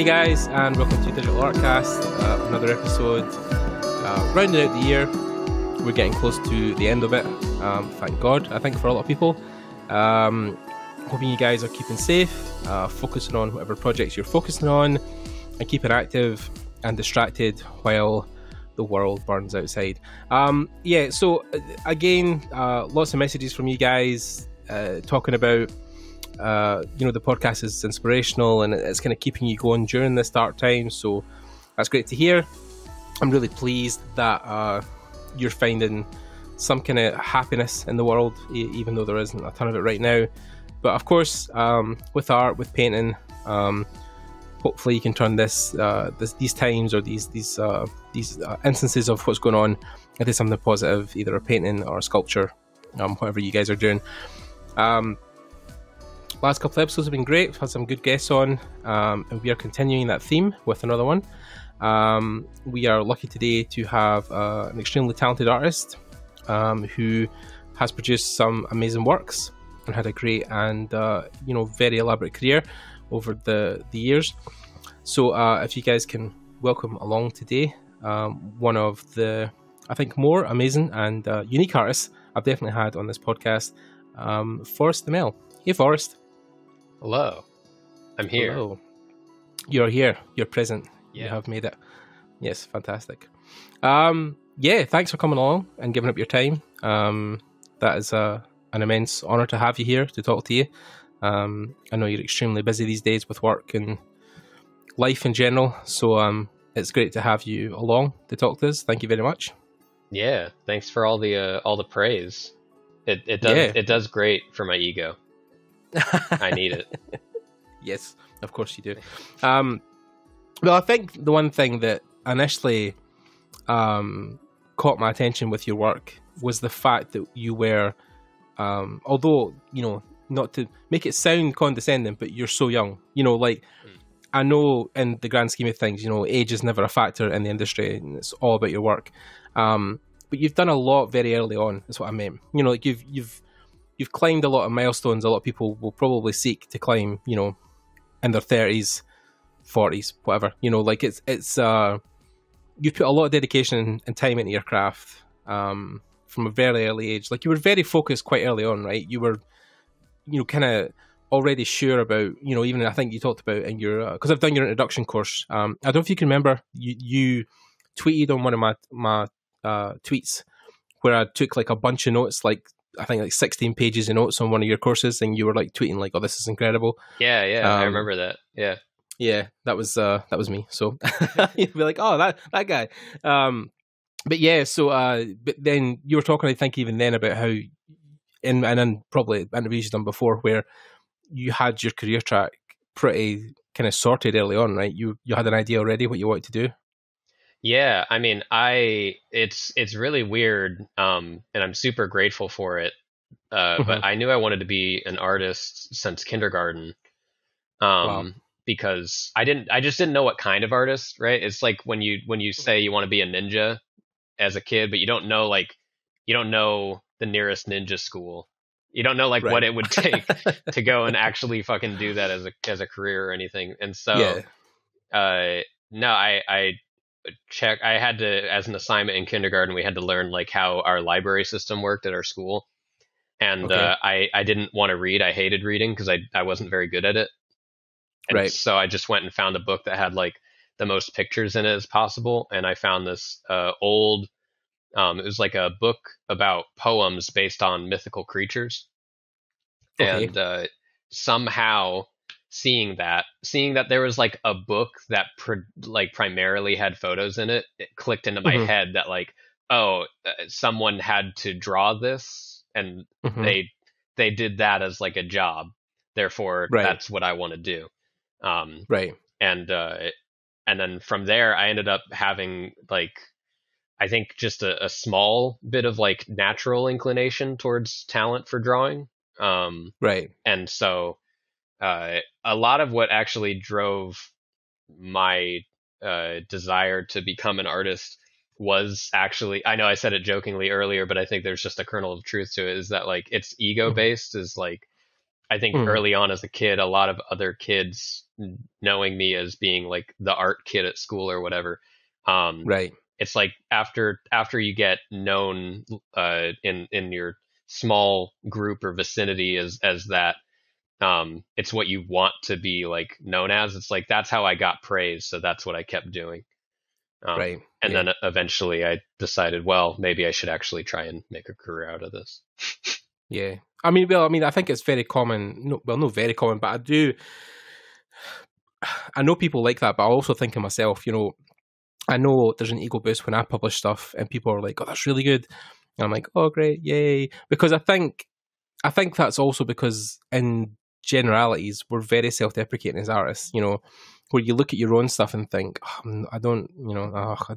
me, guys, and welcome to Digital Artcast, another episode, rounding out the year. We're getting close to the end of it, thank God, I think, for a lot of people. Hoping you guys are keeping safe, focusing on whatever projects you're focusing on, and keeping active and distracted while the world burns outside. Yeah, so again, lots of messages from you guys talking about, you know, the podcast is inspirational and it's kind of keeping you going during this dark time. So that's great to hear. I'm really pleased that you're finding some kind of happiness in the world, even though there isn't a ton of it right now. But of course, with art, with painting, hopefully you can turn this, these times or these instances of what's going on into something positive, either a painting or a sculpture, whatever you guys are doing. Last couple of episodes have been great. We've had some good guests on, and we are continuing that theme with another one. We are lucky today to have an extremely talented artist who has produced some amazing works and had a great and you know, very elaborate career over the years. So if you guys can welcome along today one of the, I think, more amazing and unique artists I've definitely had on this podcast, Forrest Imel. Hey, Forrest. Hello. I'm here. Hello. You're here. You're present. Yeah. You have made it. Yes, fantastic. Yeah, thanks for coming along and giving up your time. That is an immense honor to have you here, to talk to you. I know you're extremely busy these days with work and life in general, so it's great to have you along to talk to us. Thank you very much. Yeah, thanks for all the praise. It does great for my ego. I need it. Yes, of course you do. Well, I think the one thing that initially caught my attention with your work was the fact that you were, although, you know, not to make it sound condescending, but you're so young. You know, like, I know in the grand scheme of things, you know, age is never a factor in the industry and it's all about your work. But you've done a lot very early on, is what I meant. You know, like you've climbed a lot of milestones a lot of people will probably seek to climb, you know, in their 30s, 40s, whatever. You know, like it's you put a lot of dedication and time into your craft from a very early age. Like, you were very focused quite early on, right? You were, you know, kind of already sure about, you know, even I think you talked about in your, because I've done your introduction course. I don't know if you can remember, you tweeted on one of my tweets where I took like a bunch of notes, like I think like 16 pages of notes on one of your courses, and you were like tweeting like, "Oh, this is incredible." Yeah, yeah, I remember that. Yeah, yeah, that was me. So you'd be like, "Oh, that guy." But yeah, so but then you were talking, I think, even then about how in probably interviews you've done before where you had your career track pretty kind of sorted early on, right? You had an idea already what you wanted to do. Yeah, I mean, it's really weird, and I'm super grateful for it. But I knew I wanted to be an artist since kindergarten, wow. Because I just didn't know what kind of artist, right? It's like when you say you want to be a ninja as a kid, but you don't know the nearest ninja school. You don't know like right. what it would take to go and actually fucking do that as a career or anything. And so, yeah. No, I had to, as an assignment in kindergarten, we had to learn like how our library system worked at our school. And okay. I didn't want to read. I hated reading because I wasn't very good at it. And right. so I just went and found a book that had like the most pictures in it as possible. And I found this old, it was like a book about poems based on mythical creatures. Okay. And somehow seeing that there was like a book that primarily had photos in it, it clicked into my head that like, oh, someone had to draw this and they did that as like a job. Therefore, right. that's what I want to do. Right. And then from there, I ended up having like, I think just a small bit of like natural inclination towards talent for drawing. Right. And so a lot of what actually drove my desire to become an artist was actually, I know I said it jokingly earlier, but I think there's just a kernel of truth to it, is that like it's ego based, is like I think early on as a kid, a lot of other kids knowing me as being like the art kid at school or whatever. Right. It's like after you get known in your small group or vicinity as that, it's what you want to be like known as. It's like, that's how I got praised. So that's what I kept doing. Right. And then eventually I decided, well, maybe I should actually try and make a career out of this. Yeah. I mean, I think it's very common. No, well, not very common, but I know people like that, but I also think of myself, you know, I know there's an ego boost when I publish stuff and people are like, oh, that's really good. And I'm like, oh, great. Yay. Because I think that's also because in generalities, we're very self-deprecating as artists, you know, where you look at your own stuff and think, oh, I don't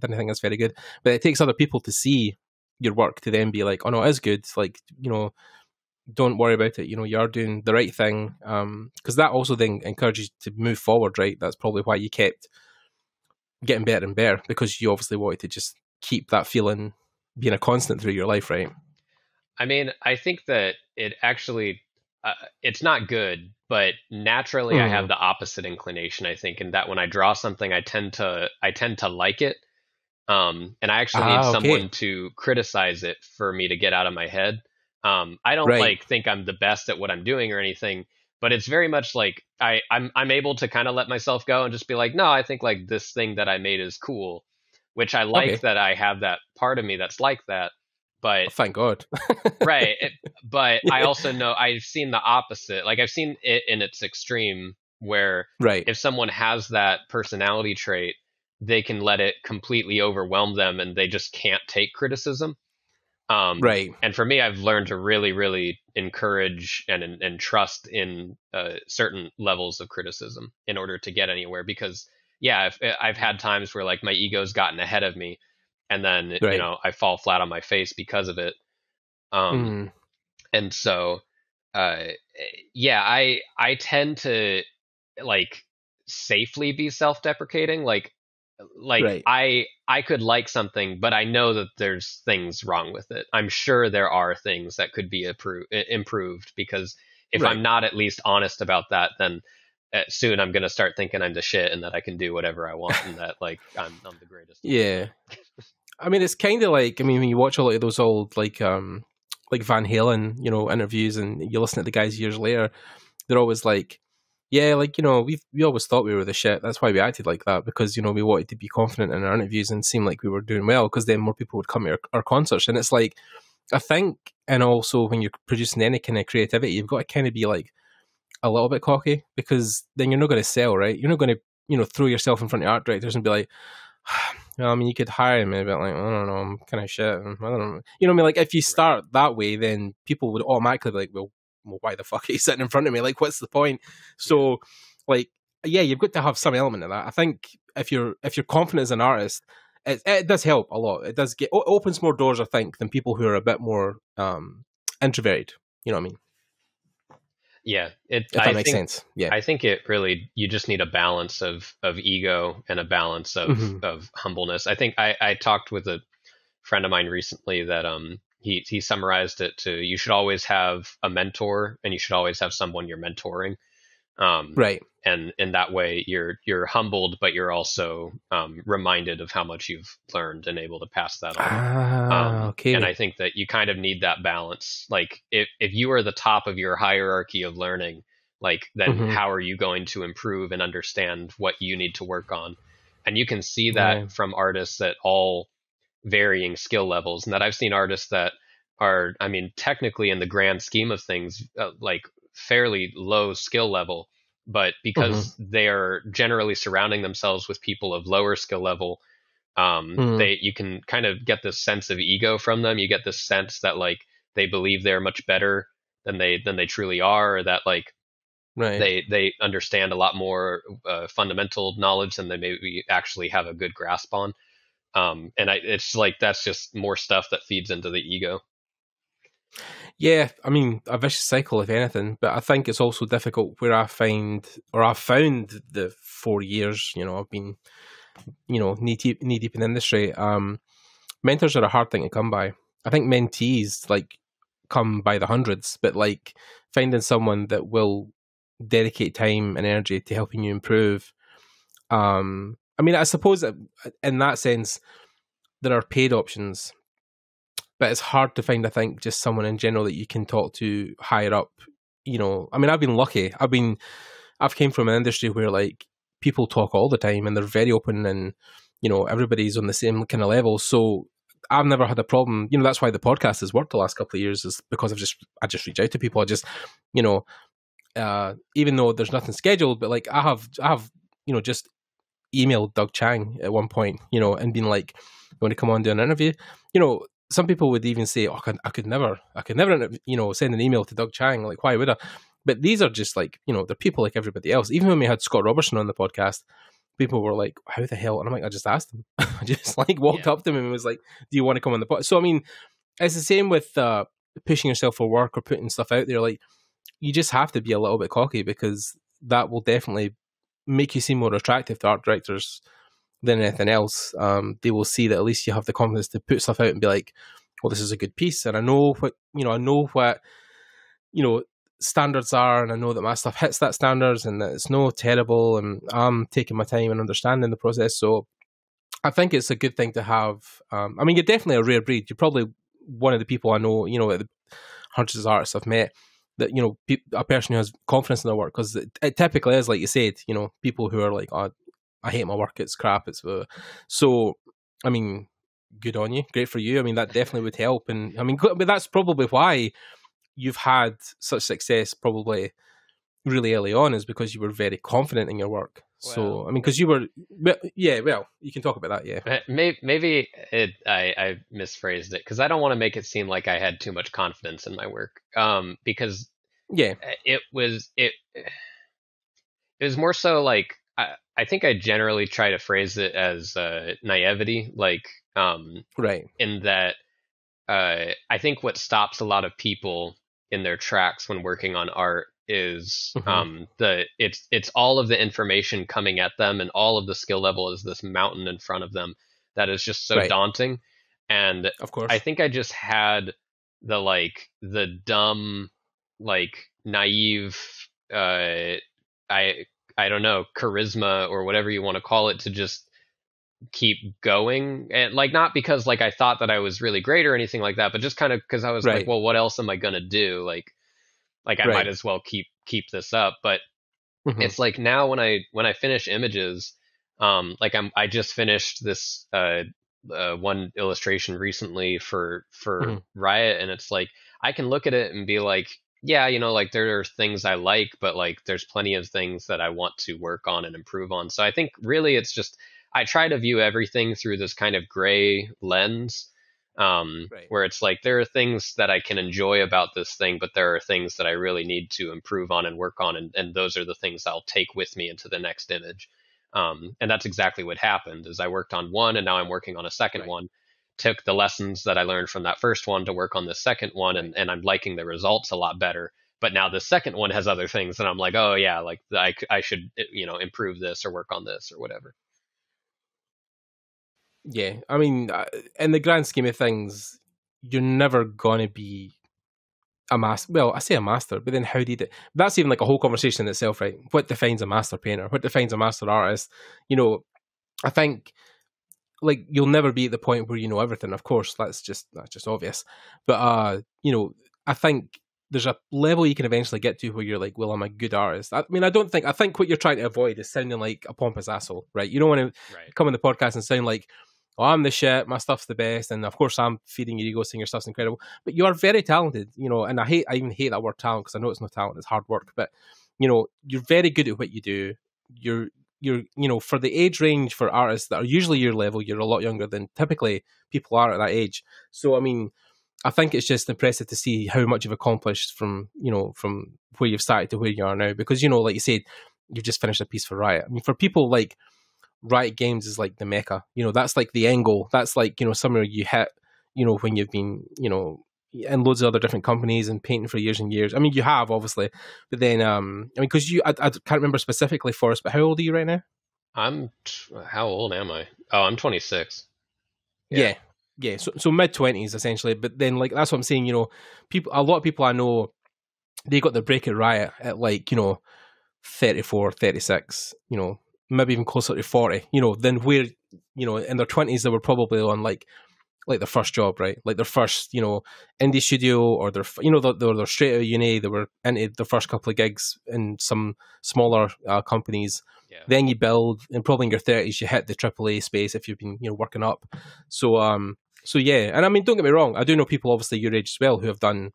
think that's very good. But it takes other people to see your work to then be like, oh no, it is good. Like, you know, don't worry about it. You know, you are doing the right thing. Because that also then encourages you to move forward, right? That's probably why you kept getting better and better, because you obviously wanted to just keep that feeling being a constant through your life, right? I mean, I think that it actually, it's not good, but naturally I have the opposite inclination, I think, in that when I draw something, I tend to like it. And I actually need someone to criticize it for me to get out of my head. I don't think I'm the best at what I'm doing or anything, but it's very much like I'm able to kind of let myself go and just be like, no, I think like this thing that I made is cool, which I like that I have that part of me that's like that. But thank God. Right. But I also know I've seen the opposite. Like I've seen it in its extreme where if someone has that personality trait, they can let it completely overwhelm them and they just can't take criticism. And for me, I've learned to really, really encourage and trust in certain levels of criticism in order to get anywhere. Because, yeah, I've had times where like my ego's gotten ahead of me. And then, you know, I fall flat on my face because of it. And so, yeah, I tend to like safely be self-deprecating. Like I could like something, but I know that there's things wrong with it. I'm sure there are things that could be improved because if I'm not at least honest about that, then soon I'm going to start thinking I'm the shit and that I can do whatever I want and that like I'm the greatest. Yeah. I mean, it's kind of like, I mean, when you watch a lot of those old, like Van Halen, you know, interviews and you listen to the guys years later, they're always like, yeah, like, you know, we always thought we were the shit. That's why we acted like that, because, you know, we wanted to be confident in our interviews and seem like we were doing well, because then more people would come to our concerts. And it's like, I think, and also when you're producing any kind of creativity, you've got to kind of be like a little bit cocky, because then you're not going to sell, right? You're not going to, you know, throw yourself in front of art directors and be like, I mean, you could hire me, but like, I don't know, I'm kind of shit. I don't know. You know what I mean? Like, if you start that way, then people would automatically be like, well, why the fuck are you sitting in front of me? Like, what's the point? So, like, yeah, you've got to have some element of that. I think if you're confident as an artist, it does help a lot. It does it opens more doors, I think, than people who are a bit more introverted. You know what I mean? Yeah, I think that makes sense. Yeah, I think it really, you just need a balance of ego and a balance of humbleness. I think I talked with a friend of mine recently that he summarized it to, you should always have a mentor and you should always have someone you're mentoring. And in that way, you're humbled, but you're also reminded of how much you've learned and able to pass that on. And I think that you kind of need that balance. Like if you are the top of your hierarchy of learning, like then how are you going to improve and understand what you need to work on? And you can see that from artists at all varying skill levels. And that I've seen artists that are, I mean, technically in the grand scheme of things, like fairly low skill level, but because they are generally surrounding themselves with people of lower skill level, you can kind of get this sense of ego from them. You get this sense that like they believe they're much better than they truly are, or that like they understand a lot more fundamental knowledge than they maybe actually have a good grasp on. And it's like, that's just more stuff that feeds into the ego. Yeah, I mean, a vicious cycle, if anything, but I think it's also difficult where I've found the 4 years, you know, I've been, you know, knee deep in the industry. Mentors are a hard thing to come by. I think mentees, like, come by the hundreds, but like finding someone that will dedicate time and energy to helping you improve. I mean, I suppose that in that sense, there are paid options, but it's hard to find, I think, just someone in general that you can talk to higher up. You know, I mean, I've been lucky. I've came from an industry where like people talk all the time and they're very open, and, you know, everybody's on the same kind of level. So I've never had a problem. You know, that's why the podcast has worked the last couple of years, is because I just reach out to people. I just, you know, even though there's nothing scheduled, but like I have, you know, just emailed Doug Chang at one point, you know, and been like, I want to come on and do an interview. You know, some people would even say, oh, I could never, you know, send an email to Doug Chang. Like, why would I? But these are just like, you know, they're people like everybody else. Even when we had Scott Robertson on the podcast, people were like, how the hell? And I'm like, I just asked them. I just like walked up to him and was like, do you want to come on the podcast? So, I mean, it's the same with pushing yourself for work or putting stuff out there. Like, you just have to be a little bit cocky, because that will definitely make you seem more attractive to art directors than anything else. They will see that at least you have the confidence to put stuff out and be like, well, this is a good piece. And I know what standards are, and I know that my stuff hits that standards and that it's no terrible, and I'm taking my time and understanding the process. So I think it's a good thing to have. I mean, you're definitely a rare breed. You're probably one of the people I know, you know, at the hundreds of artists I've met, that, you know, a person who has confidence in their work, because it typically is, like you said, you know, people who are like, oh, I hate my work, it's crap, it's blah. So, I mean, good on you, great for you. I mean, that definitely would help. And I mean, but that's probably why you've had such success probably really early on, is because you were very confident in your work. Well, so, I mean, because you were, yeah, well, you can talk about that, yeah. Maybe I misphrased it, because I don't want to make it seem like I had too much confidence in my work, because yeah, it was more so like, I think I generally try to phrase it as naivety, like, right, in that I think what stops a lot of people in their tracks when working on art is it's all of the information coming at them, and all of the skill level is this mountain in front of them that is just so daunting. And of course, I think I just had the dumb, like, naive, I don't know, charisma or whatever you want to call it, to just keep going. And like, not because like I thought that I was really great or anything like that, but just kind of because I was like, well, what else am I gonna do? Like I might as well keep this up. But it's like, now when I finish images, like I just finished this one illustration recently for Riot, and it's like, I can look at it and be like, yeah, you know, like there are things I like, but like there's plenty of things that I want to work on and improve on. So I think really it's just, I try to view everything through this kind of gray lens, where it's like, there are things that I can enjoy about this thing, but there are things that I really need to improve on and work on. And those are the things I'll take with me into the next image. And that's exactly what happened, is I worked on one, and now I'm working on a second one. Took the lessons that I learned from that first one to work on the second one, and I'm liking the results a lot better. But now the second one has other things, and I'm like, oh yeah, like I should, you know, improve this or work on this or whatever. Yeah, I mean, in the grand scheme of things, you're never gonna be a master. Well, I say a master, but then how do you do? That's even like a whole conversation in itself, right? What defines a master painter? What defines a master artist? You know, I think, like, you'll never be at the point where you know everything. Of course, that's just obvious. But you know, I think there's a level you can eventually get to where you're like, well, I'm a good artist. I mean, I think what you're trying to avoid is sounding like a pompous asshole, right? You don't want to come on the podcast and sound like, oh, I'm the shit, my stuff's the best, and of course I'm feeding your ego saying your stuff's incredible. But you are very talented, you know, and I even hate that word talent, because I know it's not talent, it's hard work. But, you know, you're very good at what you do. You're, you know, for the age range for artists that are usually your level, you're a lot younger than typically people are at that age. So, I mean, I think it's just impressive to see how much you've accomplished from where you've started to where you are now. Because, you know, like you said, you've just finished a piece for Riot. I mean, for people, like, Riot Games is like the mecca. You know, that's like the end goal. That's like, you know, somewhere you hit, you know, when you've been, you know, and loads of other different companies and painting for years and years. I mean, you have, obviously, but then, I mean, because I can't remember specifically, Forrest, but how old are you right now? How old am I? Oh, I'm 26. Yeah. yeah, so mid-20s essentially. But then, like, that's what I'm saying, you know, a lot of people I know, they got their break at Riot at, like, you know, 34, 36, you know, maybe even closer to 40, you know, then where, you know, in their 20s, they were probably on, like their first job, right? Like their first, you know, indie studio, or their, you know, they're straight out of uni, they were into their first couple of gigs in some smaller companies. Yeah. Then you build, and probably in your 30s, you hit the AAA space if you've been, you know, working up. So yeah, and I mean, don't get me wrong, I do know people obviously your age as well who have done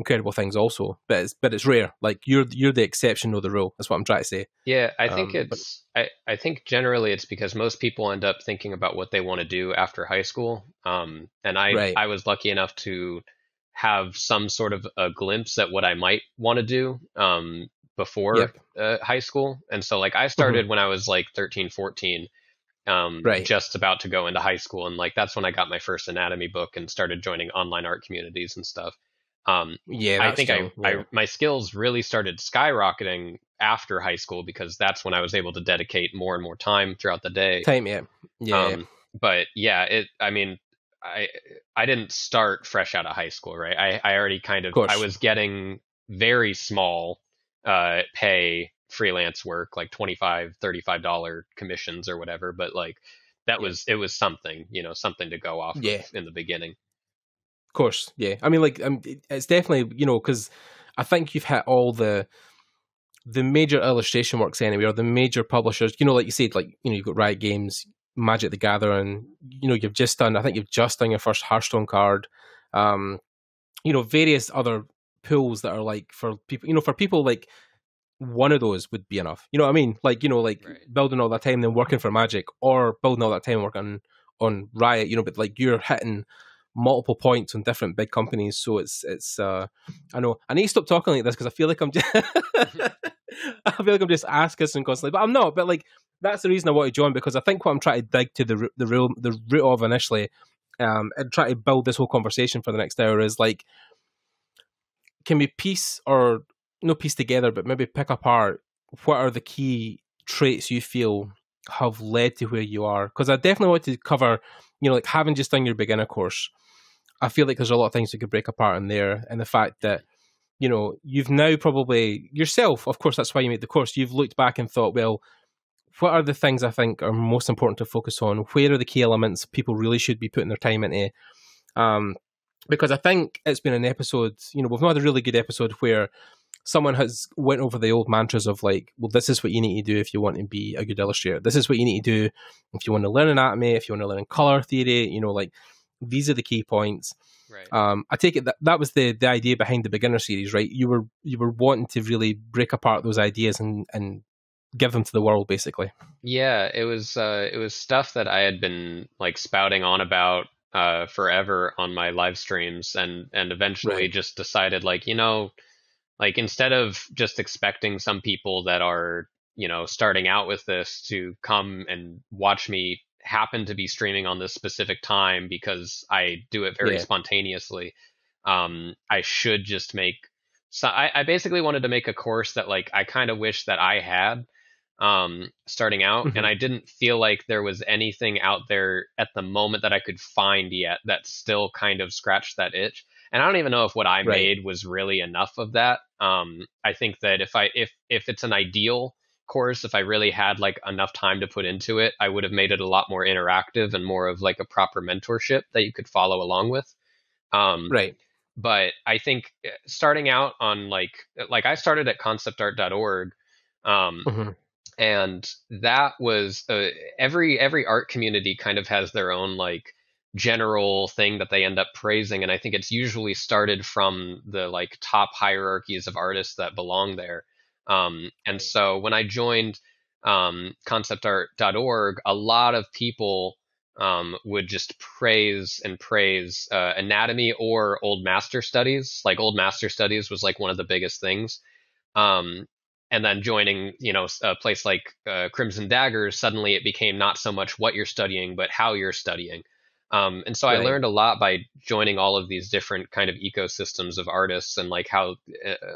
incredible things also, but it's rare. Like you're the exception, not the rule. That's what I'm trying to say. Yeah, I think I think generally it's because most people end up thinking about what they want to do after high school. I was lucky enough to have some sort of a glimpse at what I might want to do before high school. And so like I started when I was like 13, 14, just about to go into high school, and like that's when I got my first anatomy book and started joining online art communities and stuff. I think my skills really started skyrocketing after high school, because that's when I was able to dedicate more and more time throughout the day. But yeah, I didn't start fresh out of high school, right? I already kind of, I was getting very small pay freelance work, like $25, $35 commissions or whatever. But like that was, it was something, you know, something to go off of in the beginning. Of course, yeah. I mean, like, it's definitely, you know, because I think you've hit all the major illustration works anyway, or the major publishers. You know, like you said, like, you know, you've got Riot Games, Magic the Gathering. You know, you've just done, I think you've just done your first Hearthstone card. You know, various other pools that are like for people. You know, for people like one of those would be enough. You know what I mean? Like, you know, like building all that time, then working for Magic, or building all that time working on Riot. You know, but like you're hitting multiple points on different big companies, so it's I know I need to stop talking like this, because I feel like I'm just asking constantly, but I'm not. But like that's the reason I want to join, because I think what I'm trying to dig to the root of initially, and try to build this whole conversation for the next hour, is like, can we piece, or not piece together, but maybe pick apart what are the key traits you feel have led to where you are? Because I definitely want to cover, you know, like having just done your beginner course, I feel like there's a lot of things you could break apart in there. And the fact that, you know, you've now probably yourself, of course, that's why you made the course. You've looked back and thought, well, what are the things I think are most important to focus on? Where are the key elements people really should be putting their time into? Because I think it's been an episode, you know, we've not had a really good episode where someone has went over the old mantras of like, well, this is what you need to do if you want to be a good illustrator. This is what you need to do if you want to learn anatomy, if you want to learn color theory, you know, like these are the key points. Right. I take it that was the idea behind the beginner series, right? You were wanting to really break apart those ideas and give them to the world, basically. Yeah, it was stuff that I had been like spouting on about forever on my live streams, and eventually just decided, like, you know, like instead of just expecting some people that are, you know, starting out with this to come and watch me happen to be streaming on this specific time because I do it very spontaneously, I should just make. So I basically wanted to make a course that like I kind of wish that I had starting out, and I didn't feel like there was anything out there at the moment that I could find yet that still kind of scratched that itch. And I don't even know if what I made was really enough of that. I think that if it's an ideal course, if I really had like enough time to put into it, I would have made it a lot more interactive and more of like a proper mentorship that you could follow along with. But I think starting out on like I started at conceptart.org, and that was every art community kind of has their own like general thing that they end up praising, and I think it's usually started from the like top hierarchies of artists that belong there. And so when I joined conceptart.org, a lot of people would just praise anatomy or old master studies. Like old master studies was like one of the biggest things. And then joining, you know, a place like Crimson Daggers, suddenly it became not so much what you're studying, but how you're studying. And so I learned a lot by joining all of these different kind of ecosystems of artists, and like how,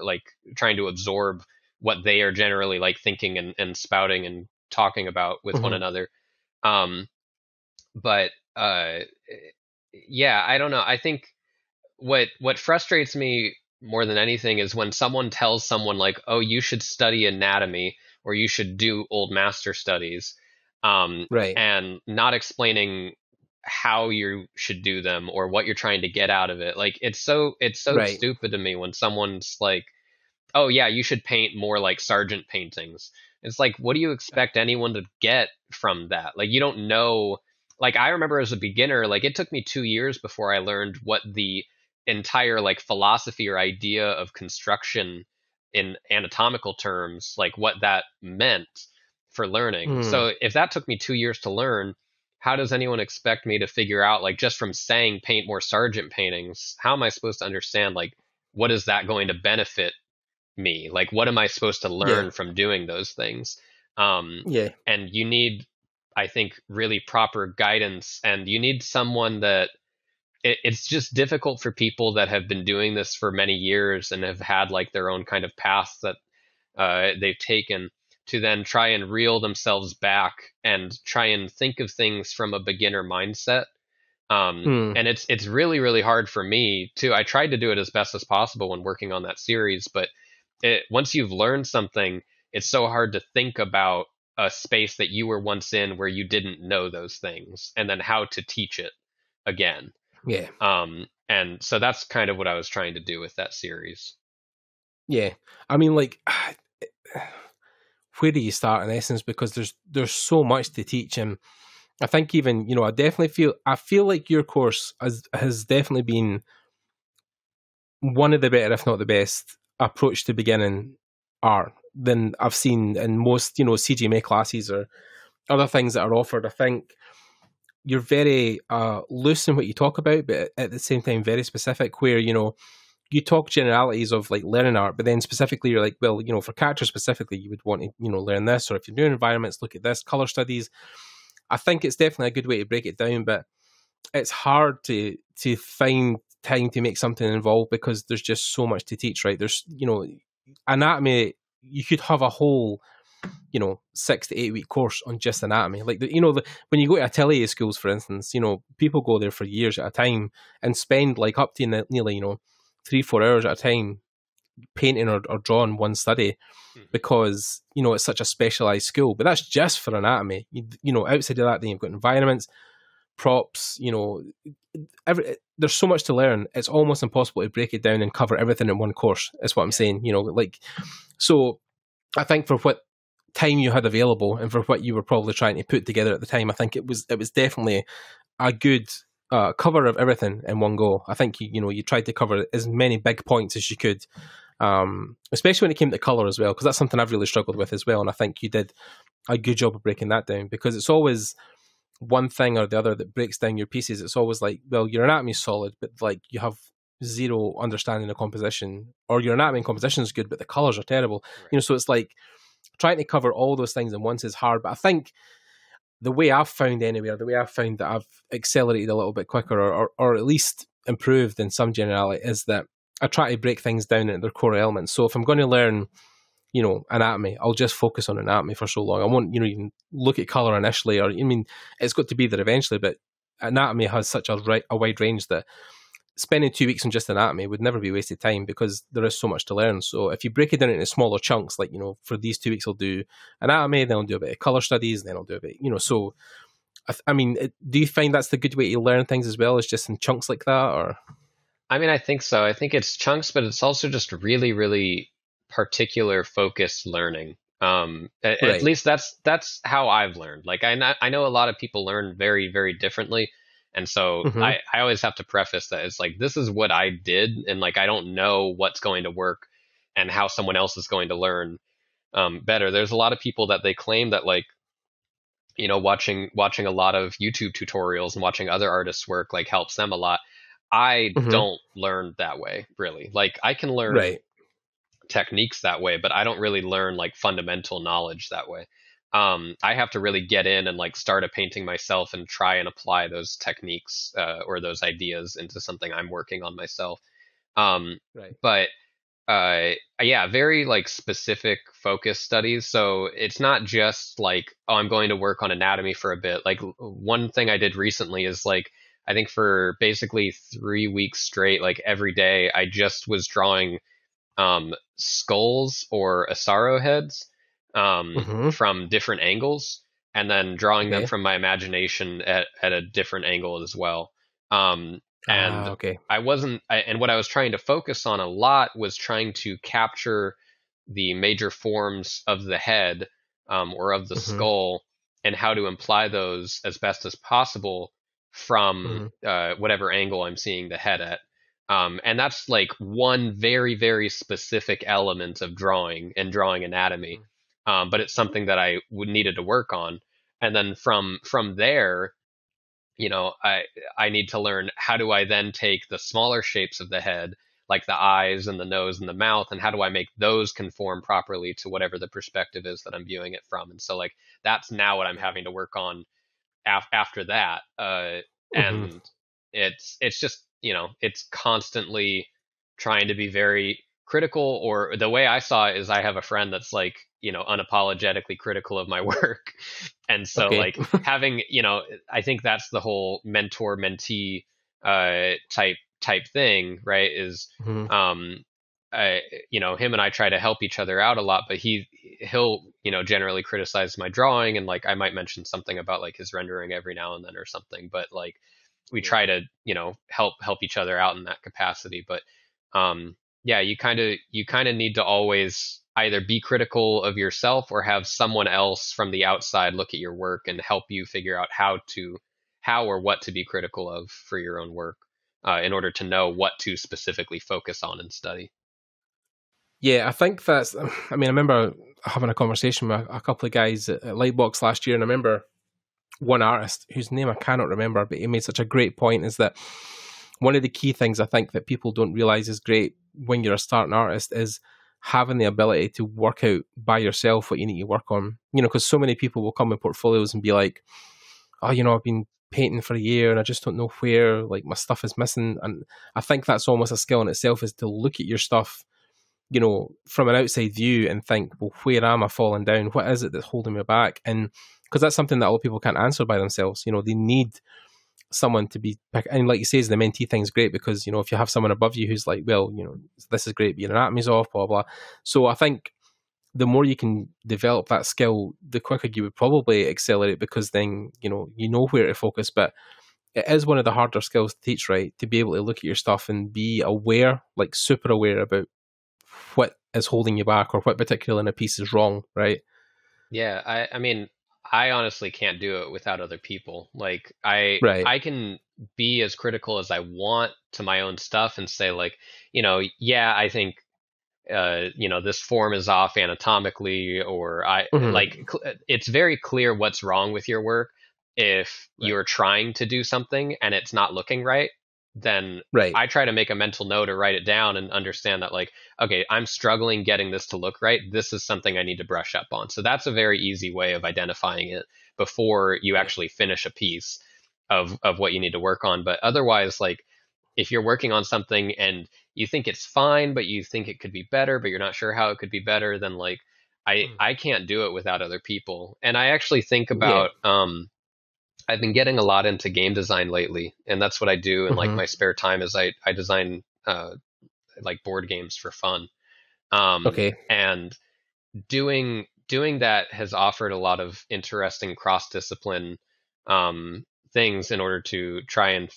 like trying to absorb what they are generally like thinking and spouting and talking about with one another. But yeah, I don't know. I think what frustrates me more than anything is when someone tells someone like, oh, you should study anatomy or you should do old master studies, right, and not explaining how you should do them or what you're trying to get out of it. Like, it's so right. stupid to me when someone's like, oh yeah, you should paint more like Sargent paintings. It's like, what do you expect anyone to get from that? Like, you don't know. Like, I remember as a beginner, like, it took me 2 years before I learned what the entire like philosophy or idea of construction in anatomical terms, like what that meant for learning. So if that took me 2 years to learn, how does anyone expect me to figure out, like, just from saying paint more Sargent paintings, how am I supposed to understand, like, what is that going to benefit me? Like, what am I supposed to learn from doing those things? And you need, I think, really proper guidance, and you need someone that it's just difficult for people that have been doing this for many years and have had like their own kind of path that they've taken, to then try and reel themselves back and try and think of things from a beginner mindset. And it's really, really hard for me too. I tried to do it as best as possible when working on that series, but once you've learned something, it's so hard to think about a space that you were once in where you didn't know those things and then how to teach it again. Yeah. And so that's kind of what I was trying to do with that series. Yeah. I mean, like, where do you start in essence? Because there's so much to teach. And I think even, you know, I feel like your course has definitely been one of the better, if not the best, approach to beginning art than I've seen in most, you know, CGMA classes or other things that are offered. I think you're very loose in what you talk about, but at the same time, very specific, where, you know, you talk generalities of like learning art, but then specifically you're like, well, you know, for characters specifically, you would want to, you know, learn this, or if you're doing environments, look at this, color studies. I think it's definitely a good way to break it down, but it's hard to find time to make something involved because there's just so much to teach, right? There's, you know, anatomy, you could have a whole, you know, 6 to 8 week course on just anatomy. Like, you know, when you go to atelier schools, for instance, you know, people go there for years at a time and spend like up to nearly, you know, 3-4 hours at a time painting or drawing one study because, you know, it's such a specialized school. But that's just for anatomy. You know, outside of that, then you've got environments, props, you know, there's so much to learn. It's almost impossible to break it down and cover everything in one course. That's what I'm saying, you know, like, so I think for what time you had available and for what you were probably trying to put together at the time, I think it was definitely a good cover of everything in one go. I think you know, you tried to cover as many big points as you could, especially when it came to color as well, because that's something I've really struggled with as well, and I think you did a good job of breaking that down, because it's always one thing or the other that breaks down your pieces. It's always like, well, your anatomy is solid, but like you have zero understanding of composition, or your anatomy and composition is good, but the colors are terrible. Right. You know, so it's like trying to cover all those things in once is hard. But I think the way I've found that I've accelerated a little bit quicker, or at least improved in some generality, is that I try to break things down into their core elements. So if I'm going to learn, you know, anatomy, I'll just focus on anatomy for so long. I won't, you know, even look at color initially, or, I mean, it's got to be there eventually, but anatomy has such a wide range that spending 2 weeks on just anatomy would never be wasted time, because there is so much to learn. So if you break it down into smaller chunks, like, you know, for these 2 weeks I'll do anatomy, then I'll do a bit of color studies, then I'll do a bit, you know. So I mean, do you find that's the good way to learn things as well, as just in chunks like that? Or I mean, I think so. I think it's chunks, but it's also just really, really particular focused learning. At least that's how I've learned. Like, I know a lot of people learn very, very differently. And so I always have to preface that it's like, this is what I did. And like, I don't know what's going to work and how someone else is going to learn better. There's a lot of people that they claim that, like, you know, watching a lot of YouTube tutorials and watching other artists work, like, helps them a lot. I don't learn that way, really. Like, I can learn techniques that way, but I don't really learn like fundamental knowledge that way. I have to really get in and like start a painting myself and try and apply those techniques or those ideas into something I'm working on myself. But very like specific focus studies. So it's not just like, oh, I'm going to work on anatomy for a bit. Like, one thing I did recently is like, I think for basically 3 weeks straight, like every day, I just was drawing skulls or Asaro heads from different angles, and then drawing them from my imagination at a different angle as well. And what I was trying to focus on a lot was trying to capture the major forms of the head or of the skull, and how to imply those as best as possible from whatever angle I'm seeing the head at. And that's like one very, very specific element of drawing and drawing anatomy. But it's something that I needed to work on. And then from there, you know, I need to learn how do I then take the smaller shapes of the head, like the eyes and the nose and the mouth, and how do I make those conform properly to whatever the perspective is that I'm viewing it from. And so like, that's now what I'm having to work on after that. And it's just, you know, it's constantly trying to be very critical, or the way I saw it is I have a friend that's like, you know, unapologetically critical of my work. And so like having, you know, I think that's the whole mentor mentee type thing, right? Is, you know, him and I try to help each other out a lot, but he'll, you know, generally criticize my drawing. And like, I might mention something about like his rendering every now and then or something, but like, we try to, you know, help each other out in that capacity. But yeah, you kind of need to always either be critical of yourself or have someone else from the outside look at your work and help you figure out how or what to be critical of for your own work in order to know what to specifically focus on and study. Yeah, I think that's, I mean, I remember having a conversation with a couple of guys at Lightbox last year, and I remember one artist whose name I cannot remember, but he made such a great point, is that one of the key things I think that people don't realize is great when you're a starting artist is having the ability to work out by yourself what you need to work on. You know, because so many people will come with portfolios and be like, oh, you know, I've been painting for a year and I just don't know where, like, my stuff is missing. And I think that's almost a skill in itself, is to look at your stuff, you know, from an outside view and think, well, where am I falling down? What is it that's holding me back? And because that's something that a lot of people can't answer by themselves. You know, they need someone to be, and like you say, the mentee thing's great because, you know, if you have someone above you who's like, well, you know, this is great, but your anatomy's off, blah, blah. So I think the more you can develop that skill, the quicker you would probably accelerate, because then, you know where to focus. But it is one of the harder skills to teach, right? To be able to look at your stuff and be aware, like super aware about what is holding you back or what particular in a piece is wrong, right? Yeah, I mean, I honestly can't do it without other people. Like I can be as critical as I want to my own stuff and say like, you know, yeah, I think, you know, this form is off anatomically, or like, it's very clear what's wrong with your work. If you're trying to do something and it's not looking right, then I try to make a mental note or write it down and understand that, like, okay, I'm struggling getting this to look right. This is something I need to brush up on. So that's a very easy way of identifying it before you actually finish a piece of what you need to work on. But otherwise, like, if you're working on something and you think it's fine, but you think it could be better, but you're not sure how it could be better, then like, I can't do it without other people. And I actually think about, I've been getting a lot into game design lately, and that's what I do in like my spare time, is I design like board games for fun. And doing that has offered a lot of interesting cross-discipline things in order to try and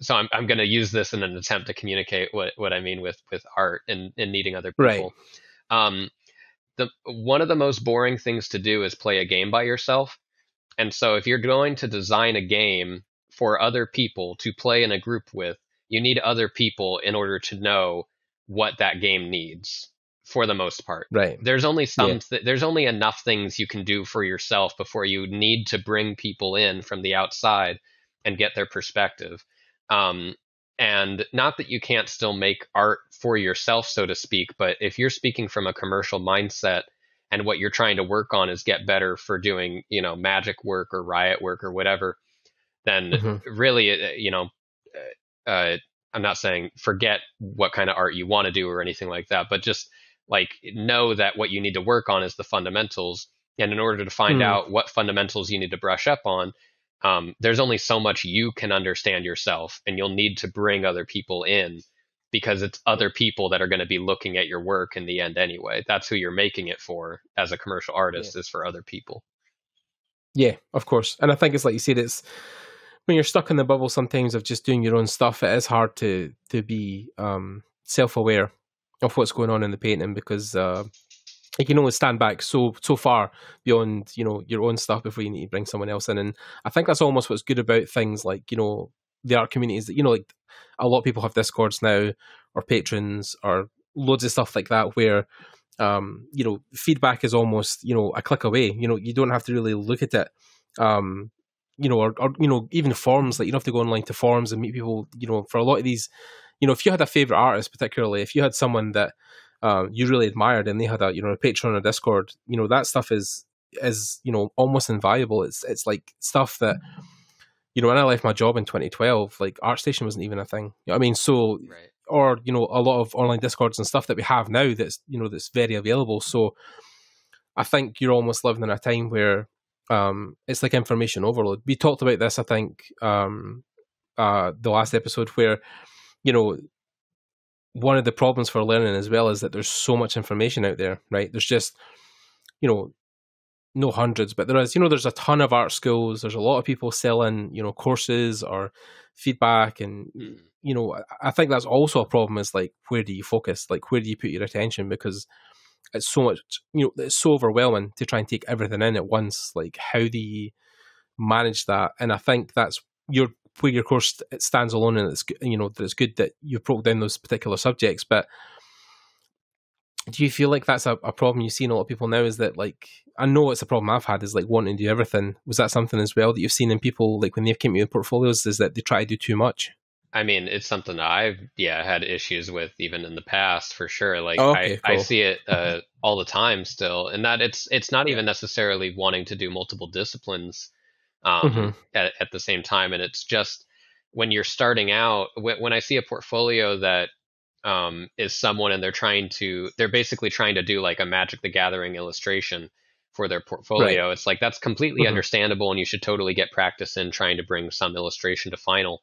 so I'm going to use this in an attempt to communicate what I mean with art and needing other people. One of the most boring things to do is play a game by yourself. And so if you're going to design a game for other people to play in a group with, you need other people in order to know what that game needs, for the most part. There's only there's only enough things you can do for yourself before you need to bring people in from the outside and get their perspective. And not that you can't still make art for yourself, so to speak, but if you're speaking from a commercial mindset, and what you're trying to work on is get better for doing, you know, magic work or riot work or whatever, then really, you know, I'm not saying forget what kind of art you want to do or anything like that, but just like know that what you need to work on is the fundamentals. And in order to find out what fundamentals you need to brush up on, There's only so much you can understand yourself, and you'll need to bring other people in, because it's other people that are going to be looking at your work in the end anyway. That's who you're making it for as a commercial artist, is for other people. Yeah, of course. And I think it's like you said, it's when you're stuck in the bubble sometimes of just doing your own stuff, it is hard to be self-aware of what's going on in the painting, because you can only stand back so far beyond, you know, your own stuff before you need to bring someone else in. And I think that's almost what's good about things like, you know, the art community is that, you know, like a lot of people have Discords now, or patrons, or loads of stuff like that, where you know, feedback is almost, you know, a click away. You know, you don't have to really look at it, you know, or you know, even forums, like you don't have to go online to forums and meet people. You know, for a lot of these, you know, if you had a favorite artist, particularly if you had someone that you really admired and they had a, you know, a Patreon or Discord, you know, that stuff is you know, almost invaluable. It's like stuff that, you know, when I left my job in 2012, like ArtStation wasn't even a thing. You know what I mean? So, right. Or, you know, a lot of online Discords and stuff that we have now that's, you know, that's very available. So I think you're almost living in a time where it's like information overload. We talked about this, I think, the last episode, where, you know, one of the problems for learning as well is that there's so much information out there, right? There's just, you know, no hundreds, but there is, you know, there's a ton of art schools. There's a lot of people selling, you know, courses or feedback. And, you know, I think that's also a problem, is like, where do you focus? Like, where do you put your attention? Because it's so much, you know, it's so overwhelming to try and take everything in at once. Like, how do you manage that? And I think that's where your course stands alone. And it's, you know, that it's good that you broke down those particular subjects. But do you feel like that's a problem you see in a lot of people now, is that, like, I know it's a problem I've had, is like wanting to do everything. Was that something as well that you've seen in people, like when they've came to your portfolios, is that they try to do too much? I mean, it's something that I've, had issues with even in the past, for sure. Like, oh, okay, cool. I see it all the time still, and that it's not even necessarily wanting to do multiple disciplines at the same time. And it's just when you're starting out, when I see a portfolio that is someone and they're basically trying to do like a Magic the Gathering illustration for their portfolio. Right. It's like, that's completely understandable, and you should totally get practice in trying to bring some illustration to final.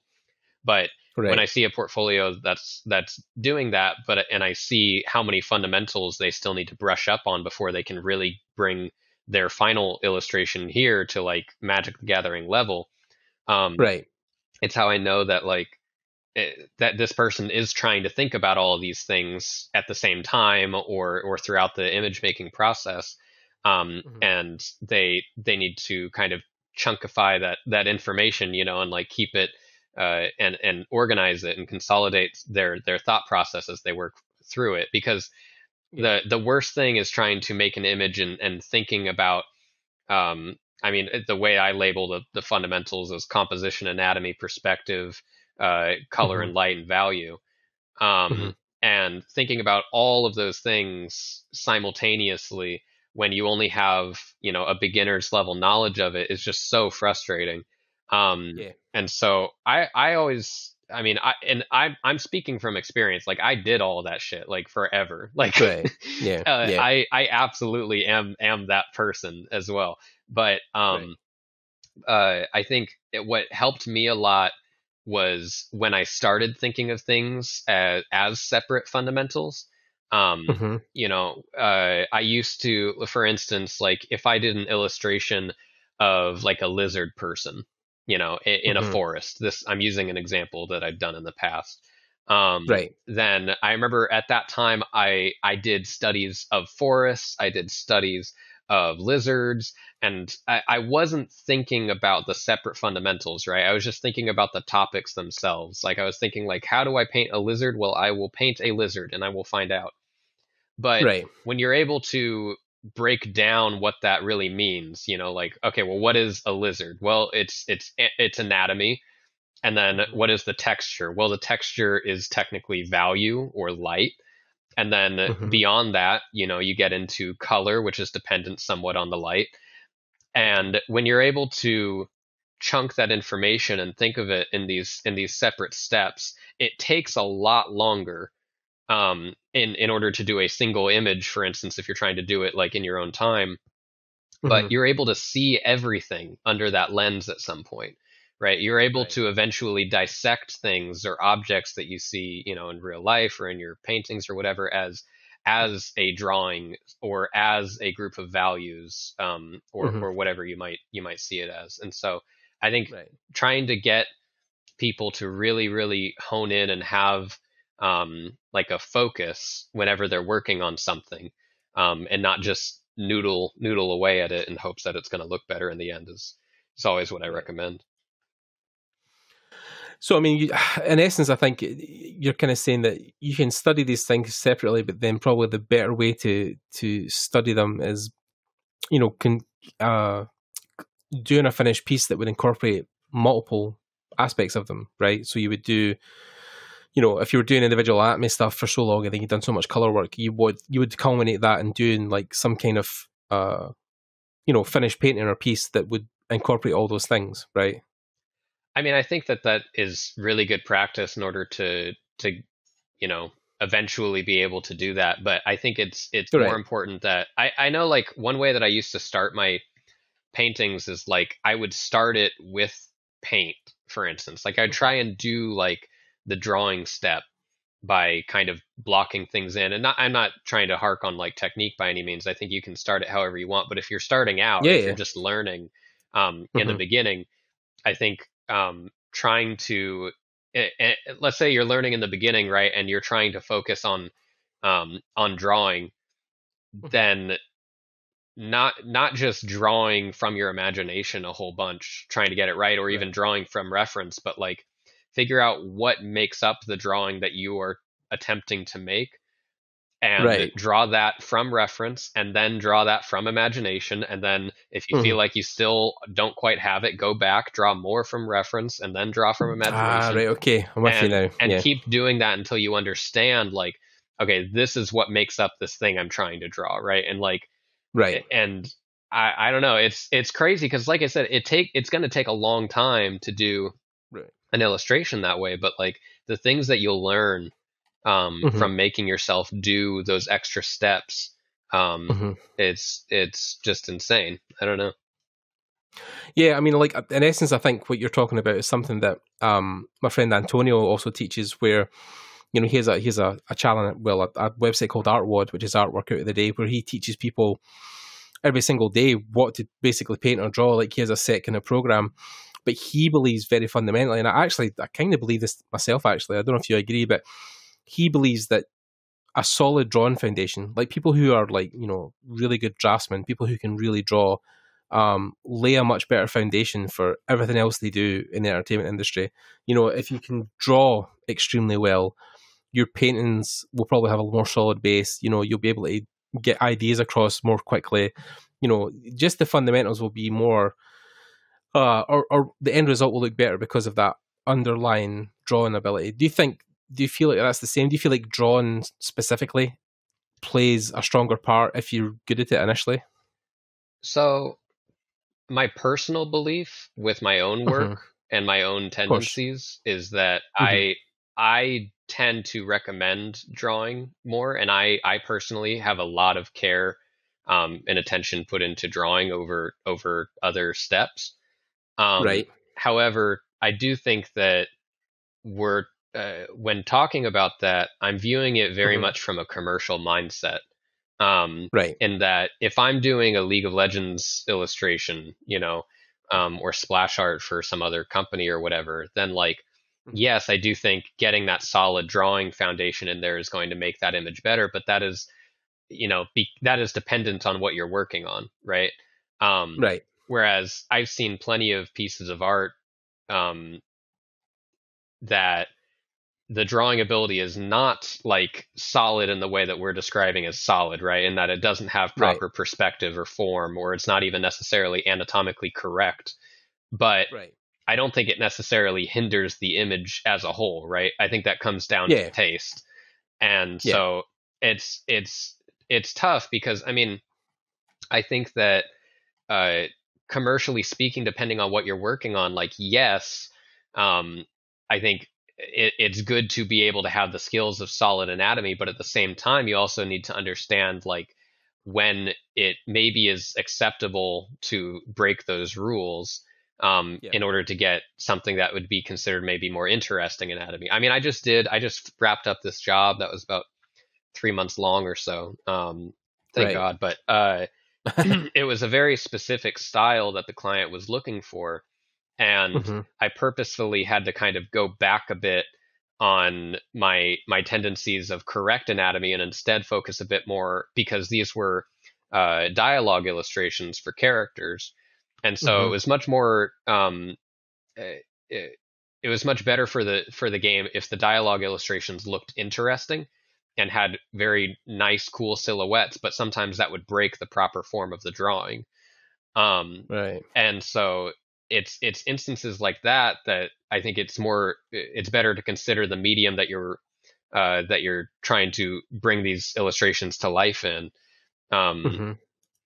But when I see a portfolio that's doing that, and I see how many fundamentals they still need to brush up on before they can really bring their final illustration here to like Magic the Gathering level. It's how I know that that this person is trying to think about all of these things at the same time or throughout the image making process. And they need to kind of chunkify that information, you know, and like keep it and organize it and consolidate their thought process as they work through it. Because the worst thing is trying to make an image and thinking about, I mean, the way I label the fundamentals is composition, anatomy, perspective, color and light and value, and thinking about all of those things simultaneously when you only have, you know, a beginner's level knowledge of it is just so frustrating. And so I always, I mean, I'm speaking from experience. Like, I did all that shit like forever. Like, I absolutely am that person as well. But I think what helped me a lot was when I started thinking of things as separate fundamentals. You know, I used to, for instance, like if I did an illustration of like a lizard person, you know, in a forest, I'm using an example that I've done in the past. Then I remember at that time, I did studies of forests, I did studies of lizards, and I wasn't thinking about the separate fundamentals, right? I was just thinking about the topics themselves. Like I was thinking like, how do I paint a lizard? Well, I will paint a lizard and I will find out. But when you're able to break down what that really means, you know, like, okay, well, what is a lizard? Well, it's anatomy. And then what is the texture? Well, the texture is technically value or light. And then beyond that, you know, you get into color, which is dependent somewhat on the light. And when you're able to chunk that information and think of it in these separate steps, it takes a lot longer in order to do a single image, for instance, if you're trying to do it like in your own time, but you're able to see everything under that lens at some point, right? You're able to eventually dissect things or objects that you see, you know, in real life or in your paintings or whatever as a drawing or as a group of values, or whatever you might see it as. And so I think trying to get people to really, really hone in and have like a focus whenever they're working on something, and not just noodle away at it in hopes that it's going to look better in the end is always what I recommend. So, I mean, in essence, I think you're kind of saying that you can study these things separately, but then probably the better way to study them is, you know, doing a finished piece that would incorporate multiple aspects of them, right? So you would do, you know, if you were doing individual Atme stuff for so long and then you've done so much colour work, you would culminate that in doing like some kind of, you know, finished painting or piece that would incorporate all those things, right? I mean, I think that is really good practice in order to, you know, eventually be able to do that. But I think it's more important that I know, like, one way that I used to start my paintings is like I would start it with paint, for instance. Like I'd try and do like the drawing step by kind of blocking things in, and I'm not trying to hark on like technique by any means. I think you can start it however you want, but if you're starting out, if you're just learning in the beginning, I think trying to, let's say you're learning in the beginning, right? And you're trying to focus on drawing, then not just drawing from your imagination a whole bunch, trying to get it right, or even drawing from reference, but like figure out what makes up the drawing that you are attempting to make, and draw that from reference, and then draw that from imagination. And then if you feel like you still don't quite have it, go back, draw more from reference, and then draw from imagination. I'm with you now. And keep doing that until you understand, like, okay, this is what makes up this thing I'm trying to draw, right? And like, and I don't know, it's crazy because, like I said, it's going to take a long time to do an illustration that way, but like the things that you'll learn from making yourself do those extra steps, it's just insane. I don't know. Yeah, I mean, like, in essence, I think what you're talking about is something that my friend Antonio also teaches, where, you know, he has a challenge, well, a website called ArtWad, which is Artwork Out of the Day, where he teaches people every single day what to basically paint or draw. Like, he has a set kind of program, but he believes very fundamentally, and I kind of believe this myself, actually, I don't know if you agree, but he believes that a solid drawing foundation, like people who are like, you know, really good draftsmen, people who can really draw, lay a much better foundation for everything else they do in the entertainment industry. You know, if you can draw extremely well, your paintings will probably have a more solid base. You know, you'll be able to get ideas across more quickly. You know, just the fundamentals will be more, or the end result will look better because of that underlying drawing ability. Do you feel like that's the same? Do you feel like drawing specifically plays a stronger part if you're good at it initially? So my personal belief with my own work and my own tendencies is that I tend to recommend drawing more. And I personally have a lot of care and attention put into drawing over other steps. However, I do think that when talking about that, I'm viewing it very much from a commercial mindset. In that, if I'm doing a League of Legends illustration, you know, or splash art for some other company or whatever, then like, yes, I do think getting that solid drawing foundation in there is going to make that image better, but that is, you know, that is dependent on what you're working on, right? Whereas I've seen plenty of pieces of art that the drawing ability is not like solid in the way that we're describing as solid, right? In that it doesn't have proper perspective or form, or it's not even necessarily anatomically correct. But I don't think it necessarily hinders the image as a whole, right? I think that comes down to taste. And so it's tough because, I mean, I think that commercially speaking, depending on what you're working on, like, yes, I think it's good to be able to have the skills of solid anatomy, but at the same time, you also need to understand, like, when it maybe is acceptable to break those rules in order to get something that would be considered maybe more interesting anatomy. I mean, I just wrapped up this job that was about 3 months long or so. Thank God. But it was a very specific style that the client was looking for. And I purposefully had to kind of go back a bit on my tendencies of correct anatomy and instead focus a bit more, because these were dialogue illustrations for characters. And so it was much more, it was much better for the game if the dialogue illustrations looked interesting and had very nice, cool silhouettes, but sometimes that would break the proper form of the drawing. And so it's instances like that I think it's better to consider the medium that you're trying to bring these illustrations to life in,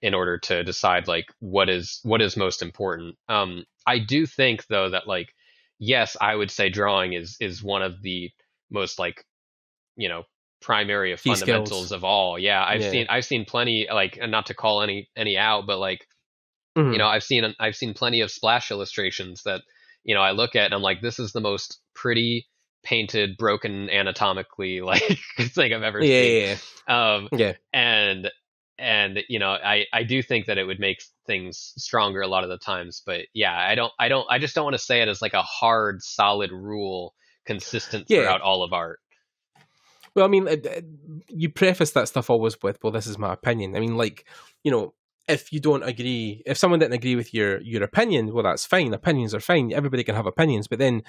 in order to decide like what is most important. I do think though that like, yes, I would say drawing is one of the most like, primary key fundamentals skills of all. Yeah. I've seen plenty, like, and not to call any out, but like, I've seen plenty of splash illustrations that, I look at and I'm like, this is the most pretty painted, broken anatomically, like thing I've ever seen. And I do think that it would make things stronger a lot of the times, but I just don't want to say it as like a hard, solid rule consistent throughout all of art. Well, I mean, you preface that stuff always with, well, this is my opinion. I mean, like, if you don't agree, if someone didn't agree with your opinion, well, that's fine. Opinions are fine. Everybody can have opinions. But then,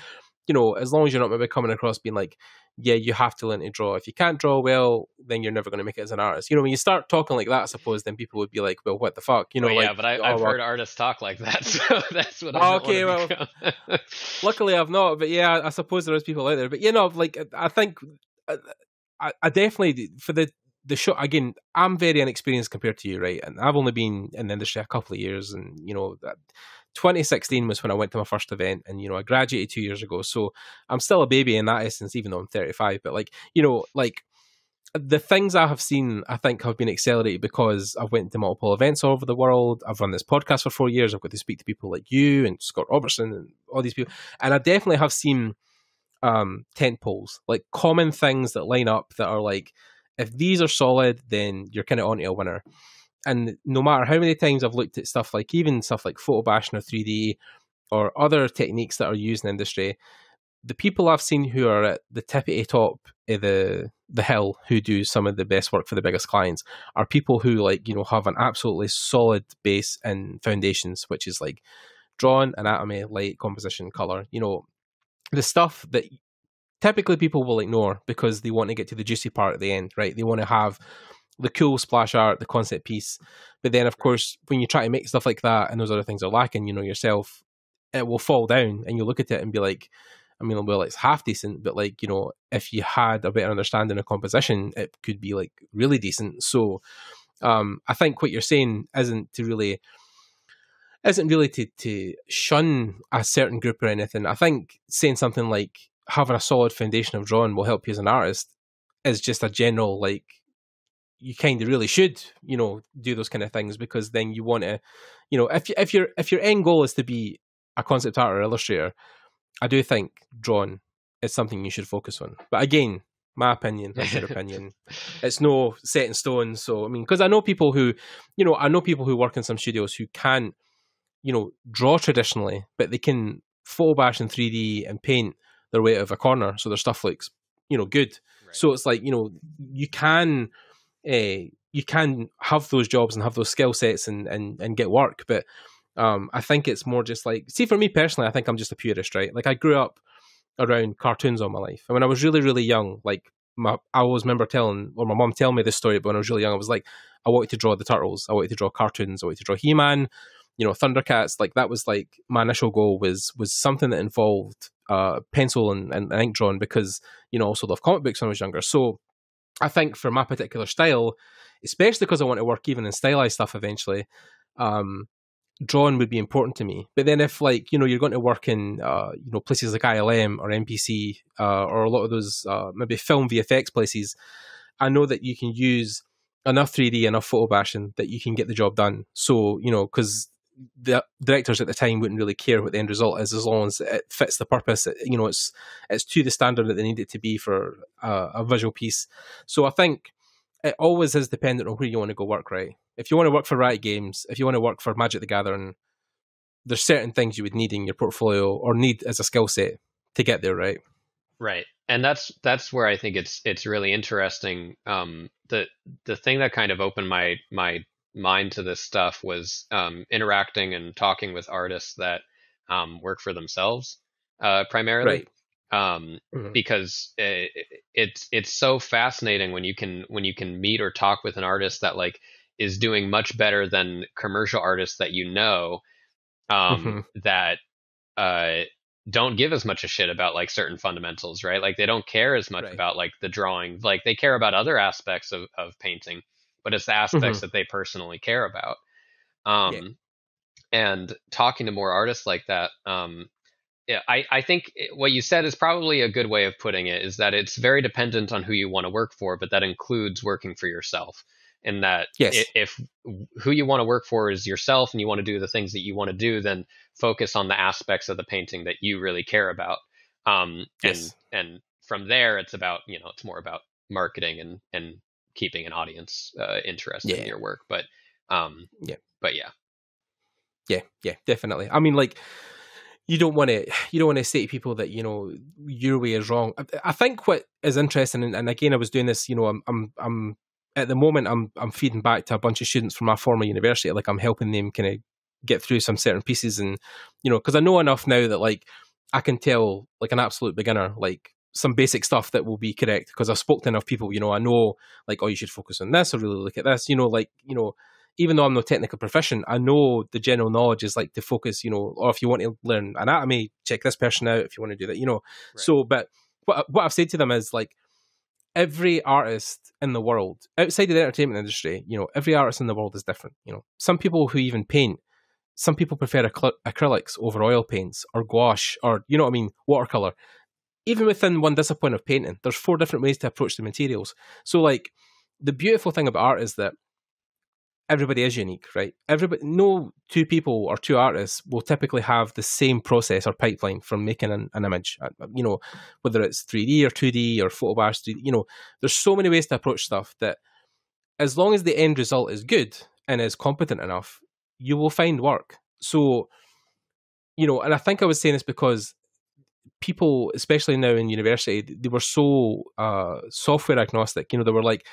as long as you're not maybe coming across being like, yeah, you have to learn to draw. If you can't draw well, then you're never going to make it as an artist. When you start talking like that, I suppose, then people would be like, well, what the fuck? But I've heard artists talk like that. So that's what I want to become. Luckily, I've not. But yeah, I suppose there is people out there. But, I think I definitely, for the show, again, I'm very inexperienced compared to you, right? And I've only been in the industry a couple of years, and 2016 was when I went to my first event, and I graduated 2 years ago, so I'm still a baby in that essence, even though I'm 35. But the things I have seen, I think, have been accelerated because I've went to multiple events all over the world. I've run this podcast for 4 years. I've got to speak to people like you and Scott Robertson and all these people, and I definitely have seen tent poles, like common things that line up that are like, if these are solid, then you're kind of onto a winner. And no matter how many times I've looked at stuff like, even stuff like photo bashing or 3D or other techniques that are used in the industry, the people I've seen who are at the tippity top of the hill, who do some of the best work for the biggest clients, are people who have an absolutely solid base and foundations, which is like drawing, anatomy, light, composition, color, the stuff that typically people will ignore because they want to get to the juicy part at the end, right? They want to have the cool splash art, the concept piece. But then, of course, when you try to make stuff like that and those other things are lacking, yourself, it will fall down, and you look at it and be like, I mean, well, it's half decent, but if you had a better understanding of composition, it could be like really decent. So I think what you're saying isn't really to shun a certain group or anything. I think saying something like having a solid foundation of drawing will help you as an artist is just a general, like, you kind of really should, do those kind of things, because then you want to, if your end goal is to be a concept art or illustrator, I do think drawing is something you should focus on. But again, my opinion, that's your opinion. It's no set in stone. So, I mean, because I know people who, work in some studios who can't, draw traditionally, but they can photo bash in 3D and paint their way out of a corner, so their stuff looks, good. Right. So it's like, you can have those jobs and have those skill sets and get work, but I think it's more just like, see, for me personally, I think I'm just a purist, right? Like, I grew up around cartoons all my life, and when I was really, really young, I always remember my mom telling me this story. But when I was really young, I was like, I wanted to draw the Turtles, I wanted to draw cartoons, I wanted to draw He-Man, Thundercats. Like, that was like my initial goal was something that involved pencil and ink drawing, because I also loved comic books when I was younger. So I think for my particular style, especially because I want to work even in stylized stuff eventually, drawing would be important to me. But then if you're going to work in places like ILM or MPC or a lot of those maybe film VFX places, I know that you can use enough 3D, enough photo bashing that you can get the job done. So, you know, because the directors at the time wouldn't really care what the end result is, as long as it fits the purpose. You know, it's to the standard that they need it to be for a visual piece. So I think it always is dependent on where you want to go work, right? If you want to work for Riot Games, if you want to work for Magic the Gathering, there's certain things you would need in your portfolio or need as a skill set to get there, right? Right. And that's where I think it's really interesting. The thing that kind of opened my mind to this stuff was interacting and talking with artists that work for themselves primarily, right. Because it's so fascinating when you can meet or talk with an artist that like is doing much better than commercial artists that you know, that don't give as much a shit about like certain fundamentals, right? Like they don't care as much right. about like the drawing, like they care about other aspects of painting, but it's the aspects that they personally care about. And talking to more artists like that, yeah, I think what you said is probably a good way of putting it, is that it's very dependent on who you want to work for, but that includes working for yourself. And that if who you want to work for is yourself and you want to do the things that you want to do, then focus on the aspects of the painting that you really care about. And from there, it's about, you know, it's more about marketing and keeping an audience interested in your work. But definitely. I mean, like, you don't want to say to people that, you know, your way is wrong. I think what is interesting, and again, I was doing this, you know, I'm at the moment, I'm feeding back to a bunch of students from my former university. Like, I'm helping them kind of get through some certain pieces, and, you know, because I know enough now that like I can tell like an absolute beginner like some basic stuff that will be correct because I've spoken to enough people. You know, I know like, oh, you should focus on this or really look at this. You know, like, you know, even though I'm no technical proficient, I know the general knowledge is like to focus. You know, or if you want to learn anatomy, check this person out. If you want to do that, you know. Right. So, but what I've said to them is like, every artist in the world, outside of the entertainment industry, you know, every artist in the world is different. You know, some people who even paint, some people prefer acrylics over oil paints or gouache or, you know what I mean, watercolor. Even within one discipline of painting, there's 4 different ways to approach the materials. So, like, the beautiful thing about art is that everybody is unique, right? Everybody, no two people or two artists will typically have the same process or pipeline from making an image, you know, whether it's 3D or 2D or photobash, you know, there's so many ways to approach stuff that as long as the end result is good and is competent enough, you will find work. So, you know, and I think I was saying this because people, especially now in university, they were so software agnostic, you know, they were like,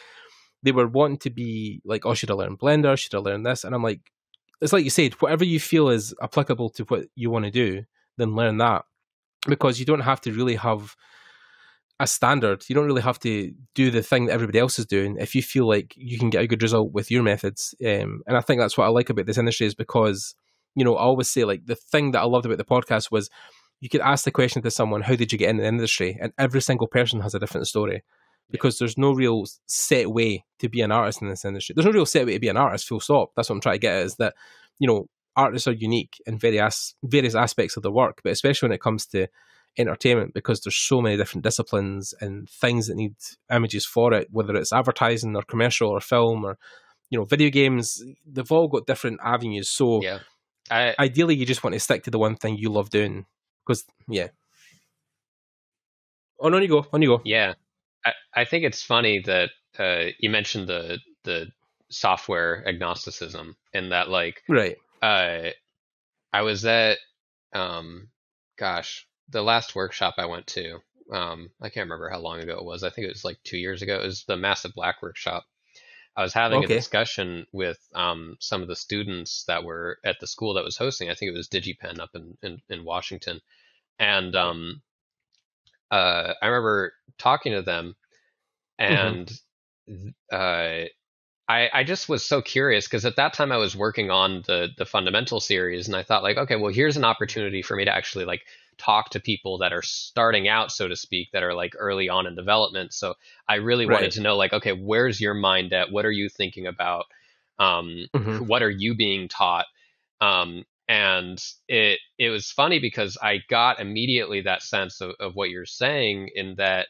they were wanting to be like, oh, should I learn Blender? Should I learn this? And I'm like, it's like you said, whatever you feel is applicable to what you want to do, then learn that. Because you don't have to really have a standard. You don't really have to do the thing that everybody else is doing if you feel like you can get a good result with your methods. And I think that's what I like about this industry, is because, you know, I always say, like, the thing that I loved about the podcast was you could ask the question to someone, how did you get into the industry? And every single person has a different story. Because there's no real set way to be an artist in this industry. There's no real set way to be an artist, full stop. That's what I'm trying to get at, is that, you know, artists are unique in various aspects of their work, but especially when it comes to entertainment, because there's so many different disciplines and things that need images for it, whether it's advertising or commercial or film or, you know, video games. They've all got different avenues. So yeah, ideally, you just want to stick to the one thing you love doing. Because, yeah. Oh, no, you go. On you go. Yeah. I think it's funny that you mentioned the software agnosticism, and that, like, right. I was at, the last workshop I went to, I can't remember how long ago it was. I think it was like 2 years ago. It was the Massive Black workshop. I was having a discussion with some of the students that were at the school that was hosting. I think it was DigiPen up in Washington. And I remember talking to them, and I just was so curious, because at that time I was working on the fundamental series, and I thought, like, okay, well, here's an opportunity for me to actually like talk to people that are starting out, so to speak, that are like early on in development. So I really wanted to know, like, okay, where's your mind at? What are you thinking about? What are you being taught? And it was funny because I got immediately that sense of what you're saying, in that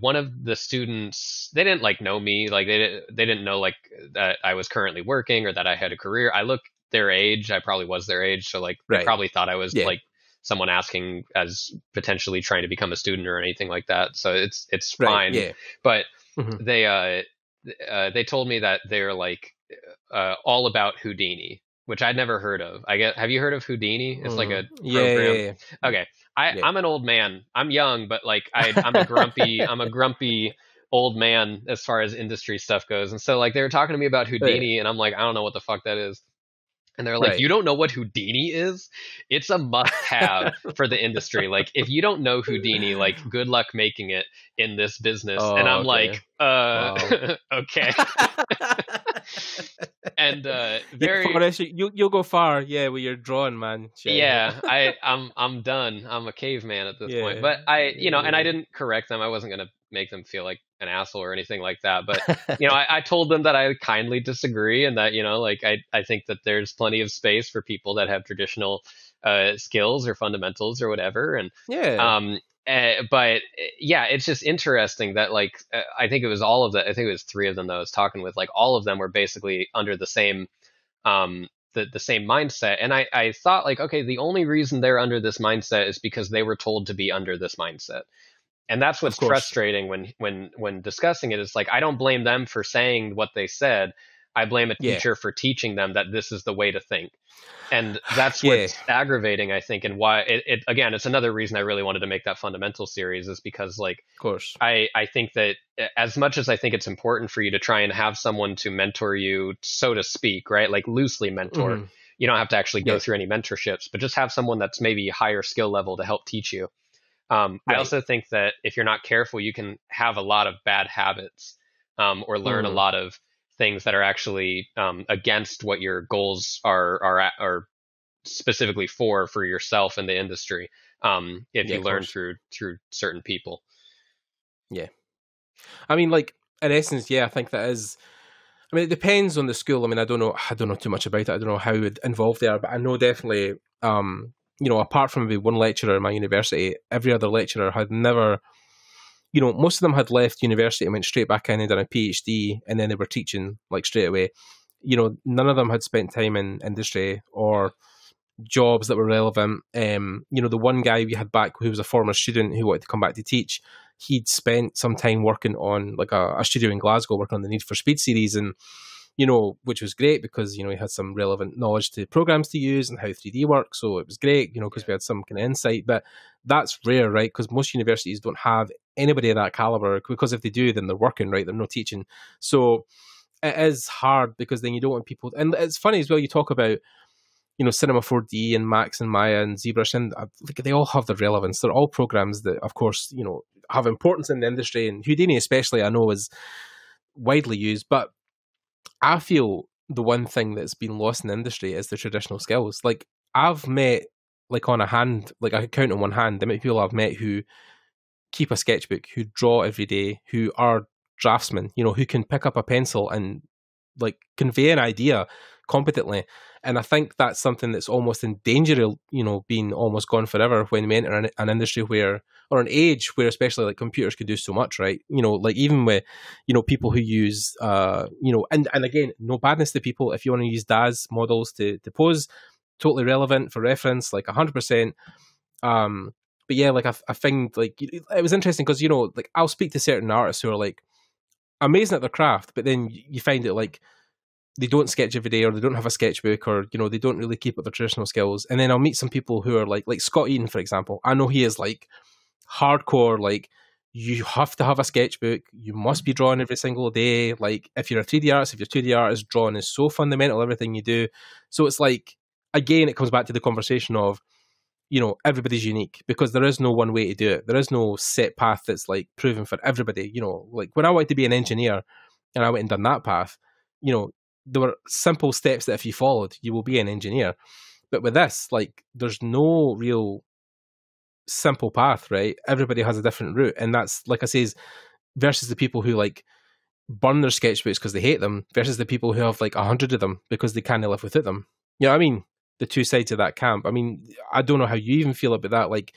one of the students, they didn't like know me, like they didn't know like that I was currently working or that I had a career. I looked their age, I probably was their age, so like they probably thought I was like someone asking as potentially trying to become a student or anything like that. So it's fine. But they told me that they're like all about Houdini, which I'd never heard of. I guess, have you heard of Houdini? It's like a program. Okay. I'm an old man. I'm young, but like I'm a grumpy old man as far as industry stuff goes. And so like they were talking to me about Houdini and I'm like, I don't know what the fuck that is. And they're like, you don't know what Houdini is? It's a must-have for the industry. Like, if you don't know Houdini, like, good luck making it in this business. And I'm like, okay. And you'll go far, with your drawing, man. I'm done. I'm a caveman at this point. But and I didn't correct them. I wasn't gonna make them feel like an asshole or anything like that, but I told them that I kindly disagree and that I think that there's plenty of space for people that have traditional skills or fundamentals or whatever, and it's just interesting that like I think it was all of the I think it was three of them that I was talking with, like all of them were basically under the same the same mindset, and I thought like, okay, the only reason they're under this mindset is because they were told to be under this mindset. And that's what's frustrating when discussing it. It's like, I don't blame them for saying what they said. I blame a teacher for teaching them that this is the way to think. And that's what's aggravating, I think, and why it again, it's another reason I really wanted to make that fundamental series, is because like, of course, I think that as much as I think it's important for you to try and have someone to mentor you, so to speak, right? Like loosely mentor, you don't have to actually go through any mentorships, but just have someone that's maybe higher skill level to help teach you. I also think that if you're not careful, you can have a lot of bad habits or learn a lot of things that are actually against what your goals are specifically for yourself and the industry. If you learn through certain people. Yeah. I mean, like in essence, I think that is, I mean, it depends on the school. I mean, I don't know too much about it. I don't know how involved they are, but I know definitely, apart from maybe one lecturer in my university, every other lecturer had never, most of them had left university and went straight back in and done a PhD, and then they were teaching like straight away. None of them had spent time in industry or jobs that were relevant. The one guy we had back who was a former student who wanted to come back to teach, he'd spent some time working on like a studio in Glasgow, working on the Need for Speed series, and which was great because, he had some relevant knowledge to programs to use and how 3D works. So it was great, because we had some kind of insight, but that's rare, right? Because most universities don't have anybody of that caliber, because if they do, then they're working, right? They're not teaching. So it is hard because then you don't want people, and it's funny as well, you talk about, Cinema 4D and Max and Maya and ZBrush, and they all have their relevance. They're all programs that, of course, have importance in the industry, and Houdini especially, I know, is widely used, but I feel the one thing that's been lost in the industry is the traditional skills. Like I've met, like on a hand, like I could count on one hand, the amount of people I've met who keep a sketchbook, who draw every day, who are draftsmen, who can pick up a pencil and like convey an idea competently. And I think that's something that's almost in danger of, being almost gone forever when we enter an industry where, or an age where especially like computers can do so much, right? Like even with, people who use, and again, no badness to people. If you want to use DAZ models to pose, totally relevant for reference, like 100%. But yeah, like I think like, it was interesting because, like I'll speak to certain artists who are like amazing at their craft, but then you find it like, they don't sketch every day, or they don't have a sketchbook, or they don't really keep up their traditional skills. And then I'll meet some people who are like Scott Eaton, for example. I know he is like hardcore, like you have to have a sketchbook, you must be drawing every single day. Like if you're a 3D artist, if you're a 2D artist, drawing is so fundamental, everything you do. So it's like, again, it comes back to the conversation of, everybody's unique, because there is no one way to do it. There is no set path that's like proven for everybody. Like when I wanted to be an engineer and I went and done that path, there were simple steps that if you followed, you will be an engineer. But with this, like, there's no real simple path, right? Everybody has a different route. And that's, like I say, versus the people who, like, burn their sketchbooks because they hate them versus the people who have, like, 100 of them because they can't live without them. You know what I mean? The two sides of that camp. I mean, I don't know how you even feel about that. Like,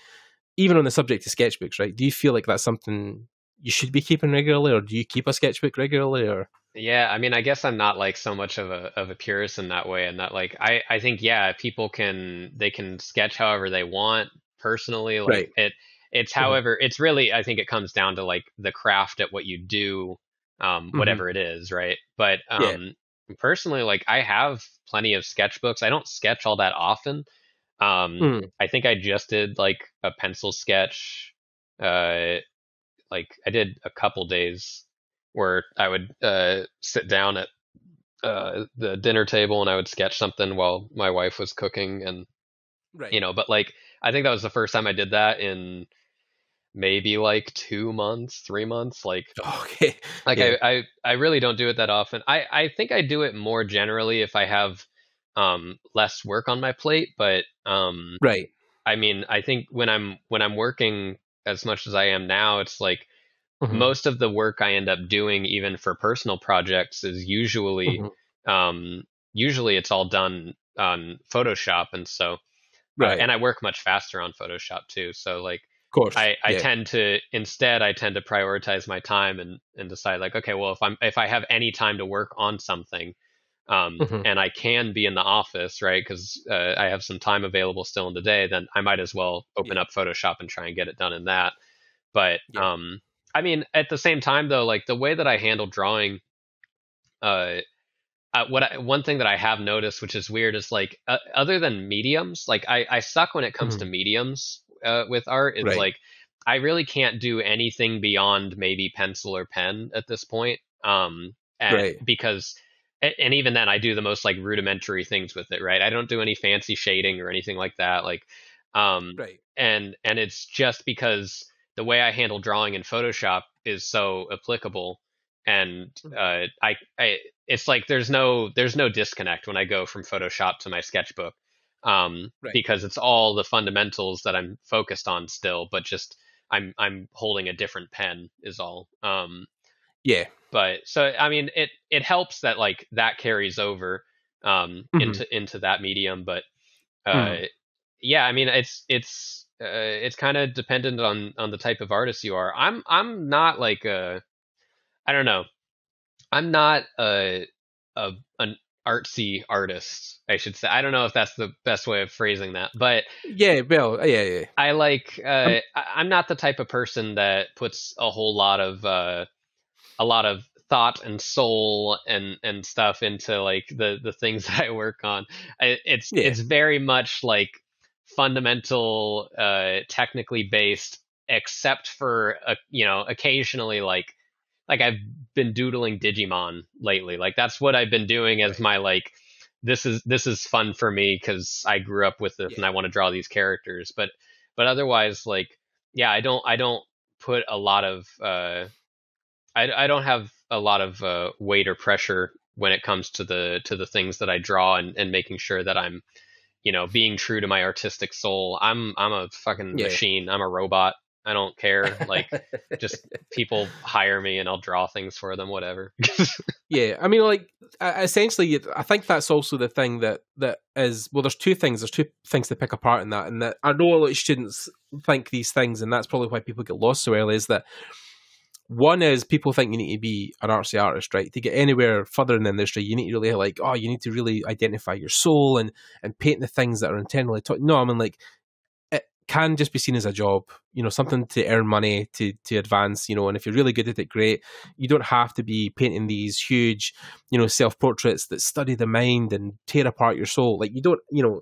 even on the subject of sketchbooks, right? Do you feel like that's something you should be keeping regularly, or do you keep a sketchbook regularly? Or yeah, I mean, I guess I'm not like so much of a purist in that way, and that like I think yeah, people can sketch however they want personally. Like right. It's however it's really I think it comes down to like the craft at what you do, whatever it is, right? But yeah. Personally, like I have plenty of sketchbooks. I don't sketch all that often. I think I just did like a pencil sketch. Like I did a couple days where I would sit down at the dinner table and I would sketch something while my wife was cooking, and right. you know, but like I think that was the first time I did that in maybe like 2 months, 3 months. Like okay, like yeah. I really don't do it that often. I think I do it more generally if I have less work on my plate, but right. I mean, I think when I'm working as much as I am now, it's like most of the work I end up doing, even for personal projects, is usually usually it's all done on Photoshop, and so right. And I work much faster on Photoshop too. So like, of course, I tend to instead prioritize my time and decide like, okay, well, if I have any time to work on something, and I can be in the office, right? Because I have some time available still in the day, then I might as well open up Photoshop and try and get it done in that. But I mean, at the same time, though, like the way that I handle drawing, one thing that I have noticed, which is weird, is like other than mediums, like I suck when it comes to mediums with art. It's right. like I really can't do anything beyond maybe pencil or pen at this point, right. because. And even then, I do the most like rudimentary things with it, right? I don't do any fancy shading or anything like that. Like, right. And it's just because the way I handle drawing in Photoshop is so applicable, and I it's like there's no disconnect when I go from Photoshop to my sketchbook, right. because it's all the fundamentals that I'm focused on still, but just I'm holding a different pen is all. Yeah. But so, I mean, it helps that like that carries over into that medium. But yeah, I mean, it's kind of dependent on the type of artist you are. I'm not like I don't know. I'm not an artsy artist, I should say. I don't know if that's the best way of phrasing that, but yeah, well, yeah. I like I'm not the type of person that puts a whole lot of a lot of thought and soul and stuff into like the things that I work on. It's very much like fundamental, technically based, except for, you know, occasionally like I've been doodling Digimon lately. Like that's what I've been doing as my, like, this is fun for me because I grew up with this and I want to draw these characters. But otherwise, like, yeah, I don't put a lot of, I don't have a lot of weight or pressure when it comes to the things that I draw and making sure that I'm, you know, being true to my artistic soul. I'm a fucking machine. I'm a robot. I don't care. Like, just people hire me and I'll draw things for them, whatever. Yeah. I mean, like, essentially, I think that's also the thing that is, well, there's two things to pick apart in that. And that I know a lot of students think these things, and that's probably why people get lost so early, is that one is people think you need to be an artsy artist, right? To get anywhere further in the industry, you need to really like, oh, you need to really identify your soul and paint the things that are internally taught. No, I mean, like, it can just be seen as a job, you know, something to earn money, to advance, you know, and if you're really good at it, great. You don't have to be painting these huge, you know, self-portraits that study the mind and tear apart your soul. Like, you don't, you know,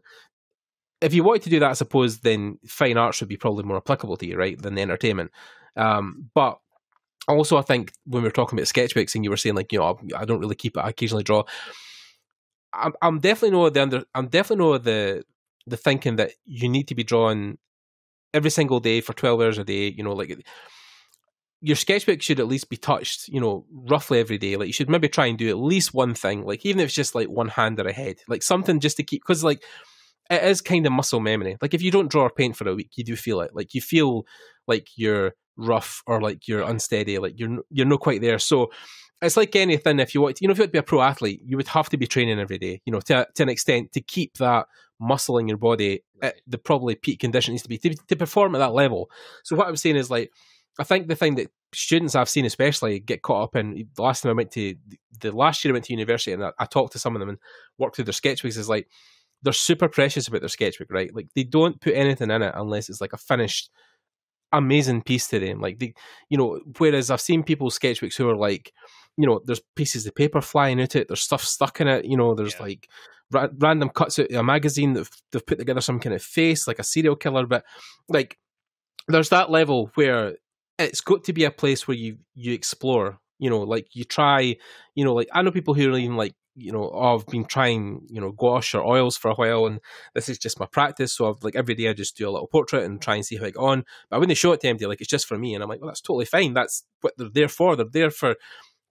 if you wanted to do that, I suppose, then fine art should be probably more applicable to you, right, than the entertainment. But also, I think when we were talking about sketchbooks and you were saying like, you know, I don't really keep it. I occasionally draw. I'm definitely no the under. I'm definitely no the thinking that you need to be drawing every single day for 12 hours a day. You know, like your sketchbook should at least be touched, you know, roughly every day. Like you should maybe try and do at least one thing, like even if it's just like one hand or a head, like something just to keep, because like it is kind of muscle memory. Like if you don't draw or paint for a week, you do feel it. Like you feel like you're rough or like you're unsteady, like you're not quite there. So it's like anything. If you want to, you know, if you want to be a pro athlete, you would have to be training every day, you know, to an extent, to keep that muscle in your body at the probably peak condition it needs to be to perform at that level. So what I'm saying is, like, I think the thing that students I've seen especially get caught up in, the last year I went to university and I talked to some of them and worked through their sketchbooks, is like, they're super precious about their sketchbook, right? Like, they don't put anything in it unless it's like a finished, amazing piece to them. Like, they, you know, whereas I've seen people's sketchbooks who are like, you know, there's pieces of paper flying out it, there's stuff stuck in it, you know, there's like random cuts out of a magazine that they've put together some kind of face, like a serial killer. But like, there's that level where it's got to be a place where you explore, you know, like you try, you know, like I know people who are even like, you know, oh, I've been trying, you know, gouache or oils for a while, and this is just my practice. So I've like every day I just do a little portrait and try and see how it on. But I wouldn't show it to anybody, like it's just for me. And I'm like, well, that's totally fine. That's what they're there for. They're there for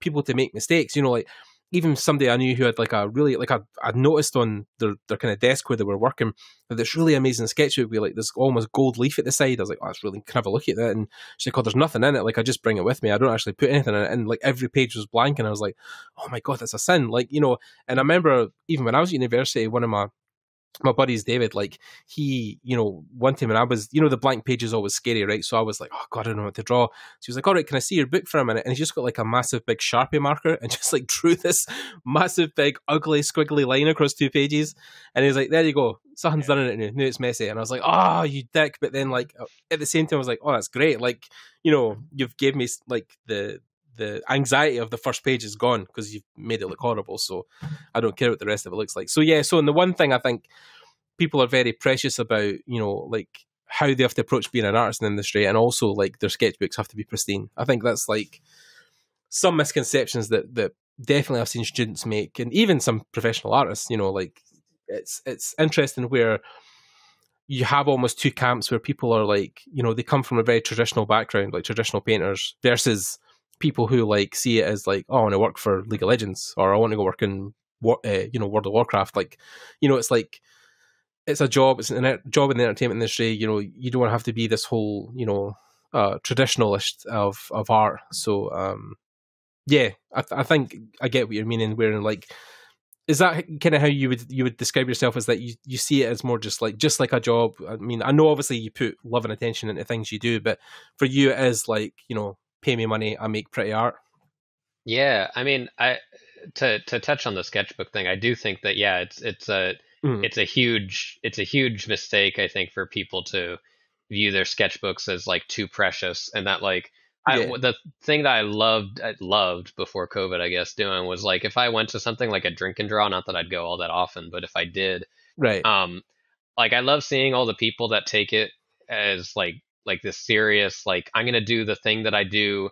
people to make mistakes. You know, like even somebody I knew who had like a really, like I noticed on their kind of desk where they were working, that this really amazing sketchbook would be like this almost gold leaf at the side. I was like, oh, that's really, can I have a look at that? And she's like, oh, there's nothing in it. Like, I just bring it with me. I don't actually put anything in it. And like every page was blank. And I was like, oh my God, that's a sin. Like, you know, and I remember even when I was at university, one of my buddies, David, like he, you know, one time when I was, you know, the blank page is always scary, right? So I was like, oh God, I don't know what to draw. So he was like, all right, can I see your book for a minute? And he just got like a massive big Sharpie marker and just like drew this massive big ugly squiggly line across two pages. And he was like, there you go. Something's done in it now. It's messy. And I was like, oh, you dick. But then like at the same time, I was like, oh, that's great. Like, you know, you've gave me like the anxiety of the first page is gone because you've made it look horrible. So I don't care what the rest of it looks like. So yeah, so in the one thing I think people are very precious about, you know, like how they have to approach being an artist in the industry, and also like their sketchbooks have to be pristine. I think that's like some misconceptions that definitely I've seen students make, and even some professional artists, you know, like it's interesting where you have almost two camps where people are like, you know, they come from a very traditional background, like traditional painters, versus people who like see it as like, oh, I want to work for League of Legends, or I want to go work in you know, World of Warcraft. Like, you know, it's like it's a job. It's a job in the entertainment industry. You know, you don't have to be this whole, you know, traditionalist of art. So yeah, I think I get what you're meaning. Where like, is that kind of how you would describe yourself? Is that you see it as more just like a job? I mean, I know obviously you put love and attention into things you do, but for you it is like, you know, pay me money, I make pretty art. Yeah, I mean, to touch on the sketchbook thing, I do think that yeah, it's a huge mistake, I think, for people to view their sketchbooks as like too precious, and that like the thing that I loved before COVID, I guess, doing was like if I went to something like a drink and draw, not that I'd go all that often, but if I did, right, like I love seeing all the people that take it as like this serious, like I'm going to do the thing that I do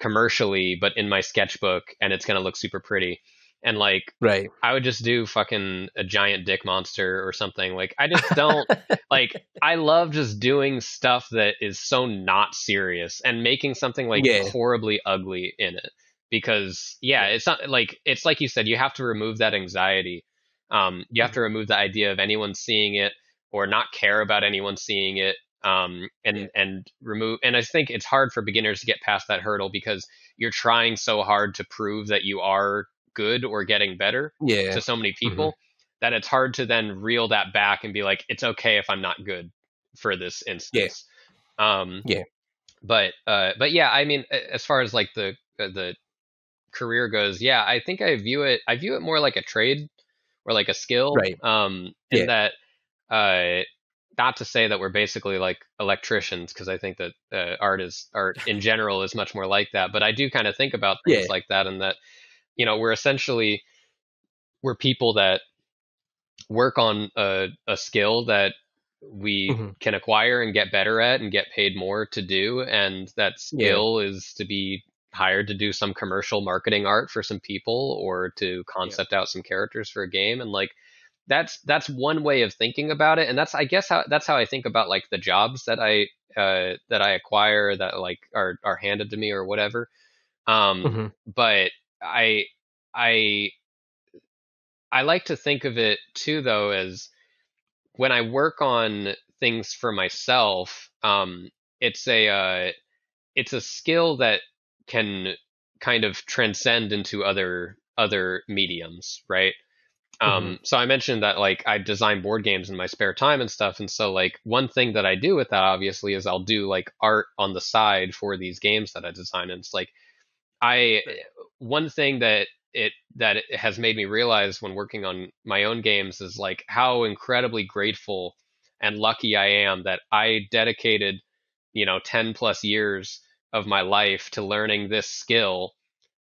commercially, but in my sketchbook, and it's going to look super pretty. And like, right, I would just do fucking a giant dick monster or something. Like, I just don't like, I love just doing stuff that is so not serious and making something like horribly ugly in it, because it's not like, it's like you said, you have to remove that anxiety. You have to remove the idea of anyone seeing it or not care about anyone seeing it. And I think it's hard for beginners to get past that hurdle because you're trying so hard to prove that you are good or getting better to so many people that it's hard to then reel that back and be like, it's okay if I'm not good for this instance. But yeah, I mean, as far as like the career goes, yeah, I think I view it more like a trade or like a skill, right? In that, not to say that we're basically like electricians, because I think that art in general is much more like that. But I do kind of think about things like that, and that, you know, we're people that work on a skill that we can acquire and get better at and get paid more to do. And that skill is to be hired to do some commercial marketing art for some people, or to concept out some characters for a game. And like, that's one way of thinking about it. And that's, I guess, how I think about like the jobs that I acquire that like are handed to me or whatever. But I like to think of it too, though, as when I work on things for myself, it's a skill that can kind of transcend into other mediums, right? So I mentioned that like I design board games in my spare time and stuff. And so like one thing that I do with that obviously is I'll do like art on the side for these games that I design. And it's like, one thing that it has made me realize when working on my own games is like how incredibly grateful and lucky I am that I dedicated, 10 plus years of my life to learning this skill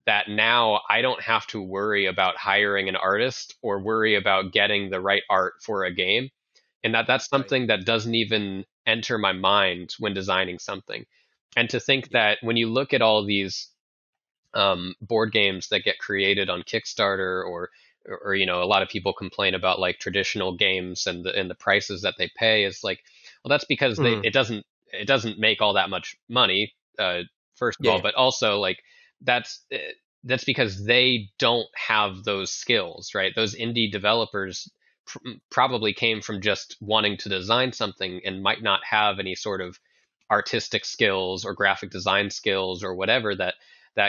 that now I don't have to worry about hiring an artist or worry about getting the right art for a game. And that's something that doesn't even enter my mind when designing something. And to think that when you look at all these board games that get created on Kickstarter or a lot of people complain about like traditional games and the prices that they pay, is like, well, that's because it doesn't make all that much money, first of all, but also like that's because they don't have those skills, right? Those indie developers probably came from just wanting to design something and might not have any sort of artistic skills or graphic design skills or whatever that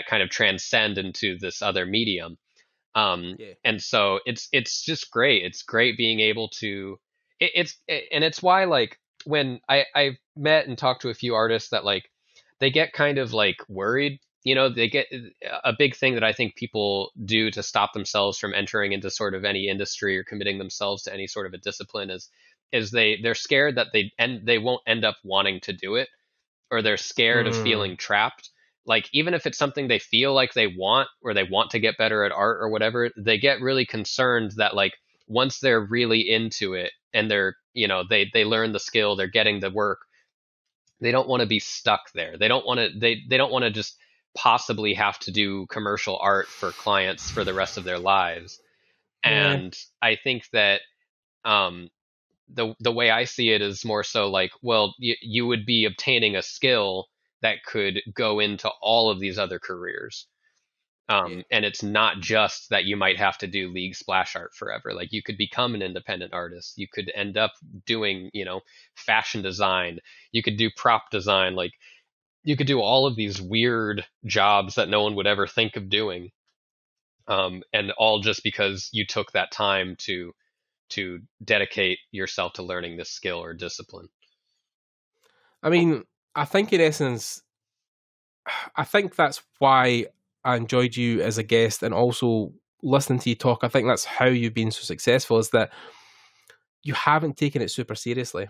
kind of transcend into this other medium. And so it's just great. It's great being able to, it's why like when I've met and talked to a few artists that like, they get kind of like worried, they get a big thing that I think people do to stop themselves from entering into sort of any industry or committing themselves to any sort of a discipline is they're scared that they won't end up wanting to do it, or they're scared of feeling trapped. Like, even if it's something they feel like they want, or they want to get better at art or whatever, they get really concerned that like once they're really into it and they're, they learn the skill, they're getting the work, they don't want to be stuck there. They don't want to just possibly have to do commercial art for clients for the rest of their lives. And I think that, the way I see it is more so like, well, you would be obtaining a skill that could go into all of these other careers. And it's not just that you might have to do League splash art forever. Like, you could become an independent artist. You could end up doing, fashion design. You could do prop design. Like, you could do all of these weird jobs that no one would ever think of doing. And all just because you took that time to dedicate yourself to learning this skill or discipline. I mean, I think in essence, I think that's why I enjoyed you as a guest, and also listening to you talk. I think that's how you've been so successful, is that you haven't taken it super seriously.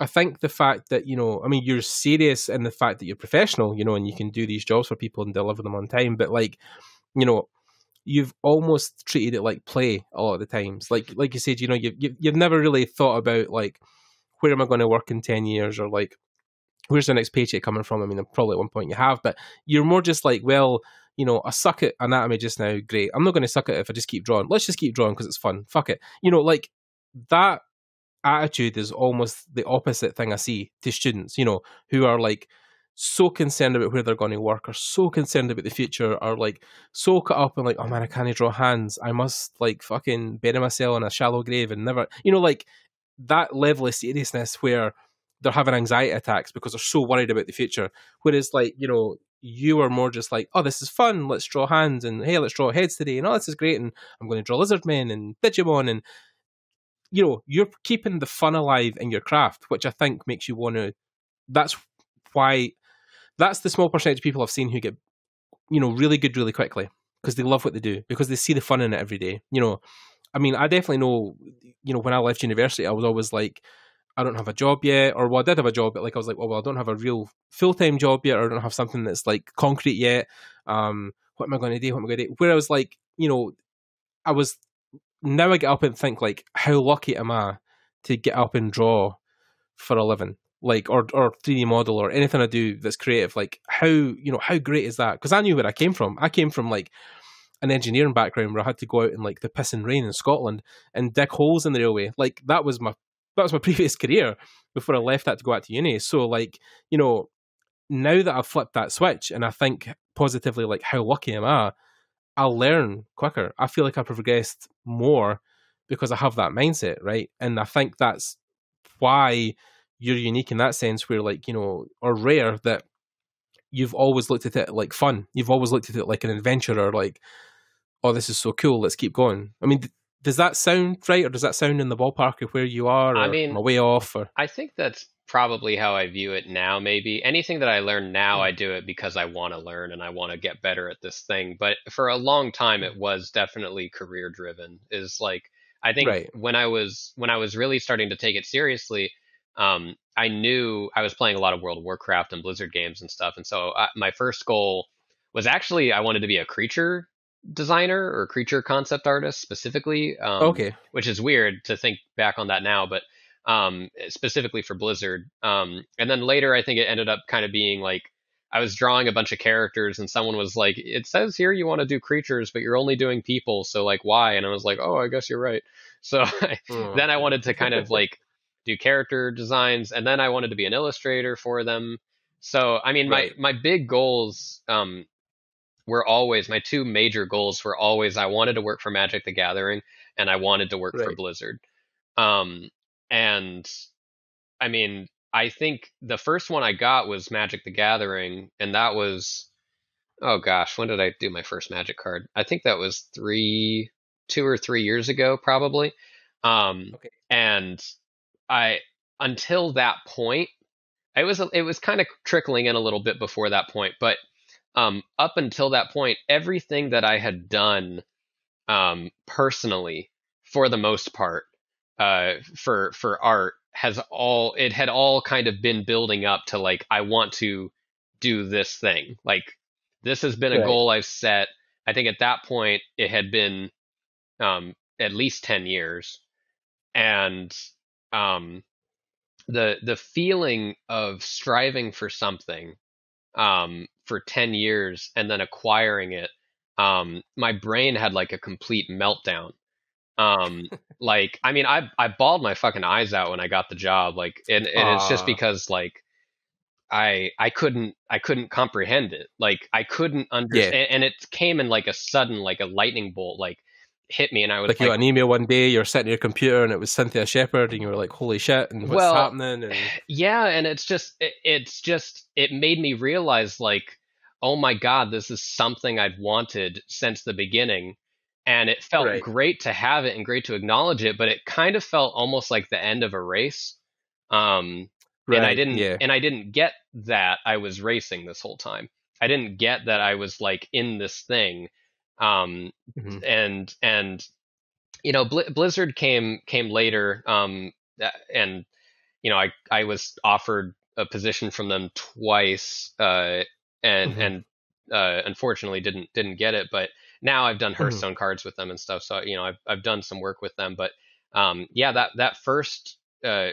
I think the fact that, you're serious in the fact that you're professional, and you can do these jobs for people and deliver them on time. But like, you've almost treated it like play a lot of the times. Like you said, you've never really thought about like, where am I going to work in 10 years? Or like, where's the next paycheck coming from? I mean, probably at one point you have, but you're more just like, well, I suck at anatomy just now. Great. I'm not going to suck at it if I just keep drawing. Let's just keep drawing because it's fun. Fuck it. Like, that attitude is almost the opposite thing I see to students, who are like so concerned about where they're going to work, or so concerned about the future, or like so cut up and like, oh man, I can't draw hands. I must like fucking bury myself in a shallow grave and never, like that level of seriousness where they're having anxiety attacks because they're so worried about the future. Whereas like, you are more just like, oh, this is fun. Let's draw hands, and hey, let's draw heads today. And oh, this is great. And I'm going to draw lizard men and Digimon. And, you're keeping the fun alive in your craft, which I think makes you want to, that's the small percentage of people I've seen who get, really good really quickly, because they love what they do, because they see the fun in it every day. I mean, I definitely know, when I left university, I was always like, I don't have a job yet, or well, I did have a job, but like I was like, well, I don't have a real full-time job yet, or I don't have something that's like concrete yet. What am I going to do? What am I going to do? Where I was like, now I get up and think like, how lucky am I to get up and draw for a living, like, or 3D model or anything I do that's creative. Like, how great is that? Because I knew where I came from. I came from like an engineering background where I had to go out in like the pissing rain in Scotland and dig holes in the railway. Like, that was my previous career before I left that to go out to uni. So like, now that I've flipped that switch and I think positively, like, how lucky am I? I'll learn quicker. I feel like I've progressed more because I have that mindset, right? And I think that's why you're unique in that sense, where like, or rare, that you've always looked at it like fun. You've always looked at it like an adventure, or like, oh, this is so cool, let's keep going. I mean, Does that sound right, or does that sound in the ballpark of where you are, or am I way off? Or? I think that's probably how I view it now, maybe. Anything that I learn now, I do it because I want to learn and I want to get better at this thing. But for a long time, it was definitely career-driven. Is like, I think when I was really starting to take it seriously, I knew I was playing a lot of World of Warcraft and Blizzard games and stuff. And so my first goal was actually I wanted to be a creature designer or creature concept artist specifically, which is weird to think back on that now, but specifically for Blizzard. And then later, I think it ended up kind of being like, I was drawing a bunch of characters and someone was like, it says here you want to do creatures, but you're only doing people. So like, why? And I was like, oh, I guess you're right. So then I wanted to kind of like do character designs. And then I wanted to be an illustrator for them. So, I mean, my big goals, my two major goals were always I wanted to work for Magic the Gathering and I wanted to work for Blizzard. And I mean, I think the first one I got was Magic the Gathering, and that was, oh gosh, when did I do my first Magic card? I think that was two or three years ago, probably. And until that point, it was kind of trickling in a little bit before that point, but up until that point, everything that I had done personally, for the most part, for art, had all kind of been building up to like, I want to do this thing. Like, this has been a goal I've set. I think at that point it had been at least 10 years, and the feeling of striving for something for 10 years and then acquiring it, my brain had like a complete meltdown. Like, I mean, I bawled my fucking eyes out when I got the job, like, and it's just because like, I couldn't comprehend it. Like, I couldn't understand. Yeah. And it came in like a sudden, like a lightning bolt, like hit me. And I was like, you got an email one day, you're sitting at your computer and it was Cynthia Shepherd and you were like, holy shit. And what's happening? And... yeah. And it made me realize like, oh my God, this is something I've wanted since the beginning. And it felt great to have it and great to acknowledge it, but it kind of felt almost like the end of a race. And I didn't get that I was racing this whole time. I didn't get that I was like in this thing. And you know, Blizzard came later. And you know, I was offered a position from them twice, and unfortunately didn't get it, but now I've done Hearthstone cards with them and stuff. So, you know, I've done some work with them, but, that first,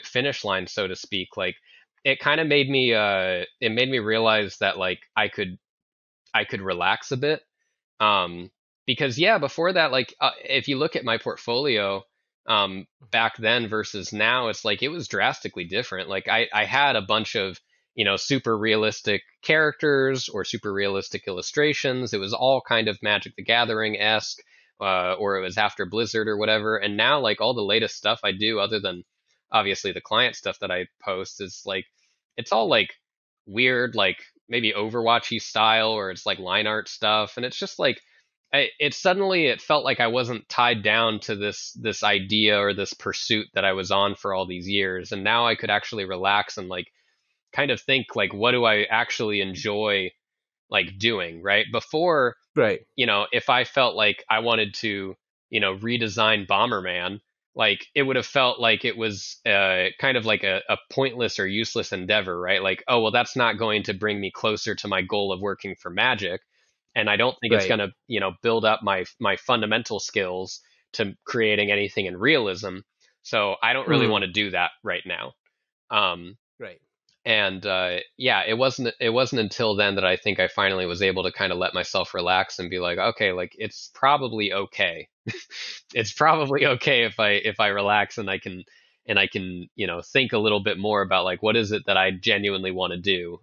finish line, so to speak, like it kind of made me, it made me realize that like I could relax a bit. Because before that, like, if you look at my portfolio, back then versus now, it's like, it was drastically different. Like I had a bunch of, you know, super realistic characters or super realistic illustrations. It was all kind of Magic the Gathering-esque, or it was after Blizzard or whatever. And now, like, all the latest stuff I do, other than obviously the client stuff that I post, is like, it's all like weird, like maybe Overwatch-y style, or it's like line art stuff. And it's just like, it felt like I wasn't tied down to this idea or this pursuit that I was on for all these years. And now I could actually relax and like, kind of think like, what do I actually enjoy like doing? Right before, you know, if I felt like I wanted to, you know, redesign Bomberman, like it would have felt like it was kind of like a pointless or useless endeavor, right? Like, oh, well, that's not going to bring me closer to my goal of working for Magic. And I don't think it's going to, you know, build up my fundamental skills to creating anything in realism. So I don't really want to do that right now. And it wasn't until then that I think I finally was able to kind of let myself relax and be like, okay, like it's probably okay. It's probably okay if I relax and I can, you know, think a little bit more about like, what is it that I genuinely want to do?